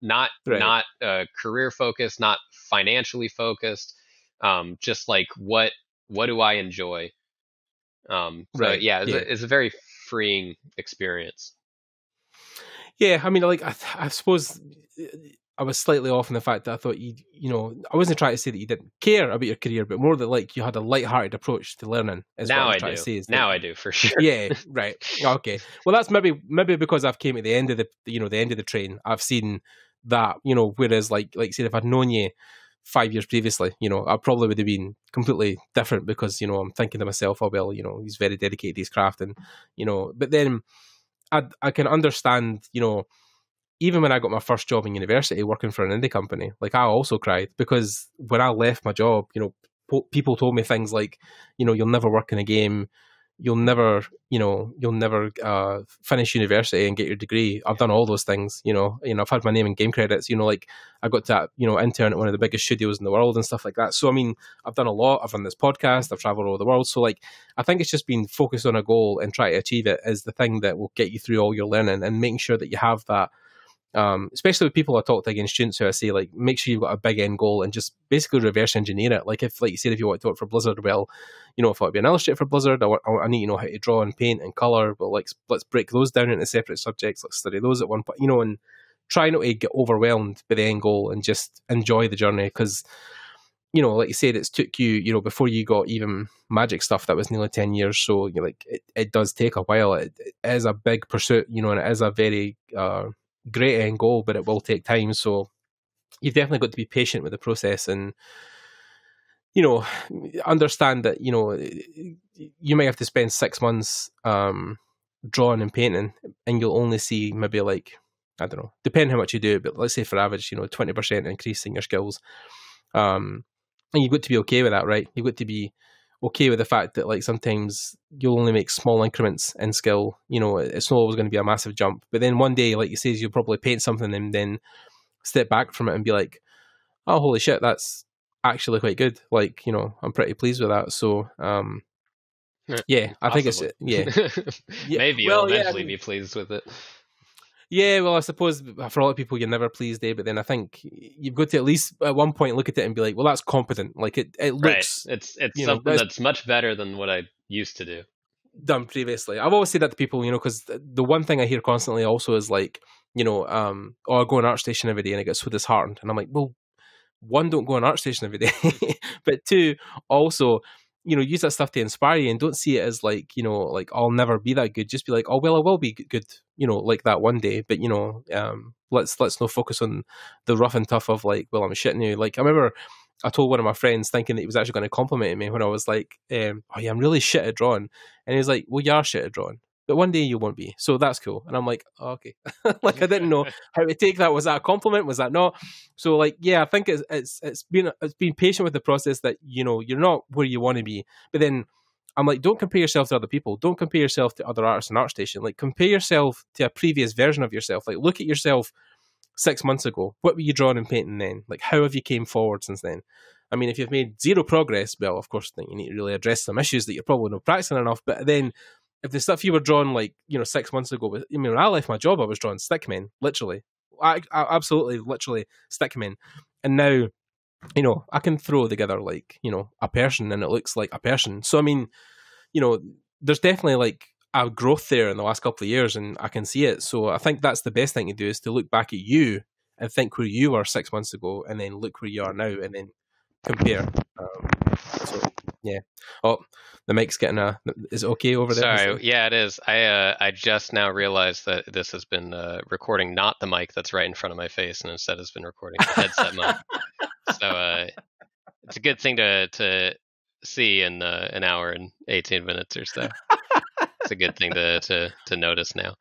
Not career focused, not financially focused, just like what do I enjoy? It's a very freeing experience. Yeah, I mean, like, I suppose I was slightly off in the fact that I thought you know, I wasn't trying to say that you didn't care about your career, but more that like you had a lighthearted approach to learning. Now I do. Now I do for sure. Yeah, right. Okay. Well, that's maybe because I've came at the end of the train. I've seen that, you know. Whereas like say if I'd known you 5 years previously, you know, I probably would have been completely different because, you know, I'm thinking to myself, oh well, you know, he's very dedicated to his craft, and you know. But then I can understand, you know. Even when I got my first job in university working for an indie company, like I also cried because when I left my job, you know, people told me things like, you know, you'll never work in a game. You'll never, you know, you'll never finish university and get your degree. I've done all those things, you know, I've had my name in game credits, you know, like I got to, you know, intern at one of the biggest studios in the world and stuff like that. So, I mean, I've done a lot. I've done this podcast. I've traveled all over the world. So like, I think it's just being focused on a goal and try to achieve it is the thing that will get you through all your learning and making sure that you have that. Especially with people I talk to, again, students who I say, like, make sure you've got a big end goal and just basically reverse engineer it. Like, if, like you said, if you want to work for Blizzard, well, you know, if I want to be an illustrator for Blizzard, I need to know how to draw and paint and colour. Well, like, let's break those down into separate subjects. Let's study those at one point, you know, and try not to get overwhelmed by the end goal and just enjoy the journey. Because, you know, like you said, it's took you, you know, before you got even Magic stuff, that was nearly 10 years. So, you know, like, it does take a while. It is a big pursuit, you know, and it is a very... great end goal, but it will take time. So you've definitely got to be patient with the process and, you know, understand that, you know, you might have to spend 6 months drawing and painting, and you'll only see maybe like, I don't know, depending how much you do, but let's say for average, you know, 20% increase in your skills. And you've got to be okay with that, right? You've got to be okay with the fact that like sometimes you'll only make small increments in skill. You know, it's not always going to be a massive jump, but then one day, like you say, you'll probably paint something and then step back from it and be like, oh holy shit, that's actually quite good, like, you know, I'm pretty pleased with that. So yeah, I think it's yeah. Maybe well, you'll eventually be pleased with it. Yeah, well, I suppose for a lot of people, you're never pleased, eh? But then I think you've got to at least at one point look at it and be like, well, that's competent. Like it looks... Right. It's something that's much better than what I used to do. Done previously. I've always said that to people, you know, because the one thing I hear constantly also is like, you know, oh, I go on ArtStation every day and I get so disheartened. And I'm like, well, one, don't go on ArtStation every day. But two, also... you know, use that stuff to inspire you and don't see it as like, you know, like, I'll never be that good. Just be like, oh, well, I will be good, you know, like that one day. But, you know, let's not focus on the rough and tough of like, well, I'm shitting you. Like, I remember I told one of my friends thinking that he was actually going to compliment me when I was like, oh yeah, I'm really shit at drawing. And he was like, well, you are shit at drawing, but one day you won't be. So that's cool. And I'm like, oh, okay. Like, I didn't know how to take that. Was that a compliment? Was that not? So like, yeah, I think it's been patient with the process that, you know, you're not where you want to be. But then I'm like, don't compare yourself to other people. Don't compare yourself to other artists in ArtStation. Like, compare yourself to a previous version of yourself. Like, look at yourself 6 months ago. What were you drawing and painting then? Like, how have you came forward since then? I mean, if you've made zero progress, well, of course, then you need to really address some issues that you're probably not practicing enough. But then... if the stuff you were drawing, like, you know, 6 months ago, I mean, when I left my job, I was drawing stickmen, literally. I absolutely, literally stickmen. And now, you know, I can throw together, like, you know, a person and it looks like a person. So, I mean, you know, there's definitely, like, a growth there in the last couple of years and I can see it. So I think that's the best thing to do is to look back at you and think where you were 6 months ago and then look where you are now and then compare. So, yeah. Oh, the mic's getting a... Is it okay over there? Sorry. Yeah, it is. I just now realized that this has been recording not the mic that's right in front of my face, and instead has been recording the headset mic. So it's a good thing to see in an hour and 18 minutes or so. It's a good thing to notice now.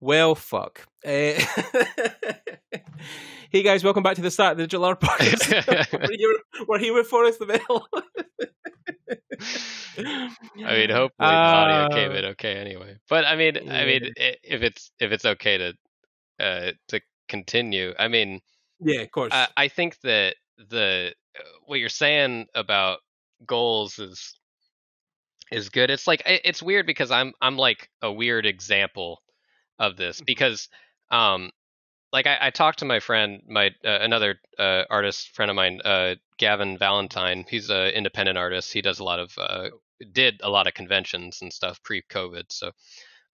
Well, fuck. Hey guys, welcome back to the start of the Digital Art Podcast. We're here with Forrest Imel. I mean, hopefully the audio came in okay anyway. But I mean, if it's okay to continue, I mean, yeah, of course. I think that what you're saying about goals is good. It's like it's weird because I'm like a weird example of this because like I talked to my friend, another artist friend of mine, Gavin Valentine. He's an independent artist. He does did a lot of conventions and stuff pre-COVID. So,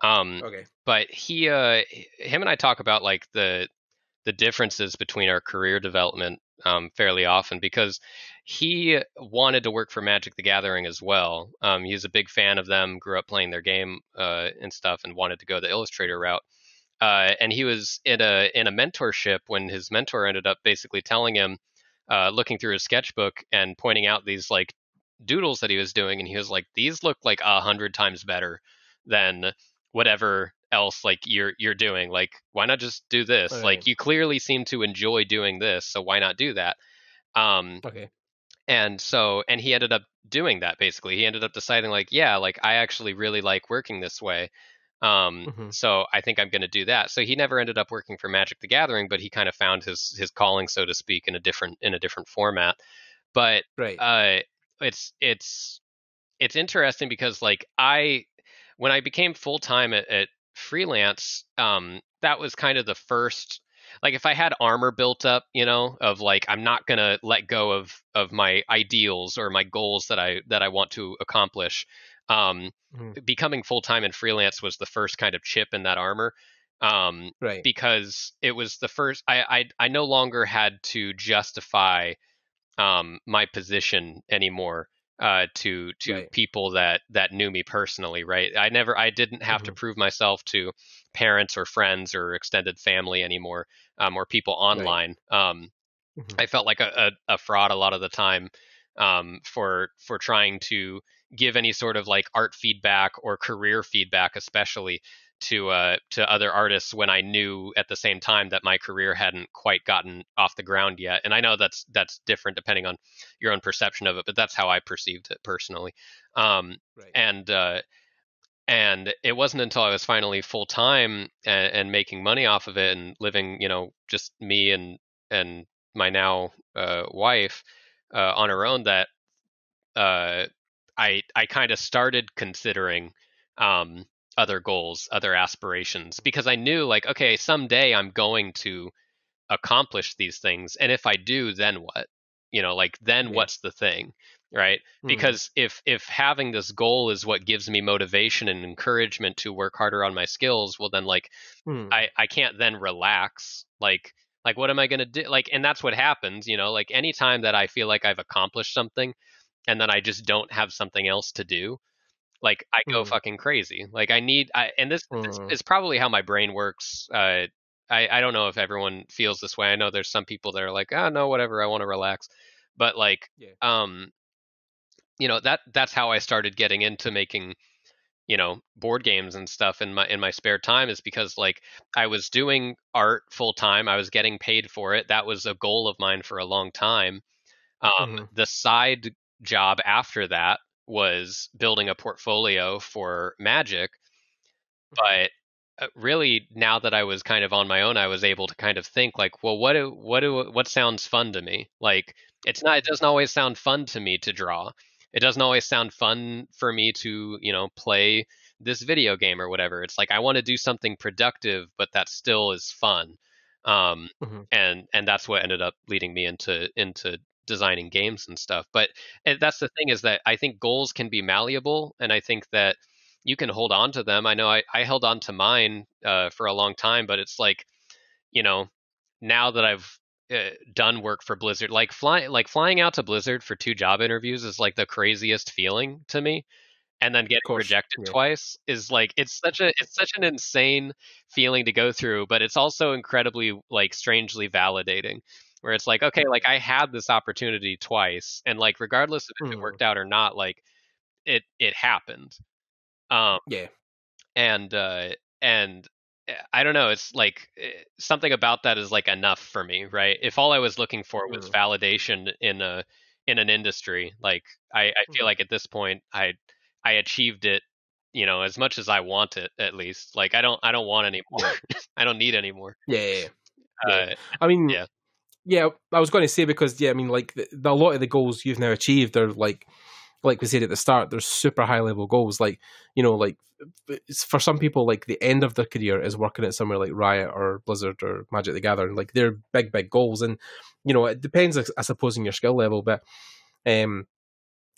okay. But him and I talk about like the the differences between our career development fairly often, because he wanted to work for Magic the Gathering as well. He's a big fan of them, grew up playing their game and stuff, and wanted to go the illustrator route. And he was in a mentorship when his mentor ended up basically telling him, looking through his sketchbook and pointing out these like doodles that he was doing, and he was like, "These look like 100 times better than whatever else like you're doing. Like, why not just do this? Right. Like, you clearly seem to enjoy doing this, so why not do that?" Okay. And so, and he ended up doing that. Basically, he ended up deciding like, yeah, like I actually really like working this way. So I think I'm going to do that. So he never ended up working for Magic the Gathering, but he kind of found his calling, so to speak, in a different format. But right. It's interesting because like when I became full time at freelance, that was kind of the first, like, if I had armor built up, you know, of like, I'm not going to let go of my ideals or my goals that I want to accomplish. Becoming full-time and freelance was the first kind of chip in that armor, right. Because it was the first, I no longer had to justify my position anymore to right. people that knew me personally, right? I didn't have to prove myself to parents or friends or extended family anymore, or people online. Right. I felt like a fraud a lot of the time for trying to give any sort of like art feedback or career feedback, especially to other artists, when I knew at the same time that my career hadn't quite gotten off the ground yet. And I know that's different depending on your own perception of it, but that's how I perceived it personally. Right. And it wasn't until I was finally full time and making money off of it and living, you know, just me and my now wife on her own, that I kind of started considering other goals, other aspirations, because I knew like, okay, someday I'm going to accomplish these things. And if I do, then what? You know, like, then what's the thing, right? Because if having this goal is what gives me motivation and encouragement to work harder on my skills, well then like, I can't then relax. Like what am I going to do? Like, and that's what happens, you know, like anytime that I feel like I've accomplished something, and then I just don't have something else to do, like I go fucking crazy. Like this is probably how my brain works. I don't know if everyone feels this way. I know there's some people that are like, oh no, whatever, I want to relax. But like, you know, that's how I started getting into making, you know, board games and stuff in my spare time, is because like I was doing art full time. I was getting paid for it. That was a goal of mine for a long time. The side job after that was building a portfolio for Magic, but really now that I was kind of on my own, I was able to kind of think like, well, what sounds fun to me? Like, it doesn't always sound fun to me to draw. It doesn't always sound fun for me to, you know, play this video game or whatever. It's like, I want to do something productive, but that still is fun. And that's what ended up leading me into designing games and stuff. But that's the thing, is that I think goals can be malleable, and I think that you can hold on to them. I know I held on to mine for a long time, but it's like, you know, now that I've done work for Blizzard, like flying out to Blizzard for 2 job interviews is like the craziest feeling to me. And then getting rejected twice is like, it's such an insane feeling to go through, but it's also incredibly like strangely validating, where it's like, okay, like I had this opportunity twice, and like regardless of if it worked out or not, like it happened. And I don't know, it's like something about that is like enough for me, right? If all I was looking for was validation in an industry, like I feel like at this point I achieved it, you know, as much as I want it, at least. Like I don't want any more. I don't need any more. Yeah, I was going to say, because, yeah, I mean, like, a lot of the goals you've now achieved are, like we said at the start, they're super high-level goals. Like, you know, like, for some people, like, the end of their career is working at somewhere like Riot or Blizzard or Magic the Gathering. Like, they're big, big goals. And, you know, it depends, I suppose, on your skill level. But, you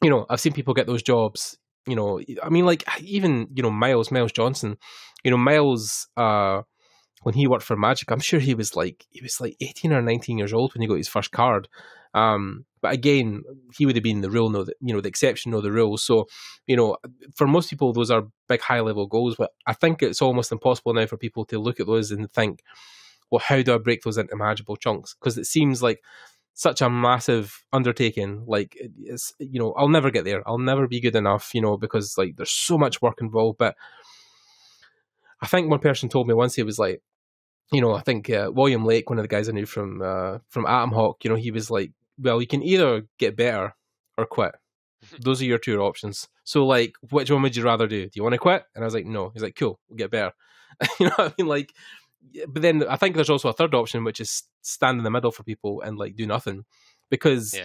know, I've seen people get those jobs, you know. I mean, like, even, you know, Miles Johnson, you know, Miles when he worked for Magic, I'm sure he was like 18 or 19 years old when he got his first card. But again, he would have been the rule, the exception, the rule. So, for most people, those are big, high-level goals. But I think it's almost impossible now for people to look at those and think, well, how do I break those into manageable chunks? Because it seems like such a massive undertaking. Like, it's, I'll never get there. I'll never be good enough, because, like, there's so much work involved. But I think one person told me once, he was like, I think William Lake, one of the guys I knew from Atom Hawk, he was like, well, you can either get better or quit. Those are your two options. So, like, which one would you rather do? Do you want to quit? And I was like, no. He's like, cool, we'll get better. You know what I mean? Like, but then I think there's also a third option, which is stand in the middle for people and, like, do nothing. Because,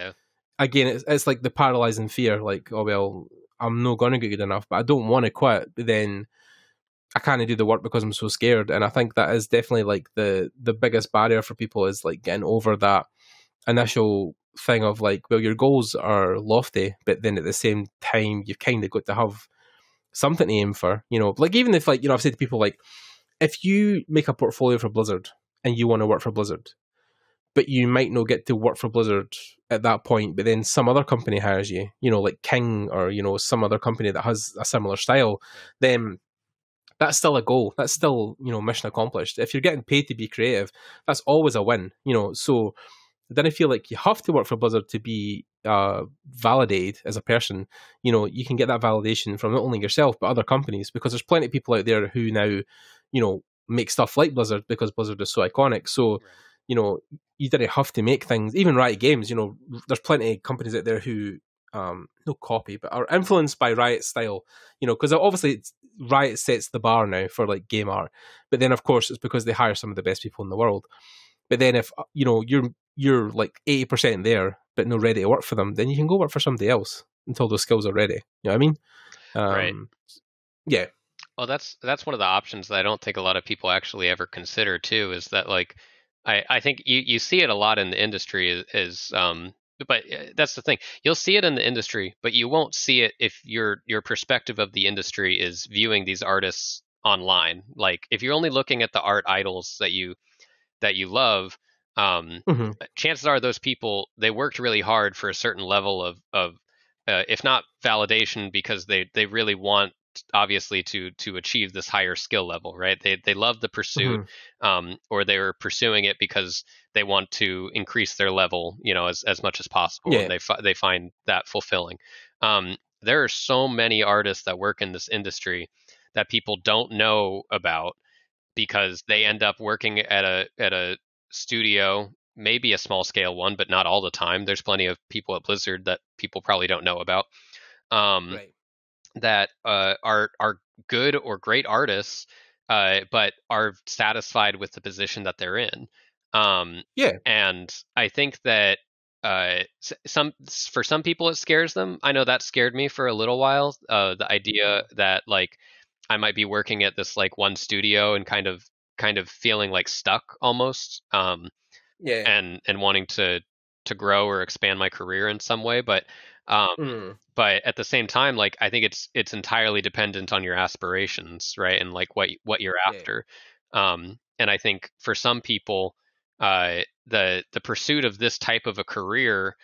again, it's like the paralyzing fear. Like, oh, well, I'm not going to get good enough, but I don't want to quit. But then I can't do the work because I'm so scared. And I think that is definitely like the biggest barrier for people, is like getting over that initial thing of like, well, your goals are lofty, but then at the same time, you've kind of got to have something to aim for, like, even if, like, I've said to people, like, if you make a portfolio for Blizzard and you want to work for Blizzard, but you might not get to work for Blizzard at that point, but then some other company hires you, like King or, some other company that has a similar style, then that's still a goal. That's still, mission accomplished. If you're getting paid to be creative, that's always a win, So then I feel like you have to work for Blizzard to be validated as a person. You can get that validation from not only yourself, but other companies, because there's plenty of people out there who now, make stuff like Blizzard because Blizzard is so iconic. So, you didn't have to make things, even Riot Games, there's plenty of companies out there who, no copy, but are influenced by Riot style, because obviously Riot sets the bar now for like game art, but then of course it's because they hire some of the best people in the world. But then if you're like 80% there but not ready to work for them, then you can go work for somebody else until those skills are ready. You know what I mean? Right. Yeah. Well, that's one of the options that I don't think a lot of people actually ever consider too, is that, like, I think you see it a lot in the industry is but that's the thing. You'll see it in the industry, but you won't see it if your perspective of the industry is viewing these artists online. Like, if you're only looking at the art idols that you love, chances are those people, they worked really hard for a certain level of if not validation, because they really want, obviously, to achieve this higher skill level, right? They love the pursuit, or they were pursuing it because they want to increase their level, as much as possible. Yeah. And they find that fulfilling. There are so many artists that work in this industry that people don't know about because they end up working at a studio, maybe a small scale one, but not all the time. There's plenty of people at Blizzard that people probably don't know about. Right. That are good or great artists, but are satisfied with the position that they're in. And I think that for some people it scares them. I know that scared me for a little while. The idea that, like, I might be working at this, like, one studio and kind of feeling like stuck almost. And wanting to grow or expand my career in some way, but. But at the same time, like, I think it's entirely dependent on your aspirations, right? And like what you're after. And I think for some people, the pursuit of this type of a career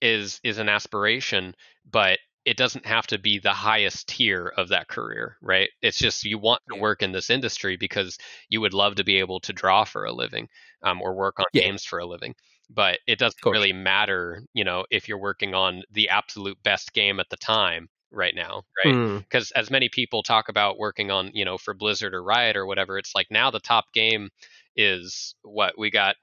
is an aspiration, but it doesn't have to be the highest tier of that career, right? It's just you want to work in this industry because you would love to be able to draw for a living, or work on games for a living. But it doesn't really matter, if you're working on the absolute best game at the time right now, right? Because as many people talk about working on, for Blizzard or Riot or whatever, it's like now the top game is what we got,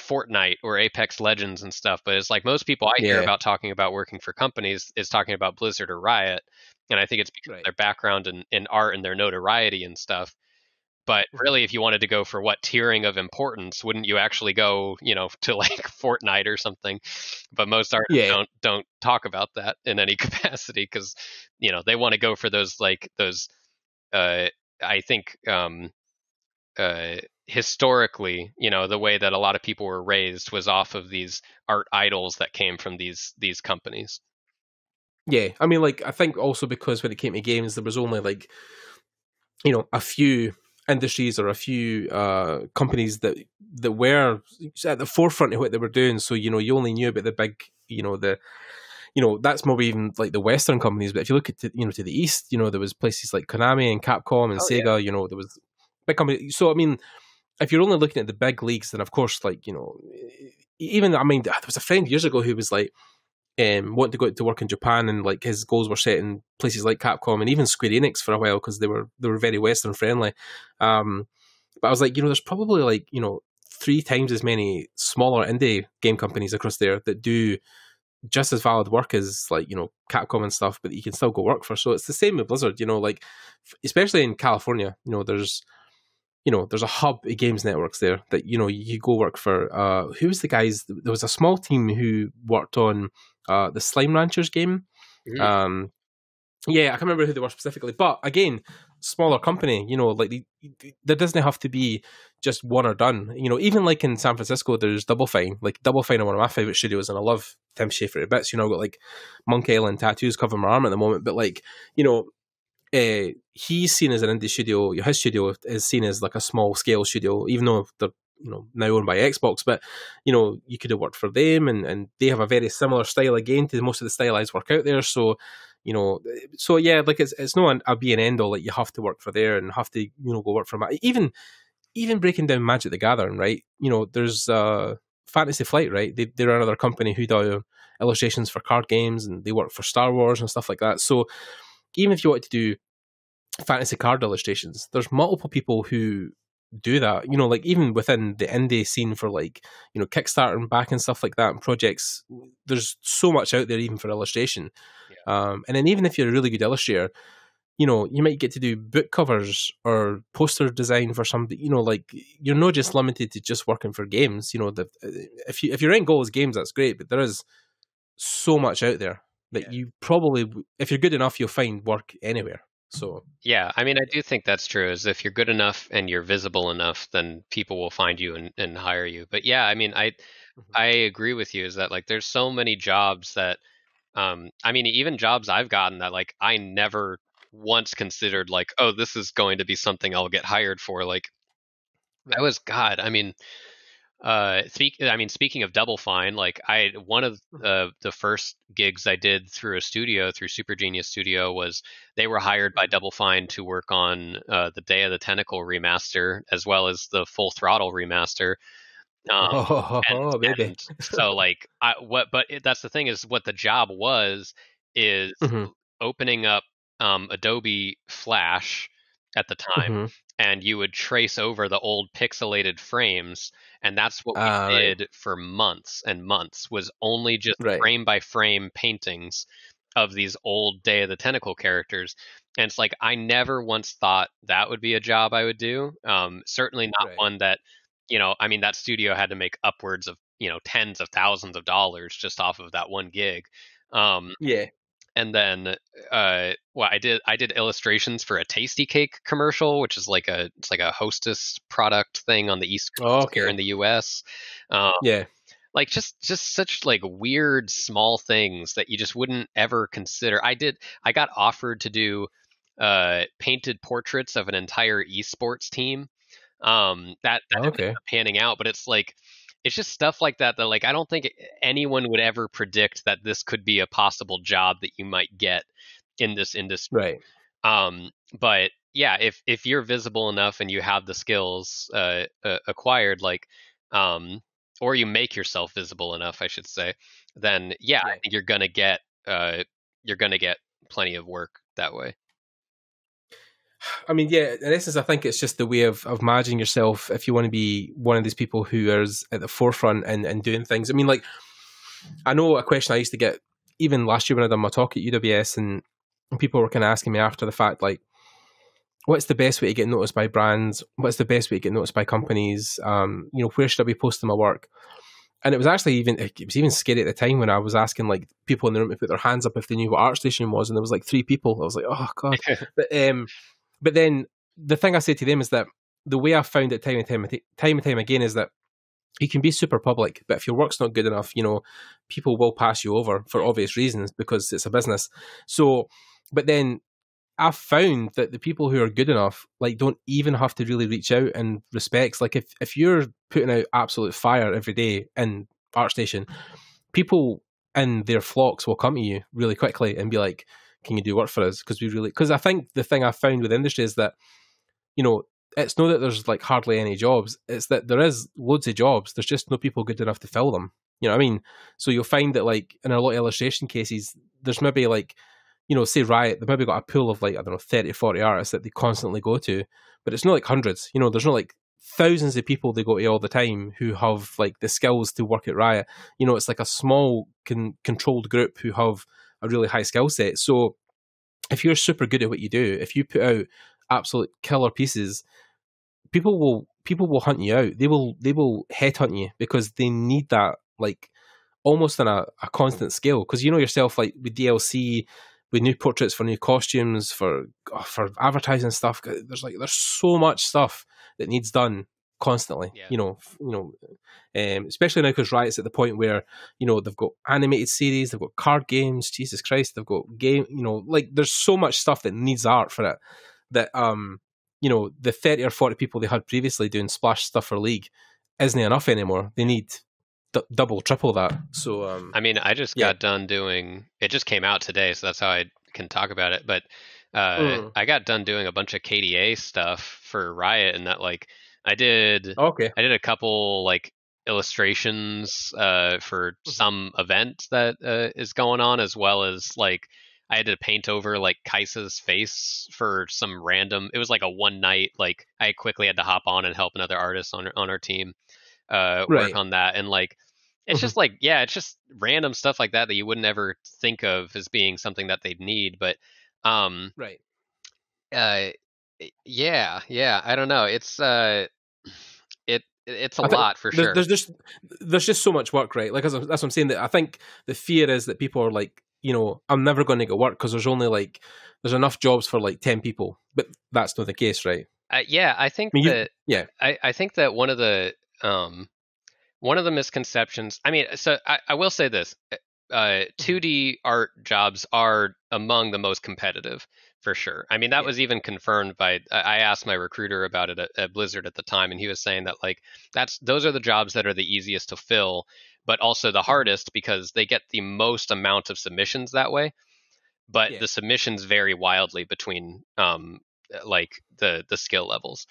Fortnite or Apex Legends and stuff. But it's like most people I hear about talking about working for companies is talking about Blizzard or Riot. And I think it's because of their background in art and their notoriety and stuff. But really, if you wanted to go for what tiering of importance, wouldn't you actually go, to like Fortnite or something? But most artists don't talk about that in any capacity because, they want to go for those I think historically, the way that a lot of people were raised was off of these art idols that came from these companies. Yeah, I mean, like, I think also because when it came to games, there was only like, a few industries or a few companies that were at the forefront of what they were doing. So, you know, you only knew about the big, that's maybe even like the Western companies. But if you look at, to the East, there was places like Konami and Capcom and Sega, yeah. There was big companies. So, I mean, if you're only looking at the big leagues, then of course, like, even, I mean, there was a friend years ago who was like, wanted to go to work in Japan, and like his goals were set in places like Capcom and even Square Enix for a while, because they were very Western friendly. But I was like, there's probably like 3 times as many smaller indie game companies across there that do just as valid work as like Capcom and stuff, but you can still go work for. So it's the same with Blizzard, like especially in California, there's a hub of games networks there that you go work for. Who was the guys? There was a small team who worked on. The Slime Ranchers game. Mm-hmm. Yeah, I can't remember who they were specifically, but again, smaller company, like there doesn't have to be just one or done. Even like in San Francisco, there's Double Fine. Like Double Fine are one of my favorite studios, and I love Tim Schafer a bit. I've got like Monk Island tattoos covering my arm at the moment, but like, he's seen as an indie studio. His studio is seen as like a small scale studio, even though they're now owned by Xbox, but you could have worked for them, and they have a very similar style again to most of the stylized work out there. So so yeah, like it's not a be and end all. Like you have to work for there and have to go work for even breaking down Magic the Gathering, right? There's Fantasy Flight, right? They're another company who do illustrations for card games, and they work for Star Wars and stuff like that. So even if you want to do fantasy card illustrations, there's multiple people who do that, like even within the indie scene for like, Kickstarter and back and stuff like that and projects, there's so much out there even for illustration. Yeah. And then even if you're a really good illustrator, you might get to do book covers or poster design for somebody, like you're not just limited to just working for games, if your end goal is games, that's great, but there is so much out there that you probably, if you're good enough, you'll find work anywhere. So yeah, I mean, I do think that's true. Is if you're good enough and you're visible enough, then people will find you and hire you. But yeah, I mean, I agree with you. Is that like there's so many jobs that, I mean, even jobs I've gotten that like I never once considered like, oh, this is going to be something I'll get hired for. Like I was, God, I mean, speaking of Double Fine, like one of the first gigs I did through a studio, through Super Genius Studio, was they were hired by Double Fine to work on the Day of the Tentacle remaster, as well as the Full Throttle remaster. Baby. So like, that's the thing is what the job was, is opening up Adobe Flash at the time, and you would trace over the old pixelated frames, and that's what we did for months and months, was only just frame by frame paintings of these old Day of the Tentacle characters. And it's like I never once thought that would be a job I would do. Certainly not one that, I mean, that studio had to make upwards of, tens of thousands of dollars just off of that one gig. And then, I did illustrations for a Tasty Cake commercial, which is like it's like a Hostess product thing on the East Coast here in the U.S. Like just such like weird small things that you just wouldn't ever consider. I got offered to do painted portraits of an entire esports team. That ended up panning out, but it's like. It's just stuff like that that like I don't think anyone would ever predict that this could be a possible job that you might get in this industry. Right. But yeah, if you're visible enough and you have the skills acquired, like or you make yourself visible enough, I should say, then yeah, I think you're gonna get plenty of work that way. I mean, yeah, in essence, I think it's just the way of managing yourself if you want to be one of these people who is at the forefront and doing things. I mean, like, I know a question I used to get even last year when I done my talk at UWS, and people were kind of asking me after the fact, like, what's the best way to get noticed by brands? What's the best way to get noticed by companies? Where should I be posting my work? And it was actually even scary at the time when I was asking like people in the room to put their hands up if they knew what ArtStation was, and there was like 3 people. I was like, oh, God. But then the thing I say to them is that the way I've found it time and time again is that you can be super public, but if your work's not good enough, people will pass you over for obvious reasons because it's a business. So, but then I've found that the people who are good enough, like, don't even have to really reach out and respects. Like, if you're putting out absolute fire every day in ArtStation, people in their flocks will come to you really quickly and be like, can you do work for us? Because we really, because I think the thing I've found with industry is that, you know, it's not that there's like hardly any jobs. It's that there is loads of jobs. There's just no people good enough to fill them. You know what I mean? So you'll find that, like, in a lot of illustration cases, there's maybe like, you know, say Riot, they've maybe got a pool of like, I don't know, 30, 40 artists that they constantly go to, but it's not like hundreds. You know, there's not like thousands of people they go to all the time who have like the skills to work at Riot. You know, it's like a small controlled group who have a really high skill set. So if you're super good at what you do, if you put out absolute killer pieces, people will hunt you out. They will headhunt you because they need that, like, almost on a constant scale. Because you know yourself, like with DLC, with new portraits for new costumes, for advertising stuff, there's so much stuff that needs done constantly. Yeah. Especially now because Riot's at the point where, you know, they've got animated series, they've got card games, Jesus Christ, they've got game, you know, like there's so much stuff that needs art for it that, you know, the 30 or 40 people they had previously doing splash stuff for League isn't enough anymore. They need double, triple that. So, I mean, I just got done doing, it just came out today, so that's how I can talk about it, but I got done doing a bunch of KDA stuff for Riot, and that, like, I did a couple like illustrations for some event that is going on, as well as like I had to paint over like Kaisa's face for some random. It was like a one night. Like I quickly had to hop on and help another artist on our team work on that, and like it's just like it's just random stuff like that you wouldn't ever think of as being something that they'd need, but I don't know. It's it's a lot for sure. There's just so much work, right? Like that's what I'm saying. That I think the fear is that people are like, you know, I'm never going to get work because there's enough jobs for like 10 people, but that's not the case, right? I think that one of the misconceptions. I mean, so I will say this: 2D art jobs are among the most competitive. For sure. I mean, that was even confirmed by, I asked my recruiter about it at Blizzard at the time, and he was saying that like those are the jobs that are the easiest to fill, but also the hardest because they get the most amount of submissions that way. But the submissions vary wildly between like the skill levels.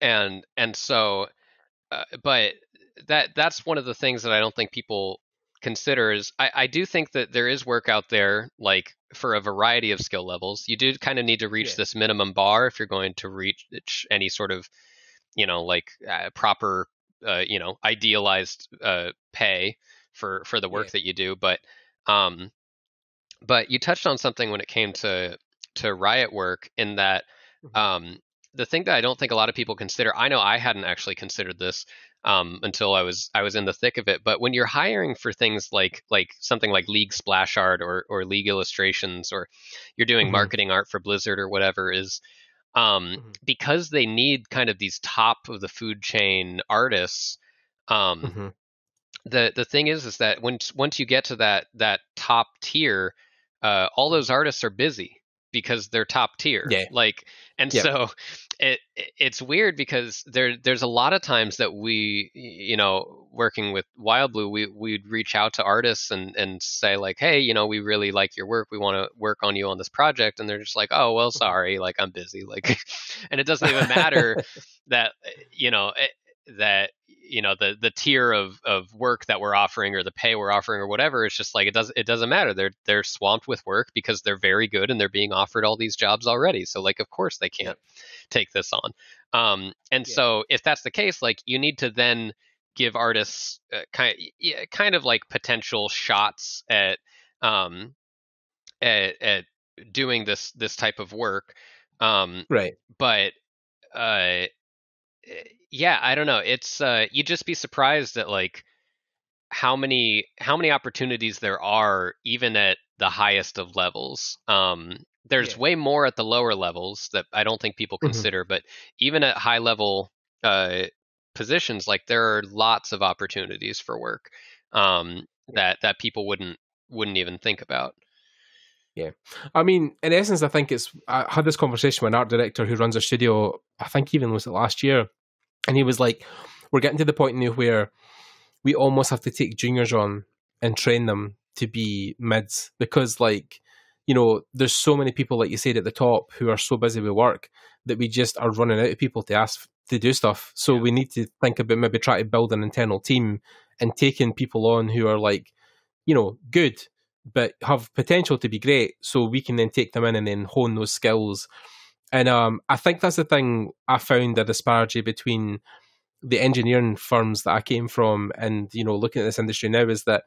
And so, but that's one of the things that I don't think people consider is I do think that there is work out there like for a variety of skill levels. You do kind of need to reach this minimum bar if you're going to reach any sort of, you know, like proper, you know, idealized pay for the work that you do. But you touched on something when it came to Riot work in that the thing that I don't think a lot of people consider. I know I hadn't actually considered this until I was in the thick of it. But when you're hiring for things like something like League splash art or League illustrations, or you're doing marketing art for Blizzard or whatever, is because they need kind of these top of the food chain artists. The thing is that once you get to that top tier, all those artists are busy because they're top tier. So it's weird because there's a lot of times that we, you know, working with Wild Blue, we'd reach out to artists and say like, hey, you know, we really like your work, we want to work on you on this project, and they're just like, oh, well, sorry, like I'm busy, like, and it doesn't even matter that, you know, the tier of work that we're offering or the pay we're offering or whatever. It's just like, it doesn't matter. They're swamped with work because they're very good and they're being offered all these jobs already. So like, of course they can't take this on. So if that's the case, like you need to then give artists kind of like potential shots at doing this type of work. I don't know. It's you'd just be surprised at like how many opportunities there are even at the highest of levels. There's way more at the lower levels that I don't think people consider, but even at high level positions, like there are lots of opportunities for work that people wouldn't even think about. Yeah. I mean, in essence, I think it's, I had this conversation with an art director who runs a studio, I think even was it last year, and he was like, we're getting to the point now where we almost have to take juniors on and train them to be mids, because like, you know, there's so many people, like you said, at the top who are so busy with work that we just are running out of people to ask to do stuff. So we need to think about maybe try to build an internal team and taking people on who are like, you know, good, but have potential to be great, so we can then take them in and then hone those skills. And I think that's the thing I found, a disparity between the engineering firms that I came from and, you know, looking at this industry now, is that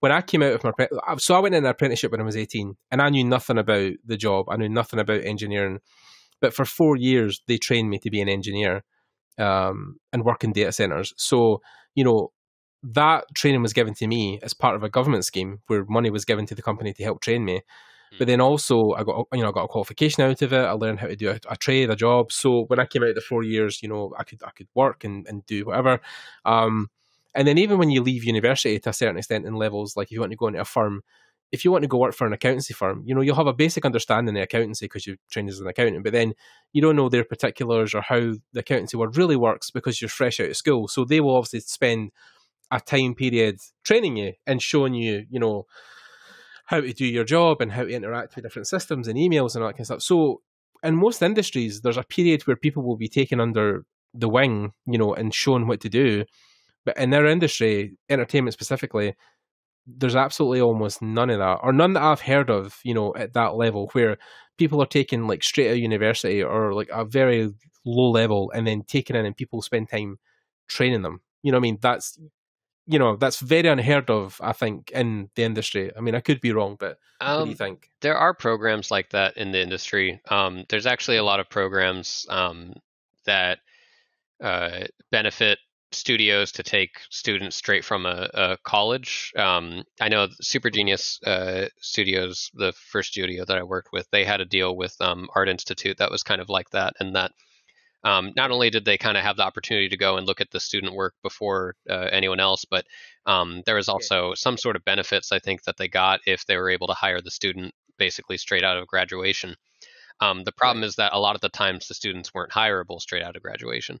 when I came out of my, so I went in an apprenticeship when I was 18, and I knew nothing about the job. I knew nothing about engineering, but for 4 years, they trained me to be an engineer and work in data centers. So, you know, that training was given to me as part of a government scheme where money was given to the company to help train me. But then also I got, you know, I got a qualification out of it. I learned how to do a trade, a job. So when I came out of the 4 years, you know, I could work and do whatever. And then even when you leave university to a certain extent in levels, like if you want to go into a firm, if you want to go work for an accountancy firm, you know, you'll have a basic understanding of accountancy because you've trained as an accountant, but then you don't know their particulars or how the accountancy world really works because you're fresh out of school. So they will obviously spend a time period training you and showing you, you know, how to do your job and how to interact with different systems and emails and all that kind of stuff. So in most industries, there's a period where people will be taken under the wing, you know, and shown what to do. But in their industry, entertainment specifically, there's absolutely almost none of that, or none that I've heard of, you know, at that level, where people are taken like straight out of university or like a very low level and then taken in and people spend time training them. You know what I mean? That's, you know, that's very unheard of, I think, in the industry. I mean, I could be wrong, but what do you think? There are programs like that in the industry. There's actually a lot of programs that benefit studios to take students straight from a college. I know Super Genius Studios, the first studio that I worked with, they had a deal with Art Institute that was kind of like that, and that not only did they kind of have the opportunity to go and look at the student work before anyone else, but there was also some sort of benefits, I think, that they got if they were able to hire the student basically straight out of graduation. The problem is that a lot of the times the students weren't hireable straight out of graduation.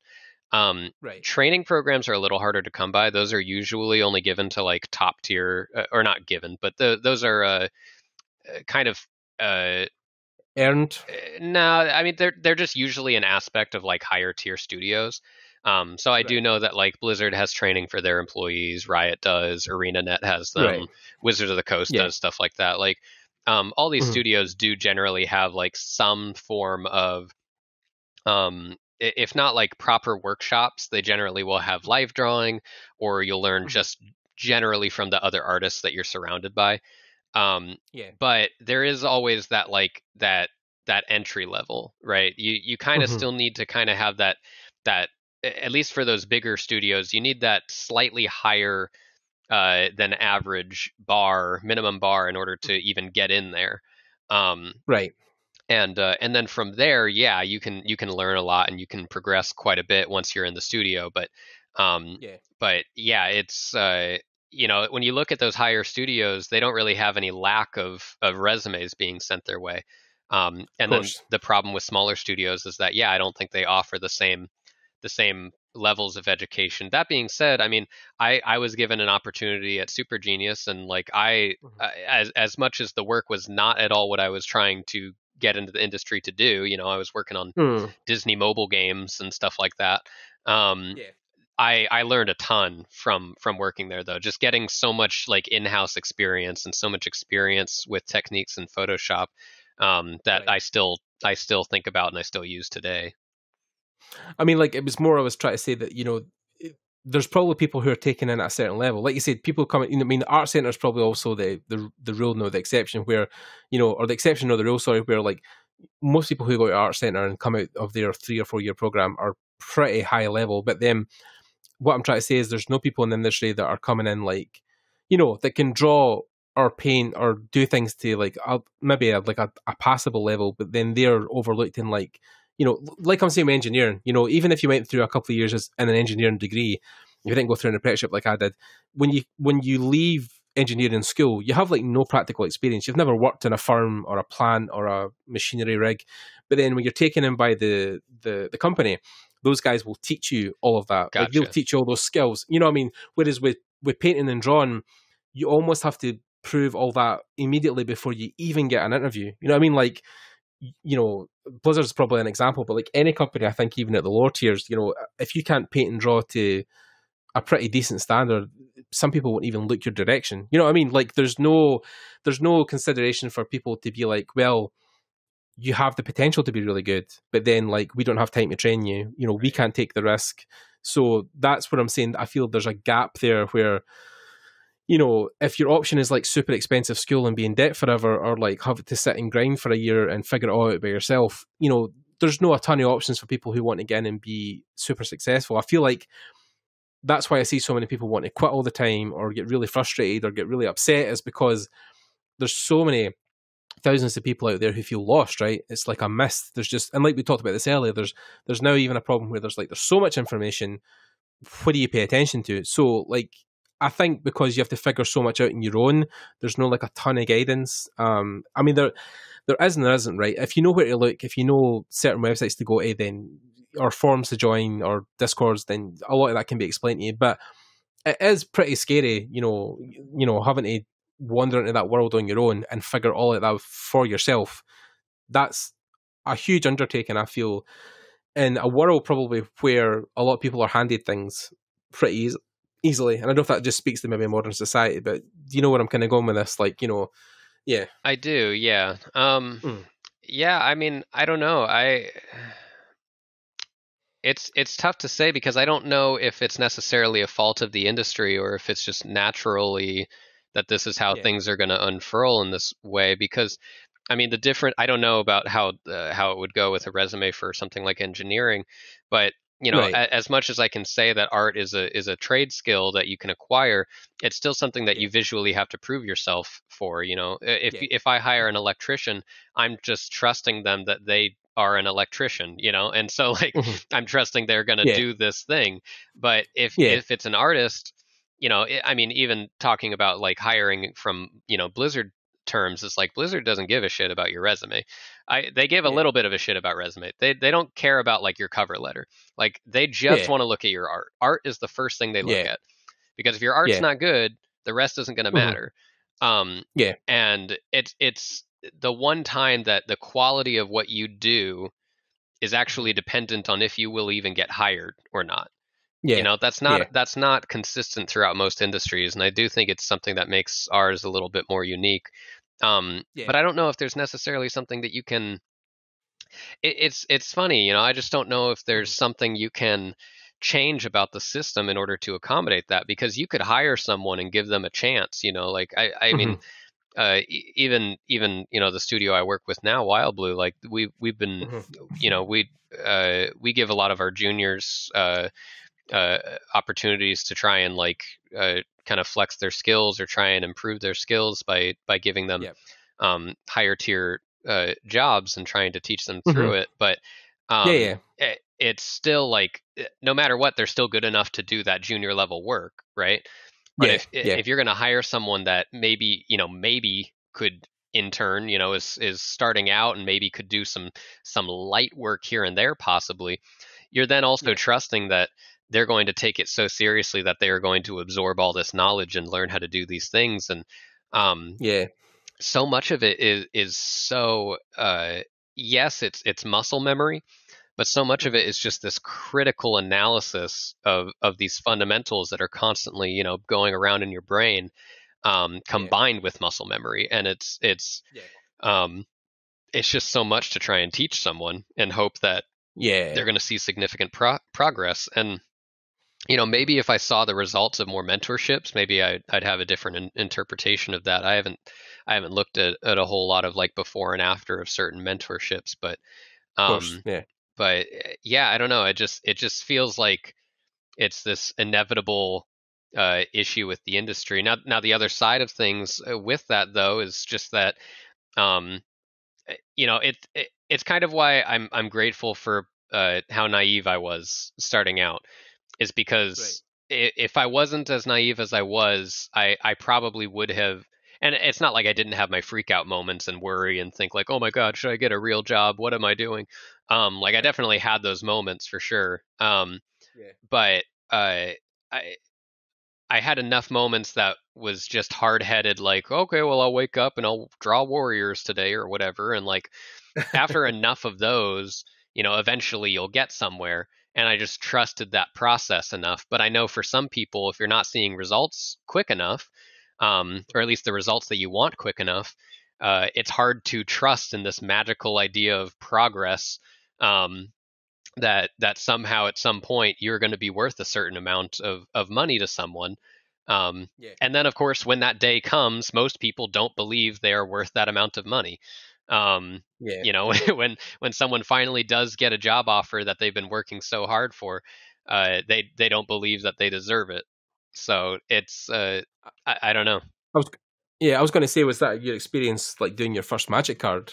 Training programs are a little harder to come by. Those are usually only given to like top tier, or not given, but those are kind of... earned? No, I mean, they're just usually an aspect of like higher tier studios. So I do know that like Blizzard has training for their employees, Riot does, ArenaNet has them, Wizards of the Coast does, stuff like that. Like all these studios do generally have like some form of, if not like proper workshops, they generally will have live drawing, or you'll learn just generally from the other artists that you're surrounded by. But there is always that like that entry level, right? You kind of still need to kind of have that, at least for those bigger studios, you need that slightly higher than average minimum bar in order to even get in there. And then from there, you can learn a lot and you can progress quite a bit once you're in the studio, but it's you know, when you look at those higher studios, they don't really have any lack of resumes being sent their way. And then the problem with smaller studios is that, I don't think they offer the same levels of education. That being said, I mean, I was given an opportunity at Super Genius, and like as much as the work was not at all what I was trying to get into the industry to do, you know, I was working on Disney mobile games and stuff like that. I learned a ton from working there, though, just getting so much like in-house experience and so much experience with techniques in Photoshop that I still think about and I still use today. I mean, like, it was more I was trying to say that, you know, there's probably people who are taken in at a certain level. Like you said, people coming, you know, I mean, the Art Center is probably also the rule, no, the exception, where, you know, or the exception or the rule, sorry, where like most people who go to Art Center and come out of their 3 or 4 year program are pretty high level, but then what I'm trying to say is there's no people in the industry that are coming in like, you know, that can draw or paint or do things to like maybe a passable level, but then they're overlooked in like, you know, like I'm saying with engineering, you know, even if you went through a couple of years in an engineering degree, you didn't go through an apprenticeship like I did, when you leave engineering school, you have like no practical experience. You've never worked in a firm or a plant or a machinery rig. But then when you're taken in by the company, those guys will teach you all of that. Gotcha. Like they'll teach you all those skills. You know what I mean? Whereas with painting and drawing, you almost have to prove all that immediately before you even get an interview. You know what I mean? Like, you know, Blizzard's probably an example, but like any company, I think even at the lower tiers, you know, if you can't paint and draw to a pretty decent standard, some people won't even look your direction. You know what I mean? Like there's no consideration for people to be like, well, you have the potential to be really good, but then like we don't have time to train you. You know, we can't take the risk. So that's what I'm saying. I feel there's a gap there where, you know, if your option is like super expensive school and be in debt forever, or like have to sit and grind for a year and figure it all out by yourself, you know, there's not a ton of options for people who want to get in and be super successful. I feel like that's why I see so many people want to quit all the time or get really frustrated or get really upset, is because there's so many thousands of people out there who feel lost, right? It's like a mist. There's just, and like we talked about this earlier, there's now even a problem where there's so much information. What do you pay attention to? So like, I think because you have to figure so much out on your own, there's no like a ton of guidance. I mean, there is and there isn't, right? If you know where to look, if you know certain websites to go to, then, or forums to join, or Discords, then a lot of that can be explained to you. But it is pretty scary, you know, having to wander into that world on your own and figure all of that out for yourself. That's a huge undertaking, I feel, in a world probably where a lot of people are handed things pretty easily. And I don't know if that just speaks to maybe modern society, but you know where I'm kind of going with this? Like, you know, yeah. I do, yeah. Yeah, I mean, I don't know. It's tough to say, because I don't know if it's necessarily a fault of the industry or if it's just naturally that this is how things are going to unfurl in this way. Because, I mean, I don't know about how it would go with a resume for something like engineering, but you know, as much as I can say that art is a trade skill that you can acquire, it's still something that you visually have to prove yourself for. You know, if I hire an electrician, I'm just trusting them that they are an electrician, you know, and so like I'm trusting they're going to do this thing. But if it's an artist, you know, I mean, even talking about like hiring from, you know, Blizzard terms, it's like Blizzard doesn't give a shit about your resume. They give a little bit of a shit about resume. They don't care about like your cover letter. Like they just want to look at your art. Art is the first thing they look at, because if your art's not good, the rest isn't going to matter. And it's the one time that the quality of what you do is actually dependent on if you will even get hired or not. You know, that's not consistent throughout most industries, and I do think it's something that makes ours a little bit more unique. But I don't know if there's necessarily something that you can. It's funny, you know. I just don't know if there's something you can change about the system in order to accommodate that, because you could hire someone and give them a chance. You know, like I mean, even you know, the studio I work with now, Wild Blue, like we've been, you know, we give a lot of our juniors opportunities to try and like kind of flex their skills or try and improve their skills by giving them higher tier jobs and trying to teach them through it. But it's still like, no matter what, they're still good enough to do that junior level work, right? But if you're going to hire someone that maybe, you know, maybe could intern, you know, is starting out and maybe could do some light work here and there possibly, you're then also trusting that they're going to take it so seriously that they are going to absorb all this knowledge and learn how to do these things. And so much of it is so yes, it's muscle memory, but so much of it is just this critical analysis of these fundamentals that are constantly, you know, going around in your brain, combined with muscle memory. And it's just so much to try and teach someone and hope that they're going to see significant progress. And you know, maybe if I saw the results of more mentorships, maybe I'd have a different interpretation of that. I haven't looked at a whole lot of like before and after of certain mentorships, but I don't know. It just feels like it's this inevitable issue with the industry. Now the other side of things with that though is just that you know, it's kind of why I'm grateful for how naive I was starting out, is because if I wasn't as naive as I was, I probably would have. And it's not like I didn't have my freak out moments and worry and think like, oh my God, should I get a real job? What am I doing? Like I definitely had those moments for sure. But I had enough moments that was just hard headed, like, okay, well, I'll wake up and I'll draw warriors today or whatever. And like after enough of those, you know, eventually you'll get somewhere. And I just trusted that process enough. But I know for some people, if you're not seeing results quick enough, or at least the results that you want quick enough, it's hard to trust in this magical idea of progress, that somehow at some point you're going to be worth a certain amount of money to someone. And then, of course, when that day comes, most people don't believe they are worth that amount of money. You know, when someone finally does get a job offer that they've been working so hard for, they don't believe that they deserve it. So it's, I don't know. I was going to say, was that your experience like doing your first Magic card?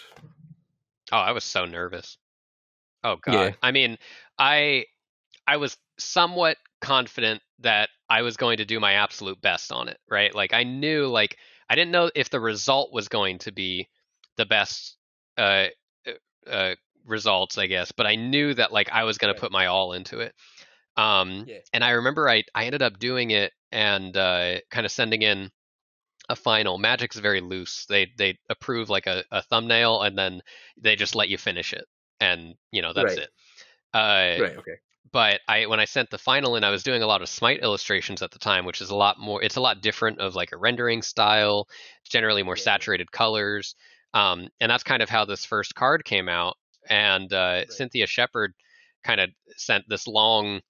Oh, I was so nervous. Oh God. Yeah. I mean, I was somewhat confident that I was going to do my absolute best on it. Right. Like I knew, like, I didn't know if the result was going to be the best, results, I guess, but I knew that like I was going to put my all into it. And I remember I ended up doing it and kind of sending in a final. Magic's very loose. They approve like a thumbnail and then they just let you finish it. And, you know, that's it. But when I sent the final in, I was doing a lot of Smite illustrations at the time, which is a lot more, it's a lot different of like a rendering style, generally more saturated colors. And that's kind of how this first card came out. And Cynthia Shepard kind of sent this long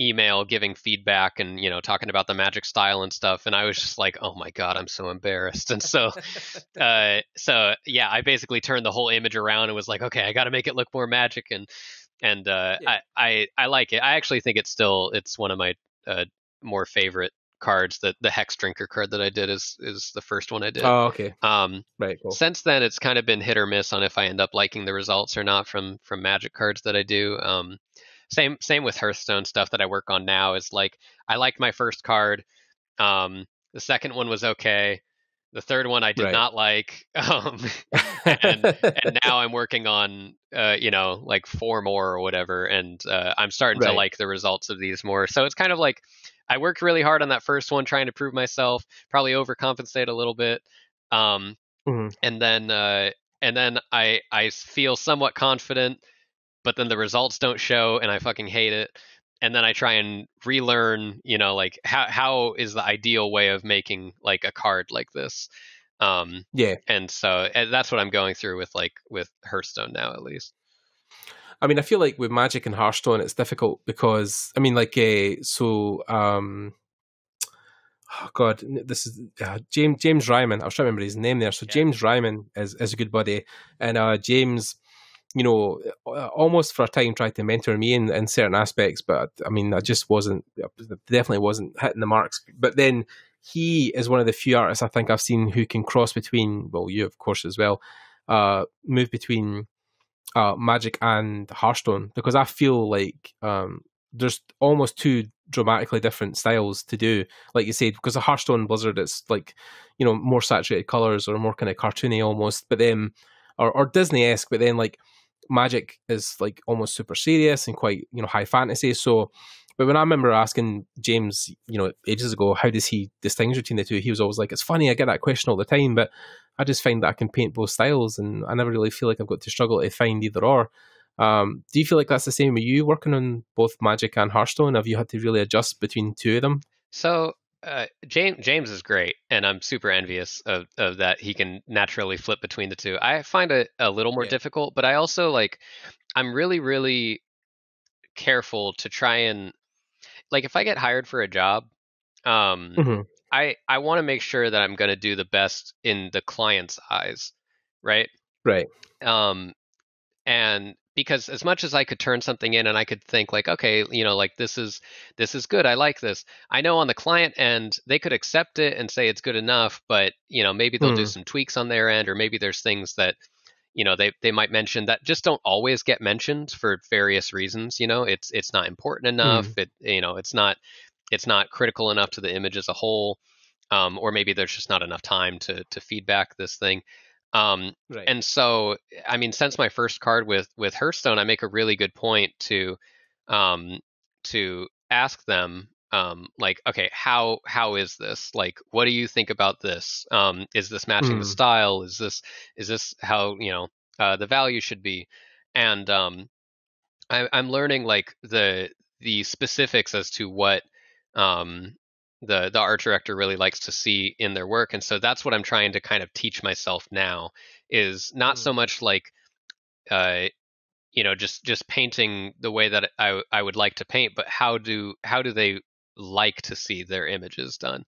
email giving feedback and, you know, talking about the Magic style and stuff. And I was just like, oh my God, I'm so embarrassed. And so, I basically turned the whole image around and was like, okay, I got to make it look more Magic. I like it. I actually think it's one of my more favorite cards. The Hex Drinker card that I did is the first one I did. Oh, okay. Cool. Since then, it's kind of been hit or miss on if I end up liking the results or not from Magic cards that I do. Same with Hearthstone stuff that I work on now is like, I liked my first card. The second one was okay. The third one I did not like. And now I'm working on, like four more or whatever. And I'm starting to like the results of these more. So it's kind of like, I worked really hard on that first one, trying to prove myself, probably overcompensate a little bit. And then I feel somewhat confident, but then the results don't show and I fucking hate it. And then I try and relearn, like how is the ideal way of making like a card like this? And so that's what I'm going through with Hearthstone now, at least. I mean, I feel like with Magic and Hearthstone, it's difficult because, I mean, like, James Ryman. I was trying to remember his name there. So James Ryman is a good buddy. And James, almost for a time tried to mentor me in certain aspects, but I mean, I definitely wasn't hitting the marks. But then he is one of the few artists I think I've seen who can cross between, well, you of course as well, move between Magic and Hearthstone, because I feel like there's almost two dramatically different styles to do, like you said, because the Hearthstone Blizzard, it's like, more saturated colors or more kind of cartoony almost, but then, or Disney-esque, but then like, Magic is like almost super serious and quite high fantasy. So but when I remember asking James ages ago, how does he distinguish between the two, he was always like, it's funny, I get that question all the time, but I just find that I can paint both styles and I never really feel like I've got to struggle to find either or. Do you feel like that's the same with you working on both Magic and Hearthstone? Have you had to really adjust between two of them? So James is great, and I'm super envious of that. He can naturally flip between the two. I find it a little more difficult, but I also like, I'm really, really careful to try and like, if I get hired for a job, I want to make sure that I'm going to do the best in the client's eyes. Right. And because as much as I could turn something in and I could think like, okay, like this is good, I like this. I know on the client end, they could accept it and say it's good enough, but maybe they'll do some tweaks on their end, or maybe there's things that, they might mention that just don't always get mentioned for various reasons. It's not important enough. It, it's not it's not critical enough to the image as a whole, or maybe there's just not enough time to feedback this thing. Right. And so, I mean, since my first card with Hearthstone, I make a really good point to ask them, like, okay, how is this? Like, what do you think about this? Is this matching the style? Is this how, the value should be? And, I'm learning like the specifics as to what, the art director really likes to see in their work. And so that's what I'm trying to kind of teach myself now, is not so much like, just painting the way that I would like to paint, but how do they like to see their images done?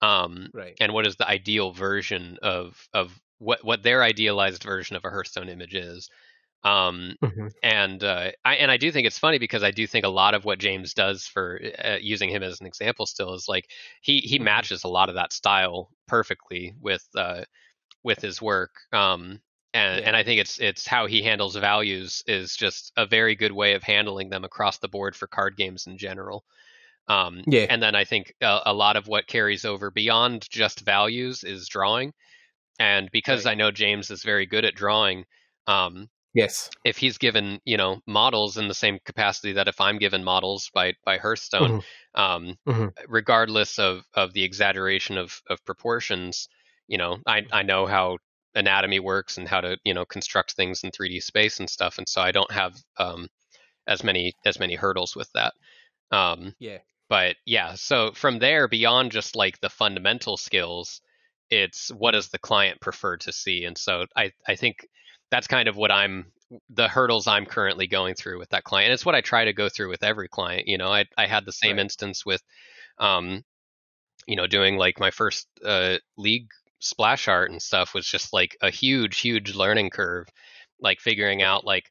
Right. And what is the ideal version of what their idealized version of a Hearthstone image is? And I do think it's funny, because I do think a lot of what James does, for using him as an example still, is like he matches a lot of that style perfectly with his work. And I think it's how he handles values is just a very good way of handling them across the board for card games in general. And then I think a lot of what carries over beyond just values is drawing. And because I know James is very good at drawing, yes, if he's given, models in the same capacity that if I'm given models by Hearthstone, regardless of the exaggeration of proportions, I know how anatomy works and how to, construct things in 3D space and stuff. And so I don't have as many hurdles with that. But yeah, so from there, beyond just like the fundamental skills, it's what does the client prefer to see? And so I think that's kind of what the hurdles I'm currently going through with that client. And it's what I try to go through with every client. I had the same instance with, doing like my first league splash art and stuff was just like a huge, huge learning curve, like figuring out like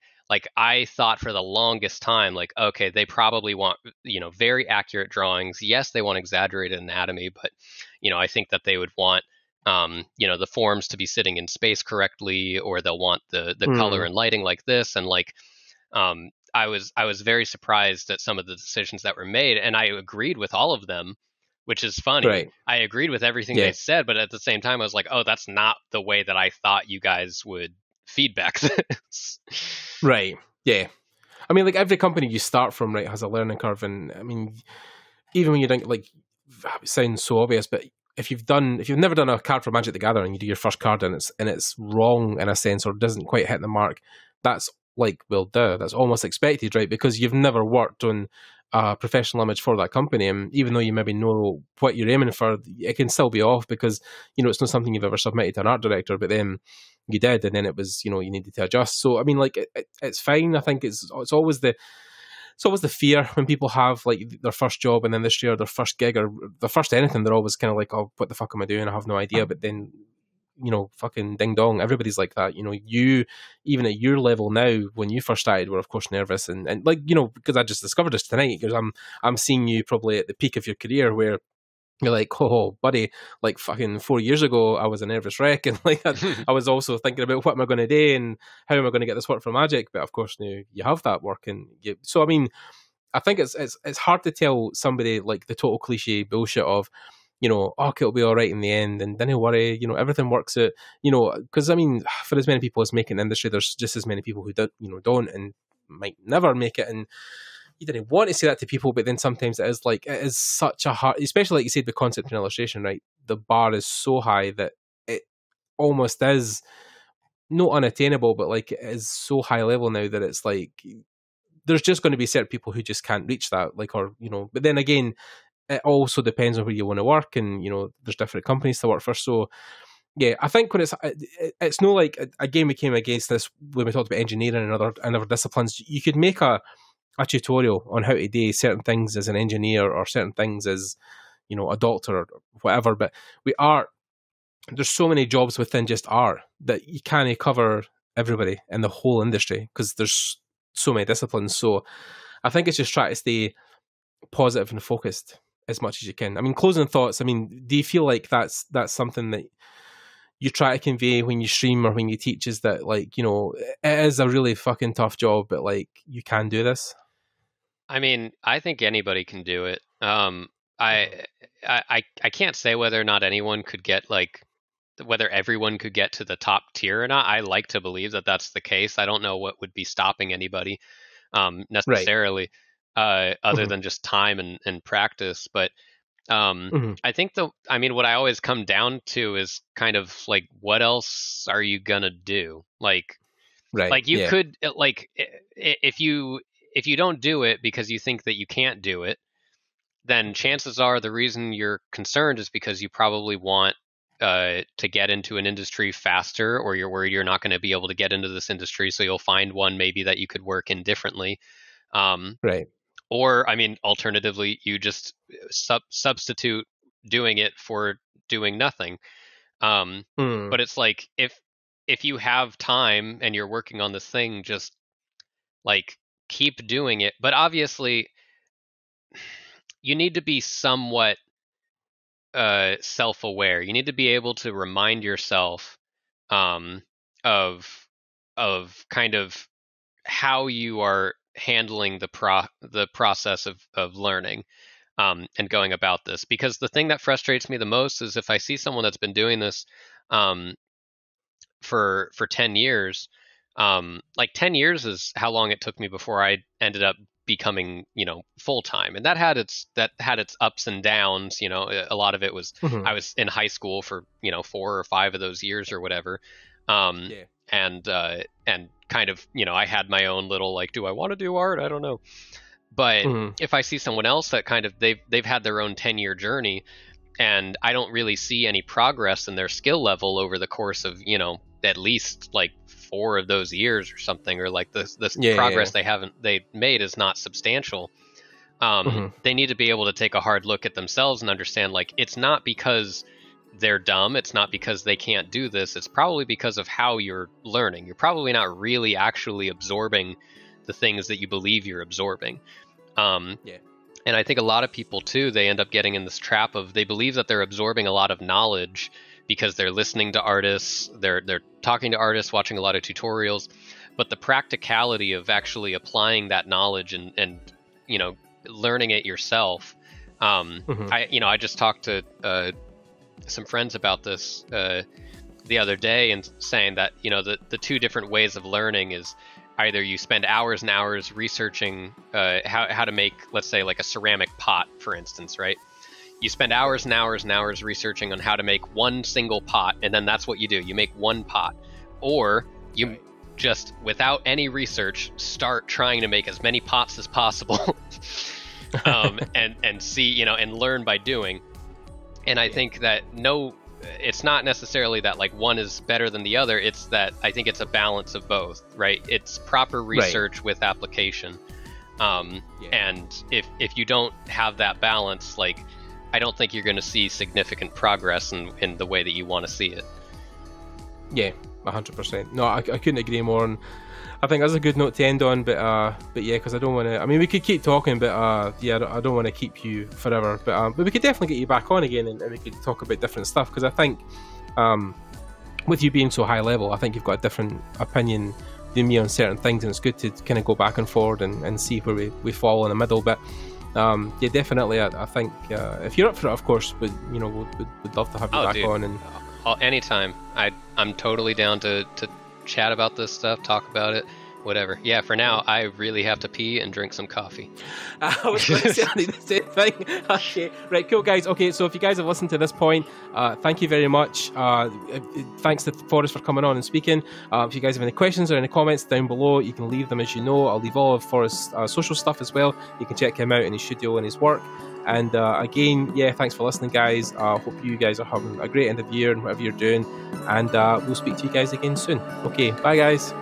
I thought for the longest time, like, okay, they probably want, very accurate drawings. Yes, they want exaggerated anatomy, but, I think that they would want, the forms to be sitting in space correctly, or they'll want the color and lighting like this. And like, I was very surprised at some of the decisions that were made, and I agreed with all of them, which is funny. Right. I agreed with everything they said, but at the same time, I was like, oh, that's not the way that I thought you guys would feedback this. Right. Yeah. I mean, like every company you start from, right, has a learning curve. And I mean, even when you think like, it sounds so obvious, but if you've never done a card for Magic the Gathering, you do your first card and it's wrong in a sense, or doesn't quite hit the mark, that's like, well, duh, that's almost expected, right? Because you've never worked on a professional image for that company, and even though you maybe know what you're aiming for, it can still be off because it's not something you've ever submitted to an art director. But then you did, and then it was you needed to adjust. So I mean, like it's fine. I think it's always the fear when people have like their first job in the industry, or their first gig, or their first anything. They're always kind of like, oh, what the fuck am I doing? I have no idea. But then, fucking ding dong, everybody's like that. You, even at your level now, when you first started, were of course nervous. And like, because I just discovered this tonight, because I'm seeing you probably at the peak of your career where you're like, oh, buddy, like fucking 4 years ago, I was a nervous wreck. And like, I was also thinking about what am I going to do and how am I going to get this work for Magic? But of course, now you have that work. And so, I mean, I think it's hard to tell somebody like the total cliche bullshit of, oh, it'll be all right in the end. And don't worry, everything works out, because I mean, for as many people as make an industry, there's just as many people who don't and might never make it. And you didn't want to say that to people, but then sometimes it is such a hard, especially like you said, the concept and illustration, right? The bar is so high that it almost is not unattainable, but like it is so high level now that it's like, there's just going to be certain people who just can't reach that, like, or, but then again, it also depends on where you want to work, and, there's different companies to work for. So yeah, I think when it's not like again, we came against this when we talked about engineering and other disciplines. You could make a tutorial on how to do certain things as an engineer, or certain things as, a doctor or whatever. But there's so many jobs within just art that you can't cover everybody in the whole industry, because there's so many disciplines. So I think it's just try to stay positive and focused as much as you can. I mean, closing thoughts. I mean, do you feel like that's something that you try to convey when you stream or when you teach, is that like, it is a really fucking tough job, but like you can do this? I mean, I think anybody can do it. I can't say whether or not anyone could get, like, whether everyone could get to the top tier or not. I like to believe that that's the case. I don't know what would be stopping anybody necessarily, right, other than just time and practice. But I think what I always come down to is kind of like, what else are you going to do? Like, right, like you could, like, if you don't do it because you think that you can't do it, then chances are the reason you're concerned is because you probably want to get into an industry faster, or you're worried you're not going to be able to get into this industry, so you'll find one maybe that you could work in differently. Right. Or, I mean, alternatively, you just substitute doing it for doing nothing. But it's like, if you have time and you're working on this thing, just like keep doing it. But obviously, you need to be somewhat self-aware. You need to be able to remind yourself of kind of how you are handling the process of learning and going about this. Because the thing that frustrates me the most is if I see someone that's been doing this for 10 years, like 10 years is how long it took me before I ended up becoming, you know, full time, and that had its ups and downs. You know, a lot of it was I was in high school for, you know, 4 or 5 of those years or whatever, and kind of, you know, I had my own little, like, do I want to do art? I don't know. But if I see someone else that kind of they've had their own 10-year journey, and I don't really see any progress in their skill level over the course of, you know, at least like 4 of those years or something, or like the progress they made is not substantial. They need to be able to take a hard look at themselves and understand, like, it's not because they're dumb. It's not because they can't do this. It's probably because of how you're learning. You're probably not really actually absorbing the things that you believe you're absorbing. And I think a lot of people too, they end up getting in this trap of, they believe that they're absorbing a lot of knowledge because they're listening to artists, they're talking to artists, watching a lot of tutorials, but the practicality of actually applying that knowledge and you know, learning it yourself. I just talked to some friends about this the other day, and saying that, you know, the 2 different ways of learning is either you spend hours and hours researching how to make, let's say, like a ceramic pot, for instance, right? You spend hours and hours and hours researching on how to make one single pot, and then that's what you do. You make one pot. Or you just, without any research, start trying to make as many pots as possible and see, you know, and learn by doing. And I think that it's not necessarily that like one is better than the other. It's that I think it's a balance of both, right? It's proper research with application. And if you don't have that balance, like, I don't think you're going to see significant progress in the way that you want to see it. Yeah, 100%. No, I couldn't agree more. And I think that's a good note to end on. But yeah, because I don't want to. I mean, we could keep talking, but yeah, I don't want to keep you forever. But we could definitely get you back on again, and we could talk about different stuff. Because I think with you being so high level, I think you've got a different opinion than me on certain things, and it's good to kind of go back and forward and see where we fall in the middle. But yeah, definitely. I think if you're up for it, of course, but you know, we'd love to have you back on. And anytime, I'm totally down to chat about this stuff, talk about it, whatever. Yeah, for now, I really have to pee and drink some coffee. I was going to say the same thing. Okay, right, cool, guys. Okay, so if you guys have listened to this point, thank you very much. Thanks to Forrest for coming on and speaking. If you guys have any questions or any comments down below, you can leave them, as you know. I'll leave all of Forrest's social stuff as well. You can check him out in his studio and his work. And again, yeah, thanks for listening, guys. Hope you guys are having a great end of year and whatever you're doing. And we'll speak to you guys again soon. Okay, bye, guys.